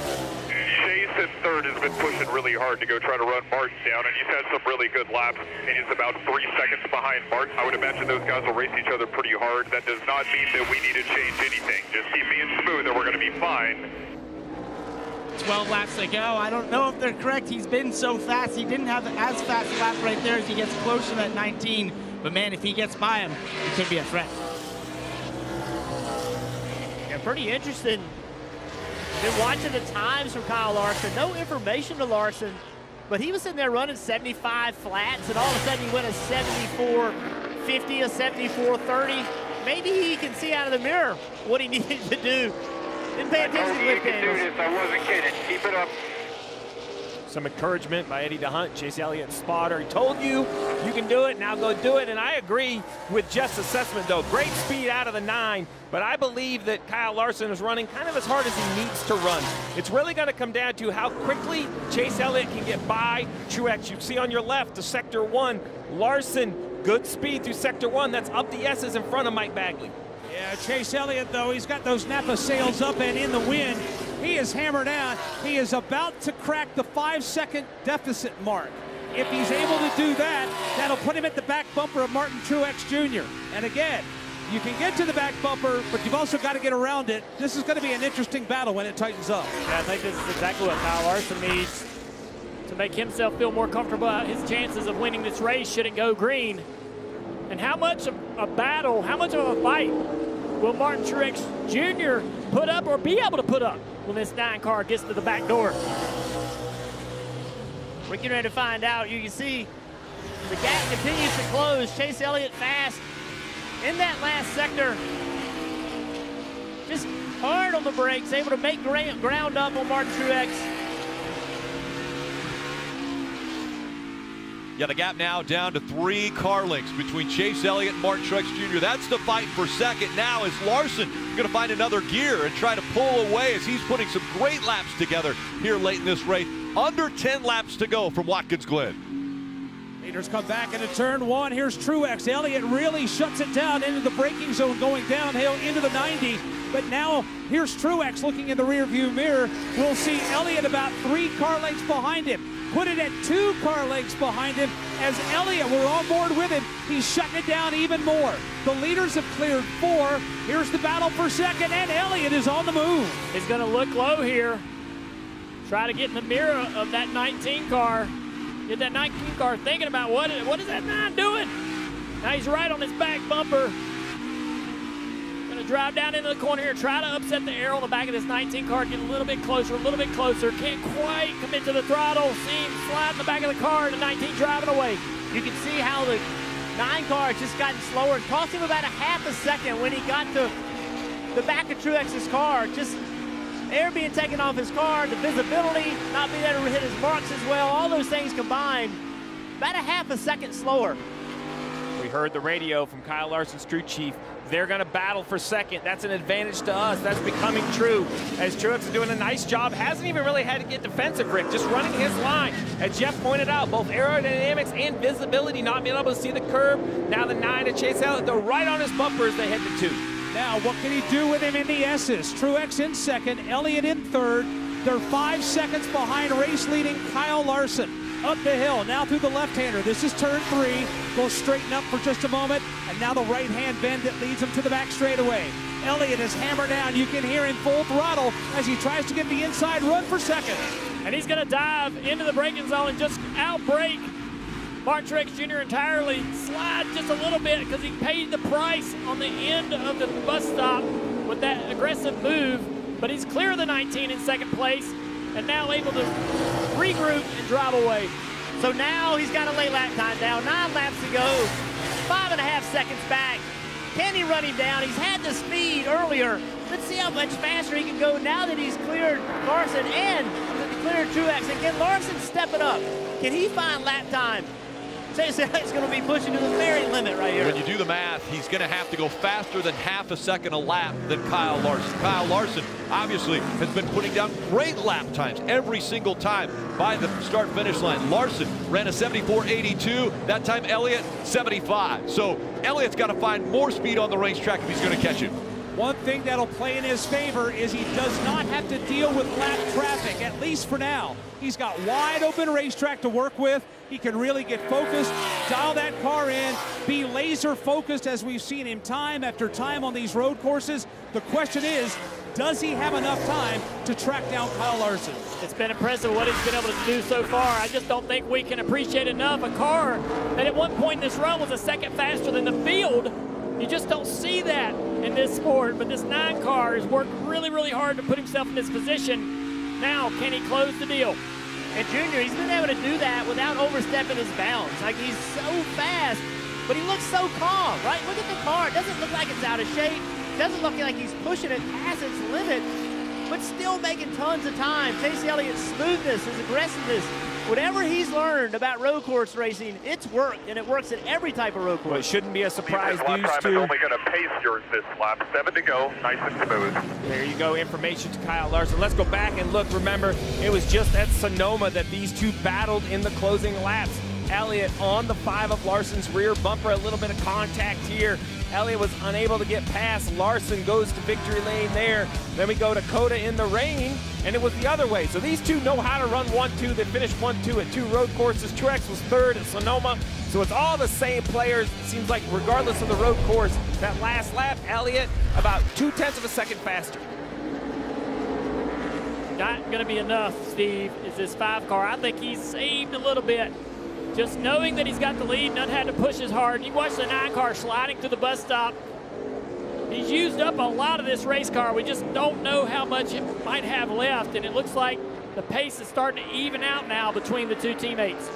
Chase in third has been pushing really hard to go try to run Martin down, and he's had some really good laps, and he's about 3 seconds behind Martin. I would imagine those guys will race each other pretty hard. That does not mean that we need to change anything. Just keep being smooth and we're going to be fine. 12 laps to go. I don't know if they're correct. He's been so fast. He didn't have as fast a lap right there as he gets close to that 19. But man, if he gets by him, he could be a threat. Yeah, pretty interesting. Been watching the times from Kyle Larson. No information to Larson, but he was in there running 75 flats, and all of a sudden he went a 74.50, a 74.30. Maybe he can see out of the mirror what he needed to do. Didn't pay attention to it. I wasn't kidding. Keep it up. Some encouragement by Eddie DeHunt, Chase Elliott spotter. He told you can do it, now go do it. And I agree with Jeff's assessment, though. Great speed out of the 9, but I believe that Kyle Larson is running kind of as hard as he needs to run. It's really going to come down to how quickly Chase Elliott can get by Truex. You see on your left, the sector 1, Larson, good speed through sector 1. That's up the S's in front of Mike Bagley. Yeah, Chase Elliott, though, he's got those Napa sails up and in the wind. He is hammered out. He is about to crack the 5-second deficit mark. If he's able to do that, that'll put him at the back bumper of Martin Truex Jr. And again, you can get to the back bumper, but you've also got to get around it. This is going to be an interesting battle when it tightens up. Yeah, I think this is exactly what Kyle Larson needs to make himself feel more comfortable about his chances of winning this race should it go green. And how much of a battle, how much of a fight will Martin Truex Jr. put up or be able to put up when this 9 car gets to the back door? We're getting ready to find out. You can see the gap continues to close. Chase Elliott fast in that last sector. Just hard on the brakes, able to make ground up on Martin Truex. Got a gap now down to 3 car lengths between Chase Elliott and Martin Truex Jr. That's the fight for second now as Larson going to find another gear and try to pull away as he's putting some great laps together here late in this race. Under 10 laps to go from Watkins Glen. Leaders come back into turn one. Here's Truex. Elliott really shuts it down into the braking zone going downhill into the 90. But now here's Truex looking in the rearview mirror. We'll see Elliott about 3 car lengths behind him. Put it at 2 car lengths behind him as Elliott, we're on board with him. He's shutting it down even more. The leaders have cleared 4. Here's the battle for second, and Elliott is on the move. He's going to look low here. Try to get in the mirror of that 19 car. Get that 19 car thinking about what is that 9 doing? Now he's right on his back bumper. Going to drive down into the corner here. Try to upset the air on the back of this 19 car. Get a little bit closer. Can't quite commit to the throttle. See him slide in the back of the car. The 19 driving away. You can see how the 9 car has just gotten slower. It cost him about a half a second when he got to the back of Truex's car. Just air being taken off his car, the visibility, not being able to hit his marks as well, all those things combined, about a half a second slower. We heard the radio from Kyle Larson's crew chief. They're going to battle for second. That's an advantage to us. That's becoming true. As Truex is doing a nice job, hasn't even really had to get defensive, Rick, just running his line. As Jeff pointed out, both aerodynamics and visibility, not being able to see the curb. Now the 9 to Chase Elliott, they're right on his bumper as they head to 2. Now, what can he do with him in the S's? Truex in second, Elliott in third. They're 5 seconds behind race-leading Kyle Larson. Up the hill, now through the left-hander. This is turn 3. They'll straighten up for just a moment, and now the right-hand bend that leads him to the back straightaway. Elliott is hammered down. You can hear him full throttle as he tries to get the inside run for second. And he's going to dive into the braking zone and just outbrake Martin Truex Jr. entirely, slide just a little bit because he paid the price on the end of the bus stop with that aggressive move, but he's clear of the 19 in second place and now able to regroup and drive away. So now he's got a late lap time down, 9 laps to go, 5.5 seconds back. Can he run him down? He's had the speed earlier. Let's see how much faster he can go now that he's cleared Larson and cleared Truex. And can Larson step it up? Can he find lap time? Chase Elliott's going to be pushing to the very limit right here. When you do the math, he's going to have to go faster than half a second a lap than Kyle Larson. Kyle Larson obviously has been putting down great lap times every single time by the start-finish line. Larson ran a 74.82. That time Elliott, 75. So Elliott's got to find more speed on the racetrack if he's going to catch him. One thing that'll play in his favor is he does not have to deal with lap traffic, at least for now. He's got wide open racetrack to work with. He can really get focused, dial that car in, be laser focused as we've seen him time after time on these road courses. The question is, does he have enough time to track down Kyle Larson? It's been impressive what he's been able to do so far. I just don't think we can appreciate enough a car that at one point in this run was a second faster than the field. You just don't see that in this sport, but this 9 car has worked really, really hard to put himself in this position. Now, can he close the deal? And Junior, he's been able to do that without overstepping his bounds. Like, he's so fast, but he looks so calm, right? Look at the car. It doesn't look like it's out of shape. It doesn't look like he's pushing it past its limit, but still making tons of time. Chase Elliott's smoothness, his aggressiveness, whatever he's learned about road course racing, it's worked, and it works at every type of road course. Well, it shouldn't be a surprise. Lap time is only going to pace yours this lap. 7 to go, nice and smooth. There you go, information to Kyle Larson. Let's go back and look. Remember, it was just at Sonoma that these two battled in the closing laps. Elliott on the 5 of Larson's rear bumper, a little bit of contact here. Elliott was unable to get past. Larson goes to victory lane there. Then we go to Coda in the rain, and it was the other way. So these two know how to run 1-2. They finished 1-2 at 2 road courses. Truex was 3rd at Sonoma. So it's all the same players. It seems like regardless of the road course, that last lap, Elliott about 0.2 of a second faster. Not gonna be enough, Steve, is this 5 car. I think he's saved a little bit. Just knowing that he's got the lead, none had to push as hard. You watch the 9 car sliding through the bus stop. He's used up a lot of this race car. We just don't know how much it might have left, and it looks like the pace is starting to even out now between the two teammates.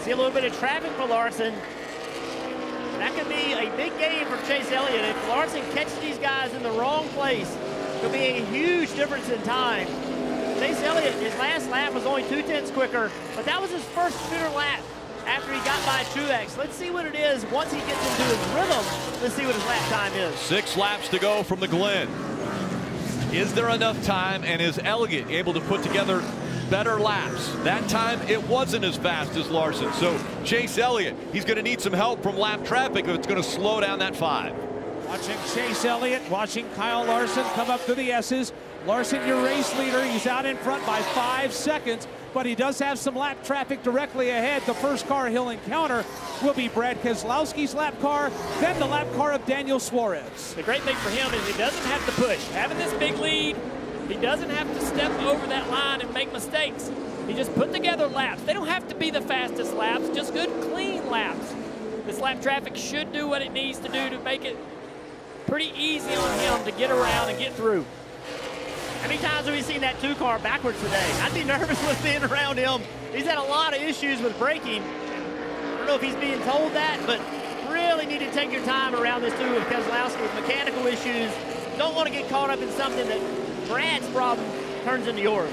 See a little bit of traffic for Larson. That could be a big game for Chase Elliott. If Larson catches these guys in the wrong place, it could be a huge difference in time. Chase Elliott, his last lap was only 0.2 quicker, but that was his first shooter lap. after he got by Truex. Let's see what it is once he gets into his rhythm. Let's see what his lap time is. 6 laps to go from the Glen. Is there enough time, and is Elliott able to put together better laps? That time it wasn't as fast as Larson. So Chase Elliott, he's going to need some help from lap traffic if it's going to slow down that 5. Watching Chase Elliott, watching Kyle Larson come up through the S's. Larson, your race leader, he's out in front by 5 seconds, but he does have some lap traffic directly ahead. The first car he'll encounter will be Brad Keselowski's lap car, then the lap car of Daniel Suarez. The great thing for him is he doesn't have to push. Having this big lead, he doesn't have to step over that line and make mistakes. He just put together laps. They don't have to be the fastest laps, just good, clean laps. This lap traffic should do what it needs to do to make it pretty easy on him to get around and get through. How many times have we seen that 2 car backwards today? I'd be nervous with being around him. He's had a lot of issues with braking. I don't know if he's being told that, but really need to take your time around this dude with Keselowski with mechanical issues. Don't want to get caught up in something that Brad's problem turns into yours.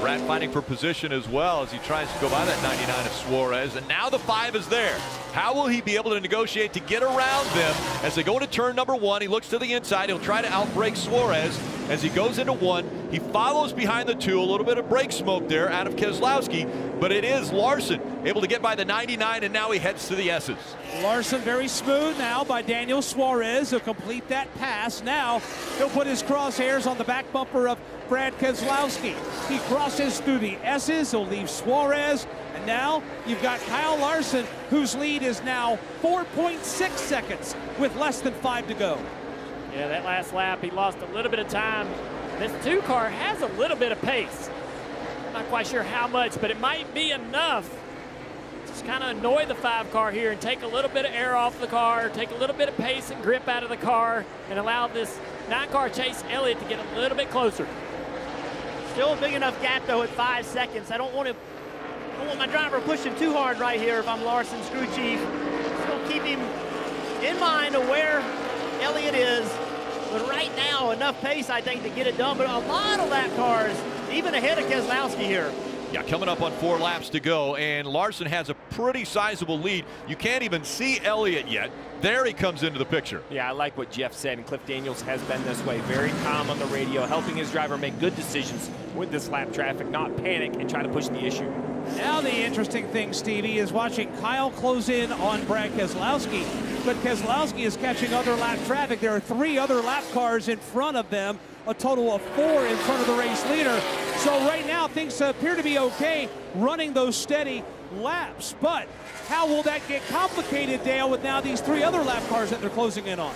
Brad fighting for position as well as he tries to go by that 99 of Suarez, and now the 5 is there. How will he be able to negotiate to get around them as they go into turn number 1? He looks to the inside. He'll try to outbrake Suarez as he goes into 1. He follows behind the 2. A little bit of brake smoke there out of Keselowski, but it is Larson able to get by the 99, and now he heads to the S's. Larson very smooth now by Daniel Suarez. He'll complete that pass. Now he'll put his crosshairs on the back bumper of Brad Keselowski. He crosses through the S's. He'll leave Suarez. And now you've got Kyle Larson, whose lead is now 4.6 seconds with less than 5 to go. Yeah, that last lap, he lost a little bit of time. This 2 car has a little bit of pace. I'm not quite sure how much, but it might be enough to just kind of annoy the 5 car here and take a little bit of air off the car, take a little bit of pace and grip out of the car, and allow this 9 car Chase Elliott to get a little bit closer. Still a big enough gap, though, at 5 seconds. I don't want my driver pushing too hard right here if I'm Larson, screw chief. Still keep him in mind of where Elliott is. But right now, enough pace, I think, to get it done. But a lot of lap cars, even ahead of Keselowski here. Yeah, coming up on 4 laps to go, and Larson has a pretty sizable lead. You can't even see Elliott yet. There he comes into the picture. Yeah, I like what Jeff said, and Cliff Daniels has been this way, very calm on the radio, helping his driver make good decisions with this lap traffic, not panic and try to push the issue. Now the interesting thing, Stevie, is watching Kyle close in on Brad Keselowski, but Keselowski is catching other lap traffic. There are 3 other lap cars in front of them, a total of 4 in front of the race leader. So right now, things appear to be okay running those steady laps. But how will that get complicated, Dale, with now these 3 other lap cars that they're closing in on?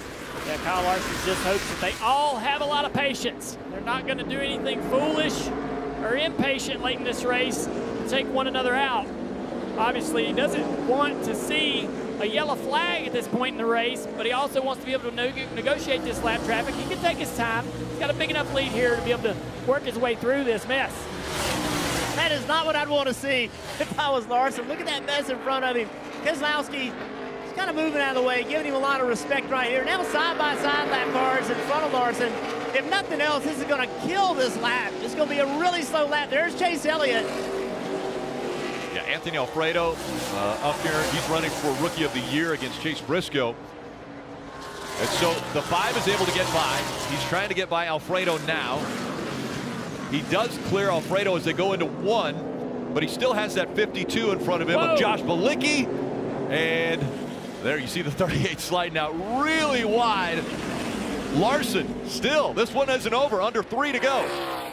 Yeah, Kyle Larson just hopes that they all have a lot of patience. They're not going to do anything foolish or impatient late in this race to take one another out. Obviously, he doesn't want to see a yellow flag at this point in the race, but he also wants to be able to negotiate this lap traffic. He can take his time. He's got a big enough lead here to be able to work his way through this mess. That is not what I'd want to see if I was Larson. Look at that mess in front of him. Keselowski is kind of moving out of the way, giving him a lot of respect right here. Now side-by-side lap cars in front of Larson. If nothing else, this is going to kill this lap. It's going to be a really slow lap. There's Chase Elliott. Yeah, Anthony Alfredo up here. He's running for Rookie of the Year against Chase Briscoe. And so the 5 is able to get by. He's trying to get by Alfredo now. He does clear Alfredo as they go into 1, but he still has that 52 in front of him. Whoa. Of Josh Bilicki. And there you see the 38 sliding out really wide. Larson still, this one isn't over, under 3 to go.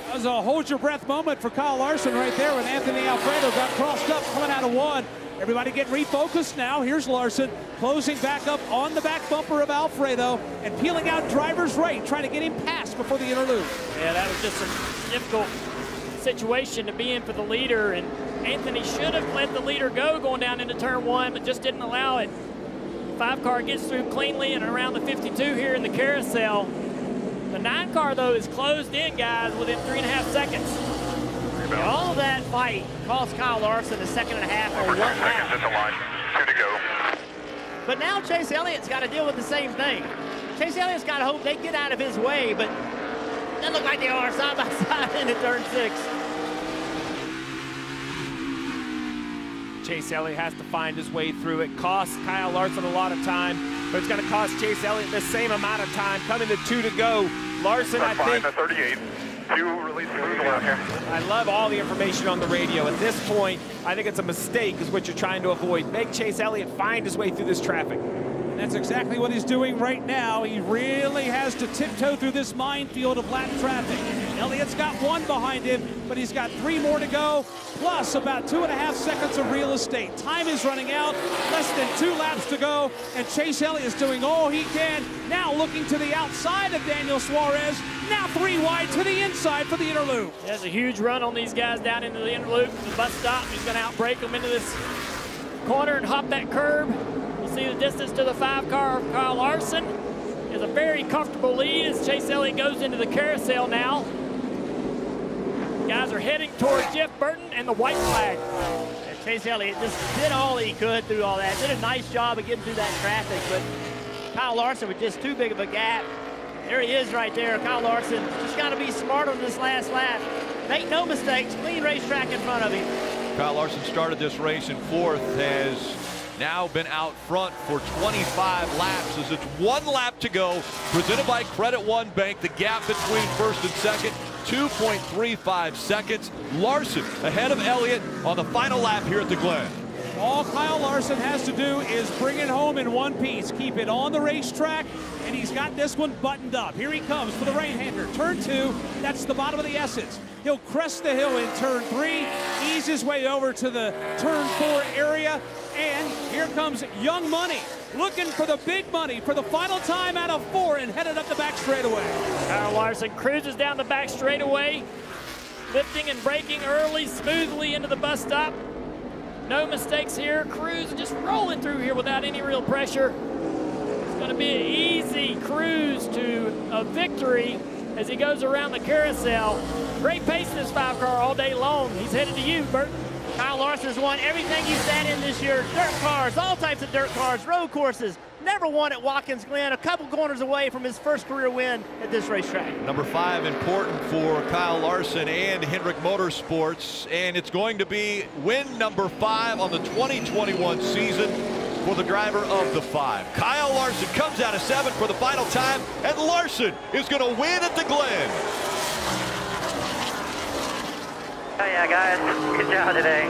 That was a hold your breath moment for Kyle Larson right there when Anthony Alfredo got crossed up coming out of 1. Everybody get refocused now. Here's Larson closing back up on the back bumper of Alfredo and peeling out driver's right, trying to get him past before the interlude. Yeah, that was just a difficult situation to be in for the leader, and Anthony should have let the leader go going down into turn 1, but just didn't allow it. 5 car gets through cleanly and around the 52 here in the carousel. The 9 car, though, is closed in, guys, within 3.5 seconds. And all that fight cost Kyle Larson a 1.5 seconds or 1 lap. That's a line. 2 to go. But now Chase Elliott's got to deal with the same thing. Chase Elliott's got to hope they get out of his way, but they look like they are side by side into turn 6. Chase Elliott has to find his way through. It costs Kyle Larson a lot of time, but it's going to cost Chase Elliott the same amount of time. Coming to two to go. Larson, I think. The 38. I love all the information on the radio. At this point, I think it's a mistake is what you're trying to avoid. Make Chase Elliott find his way through this traffic. And that's exactly what he's doing right now. He really has to tiptoe through this minefield of lap traffic. Elliott's got one behind him, but he's got three more to go, plus about 2.5 seconds of real estate. Time is running out, less than 2 laps to go, and Chase Elliott is doing all he can. Now looking to the outside of Daniel Suarez, now 3 wide to the inside for the interloop. There's a huge run on these guys down into the interloop. The bus stop, he's gonna outbrake them into this corner and hop that curb. We'll see the distance to the 5 car of Kyle Larson. It's a very comfortable lead as Chase Elliott goes into the carousel now. Guys are heading towards Jeff Burton and the white flag. And Chase Elliott just did all he could through all that. Did a nice job of getting through that traffic, but Kyle Larson was just too big of a gap. There he is right there. Kyle Larson just got to be smart on this last lap. Make no mistakes. Clean racetrack in front of him. Kyle Larson started this race in 4th, has now been out front for 25 laps as it's 1 lap to go. Presented by Credit One Bank. The gap between 1st and 2nd. 2.35 seconds. Larson ahead of Elliott on the final lap here at the Glen. All Kyle Larson has to do is bring it home in one piece. Keep it on the racetrack, and he's got this one buttoned up. Here he comes for the right-hander. Turn 2, that's the bottom of the S's. He'll crest the hill in turn 3, ease his way over to the turn 4 area, and here comes Young Money, looking for the big money for the final time out of 4 and headed up the back straightaway. Kyle Larson cruises down the back straightaway, lifting and braking early, smoothly into the bus stop. No mistakes here. Cruz just rolling through here without any real pressure. It's going to be an easy cruise to a victory as he goes around the carousel. Great pace in this 5 car all day long. He's headed to you, Bert. Kyle Larson's won everything he sat in this year. Dirt cars, all types of dirt cars, road courses. Never won at Watkins Glen, a couple corners away from his first career win at this racetrack. Number 5, important for Kyle Larson and Hendrick Motorsports. And it's going to be win number 5 on the 2021 season for the driver of the 5. Kyle Larson comes out of 7 for the final time, and Larson is going to win at the Glen. Oh yeah, guys, good job today.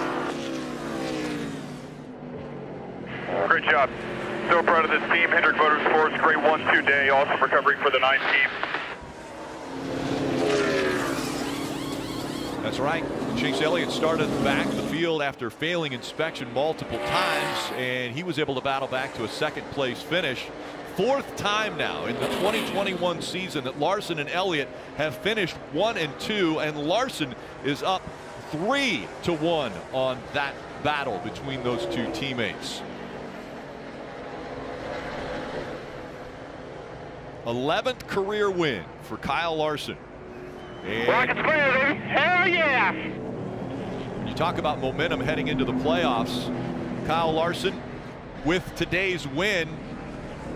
Great job. So proud of this team. Hendrick Motorsports, great 1-2 day. Awesome recovery for the 9 team. That's right. Chase Elliott started back the field after failing inspection multiple times, and he was able to battle back to a 2nd place finish. 4th time now in the 2021 season that Larson and Elliott have finished 1 and 2, and Larson is up 3-1 on that battle between those 2 teammates. 11th career win for Kyle Larson. And Rockets clear, baby. Hell yeah! You talk about momentum heading into the playoffs. Kyle Larson, with today's win,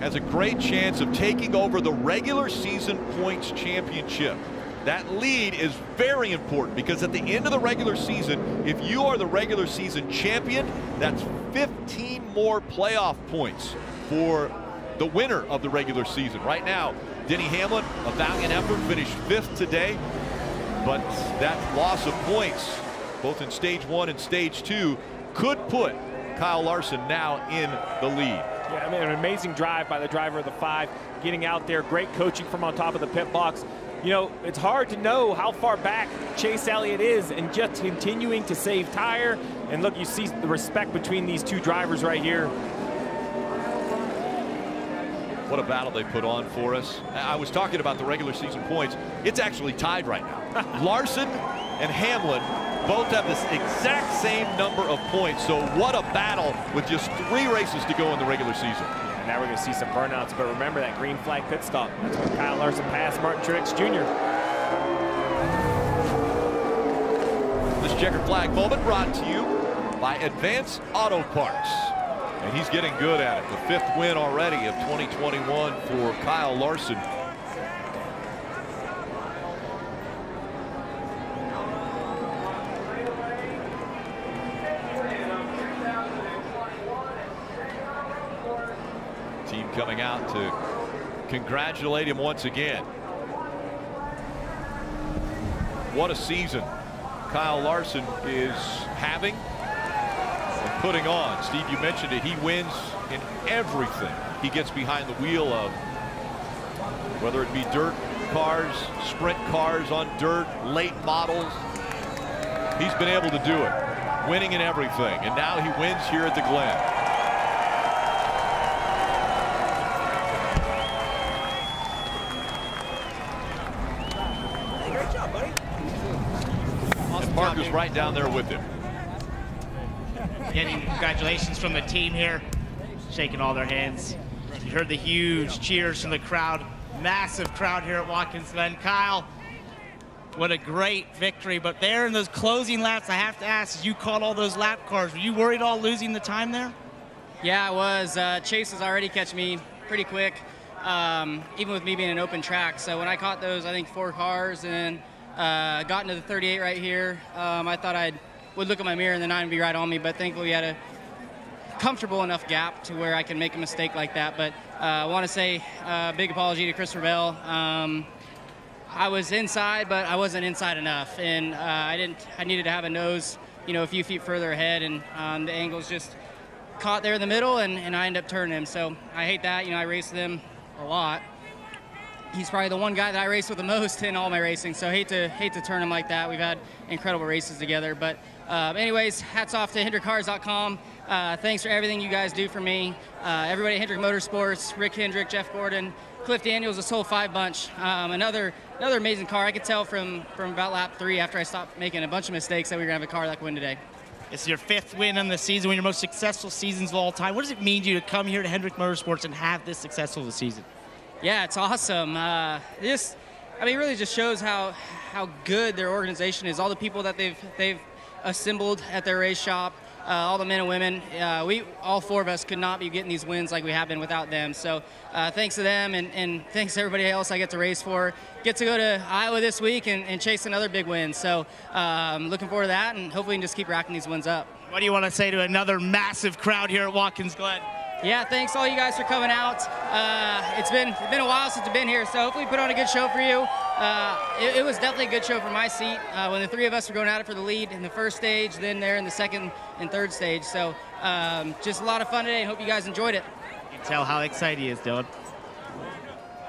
has a great chance of taking over the regular season points championship. That lead is very important because at the end of the regular season, if you are the regular season champion, that's 15 more playoff points for the winner of the regular season. Right now, Denny Hamlin, a valiant effort, finished 5th today, but that loss of points, both in stage 1 and stage 2, could put Kyle Larson now in the lead. Yeah, I mean, an amazing drive by the driver of the 5, getting out there, great coaching from on top of the pit box. You know, it's hard to know how far back Chase Elliott is, and just continuing to save tire. And look, you see the respect between these 2 drivers right here. What a battle they put on for us. I was talking about the regular season points. It's actually tied right now. Larson and Hamlin both have this exact same number of points. So what a battle with just 3 races to go in the regular season. Yeah, now we're going to see some burnouts, but remember that green flag pit stop. That's when Kyle Larson passed Martin Truex Jr. This checkered flag moment brought to you by Advance Auto Parts. And he's getting good at it. The 5th win already of 2021 for Kyle Larson. coming out to congratulate him once again. What a season Kyle Larson is having and putting on. Steve, you mentioned it. He wins in everything he gets behind the wheel of, whether it be dirt cars, sprint cars on dirt, late models. He's been able to do it, winning in everything, and now he wins here at the Glen. Parker's right down there with him. Getting congratulations from the team here, shaking all their hands. You heard the huge cheers from the crowd. Massive crowd here at Watkins Glen. Kyle, what a great victory. But there in those closing laps, I have to ask, you caught all those lap cars. Were you worried all losing the time there? Yeah, I was. Chase was already catching me pretty quick, even with me being an open track. So when I caught those, I think, 4 cars, and got into the 38 right here. I thought I would look at my mirror and the 9 would be right on me, but thankfully we had a comfortable enough gap to where I can make a mistake like that. But I want to say a big apology to Christopher Bell. I was inside, but I wasn't inside enough, and I needed to have a nose, you know, a few feet further ahead, and the angles just caught there in the middle, and I ended up turning him. So I hate that. You know, I raced them a lot. He's probably the one guy that I race with the most in all my racing, so hate to turn him like that. We've had incredible races together, but anyways, hats off to HendrickCars.com. Thanks for everything you guys do for me. Everybody at Hendrick Motorsports, Rick Hendrick, Jeff Gordon, Cliff Daniels, this whole 5 bunch. Another amazing car. I could tell from about lap 3, after I stopped making a bunch of mistakes, that we were gonna have a car that could win today. It's your 5th win on the season, one of your most successful seasons of all time. What does it mean to you to come here to Hendrick Motorsports and have this successful of a season? Yeah, it's awesome. I mean, it really just shows how good their organization is. All the people that they've assembled at their race shop, all the men and women. All 4 of us could not be getting these wins like we have been without them. So thanks to them, and thanks to everybody else I get to race for. Get to go to Iowa this week and chase another big win. So looking forward to that, and hopefully we can just keep racking these wins up. What do you want to say to another massive crowd here at Watkins Glen? Yeah, thanks all you guys for coming out. It's been a while since I've been here, so hopefully we put on a good show for you. It was definitely a good show for my seat when the 3 of us were going at it for the lead in the 1st stage, then there in the 2nd and 3rd stage. So just a lot of fun today, and hope you guys enjoyed it. You can tell how excited he is, Dillon.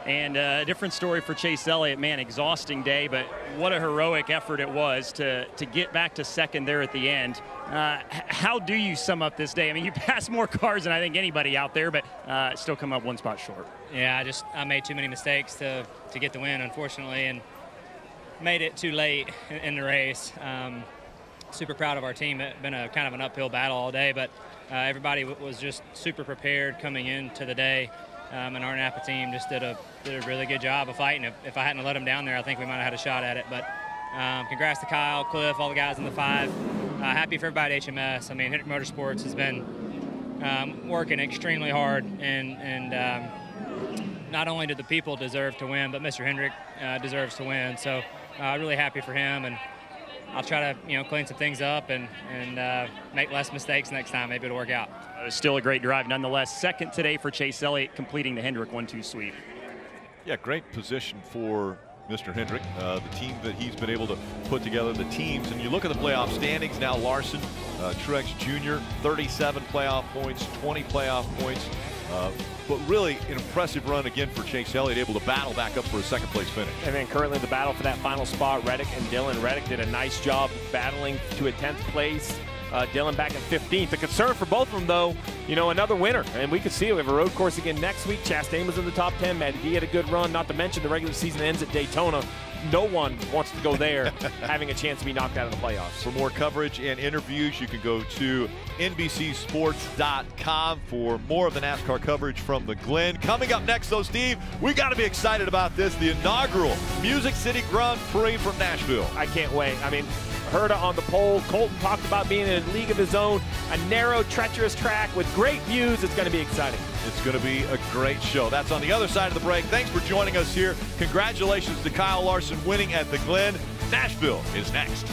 And a different story for Chase Elliott. Man, exhausting day, but what a heroic effort it was to get back to 2nd there at the end. How do you sum up this day? I mean, you passed more cars than I think anybody out there, but still come up 1 spot short. Yeah, I made too many mistakes to get the win, unfortunately, and made it too late in the race. Super proud of our team. It's been a kind of an uphill battle all day, but everybody was just super prepared coming into the day. And our NAPA team just did a really good job of fighting. If I hadn't let them down there, I think we might have had a shot at it. But congrats to Kyle, Cliff, all the guys in the 5. Happy for everybody at HMS. I mean, Hendrick Motorsports has been working extremely hard, and not only do the people deserve to win, but Mr. Hendrick deserves to win. So really happy for him, and I'll try to, you know, clean some things up and make less mistakes next time. Maybe it'll work out. It was still a great drive nonetheless. 2nd today for Chase Elliott, completing the Hendrick 1-2 sweep. Yeah, great position for Mr. Hendrick. The team that he's been able to put together, the teams. And you look at the playoff standings now. Larson, Truex Jr., 37 playoff points, 20 playoff points. But really an impressive run again for Chase Elliott, able to battle back up for a 2nd place finish. And then currently the battle for that final spot, Reddick and Dillon. Reddick did a nice job battling to a 10th place. Dillon back in 15th. The concern for both of them, though, you know, another winner. And we could see it. We have a road course again next week. Chastain was in the top 10. Matt, he had a good run, not to mention the regular season ends at Daytona. No one wants to go there having a chance to be knocked out of the playoffs. For more coverage and interviews, you can go to NBCSports.com for more of the NASCAR coverage from the Glen. Coming up next, though, Steve, we got to be excited about this, the inaugural Music City Grand Prix from Nashville. I can't wait. I mean, Herta on the pole. Colton talked about being in a league of his own. A narrow, treacherous track with great views. It's going to be exciting. It's going to be a great show. That's on the other side of the break. Thanks for joining us here. Congratulations to Kyle Larson winning at the Glen. Nashville is next.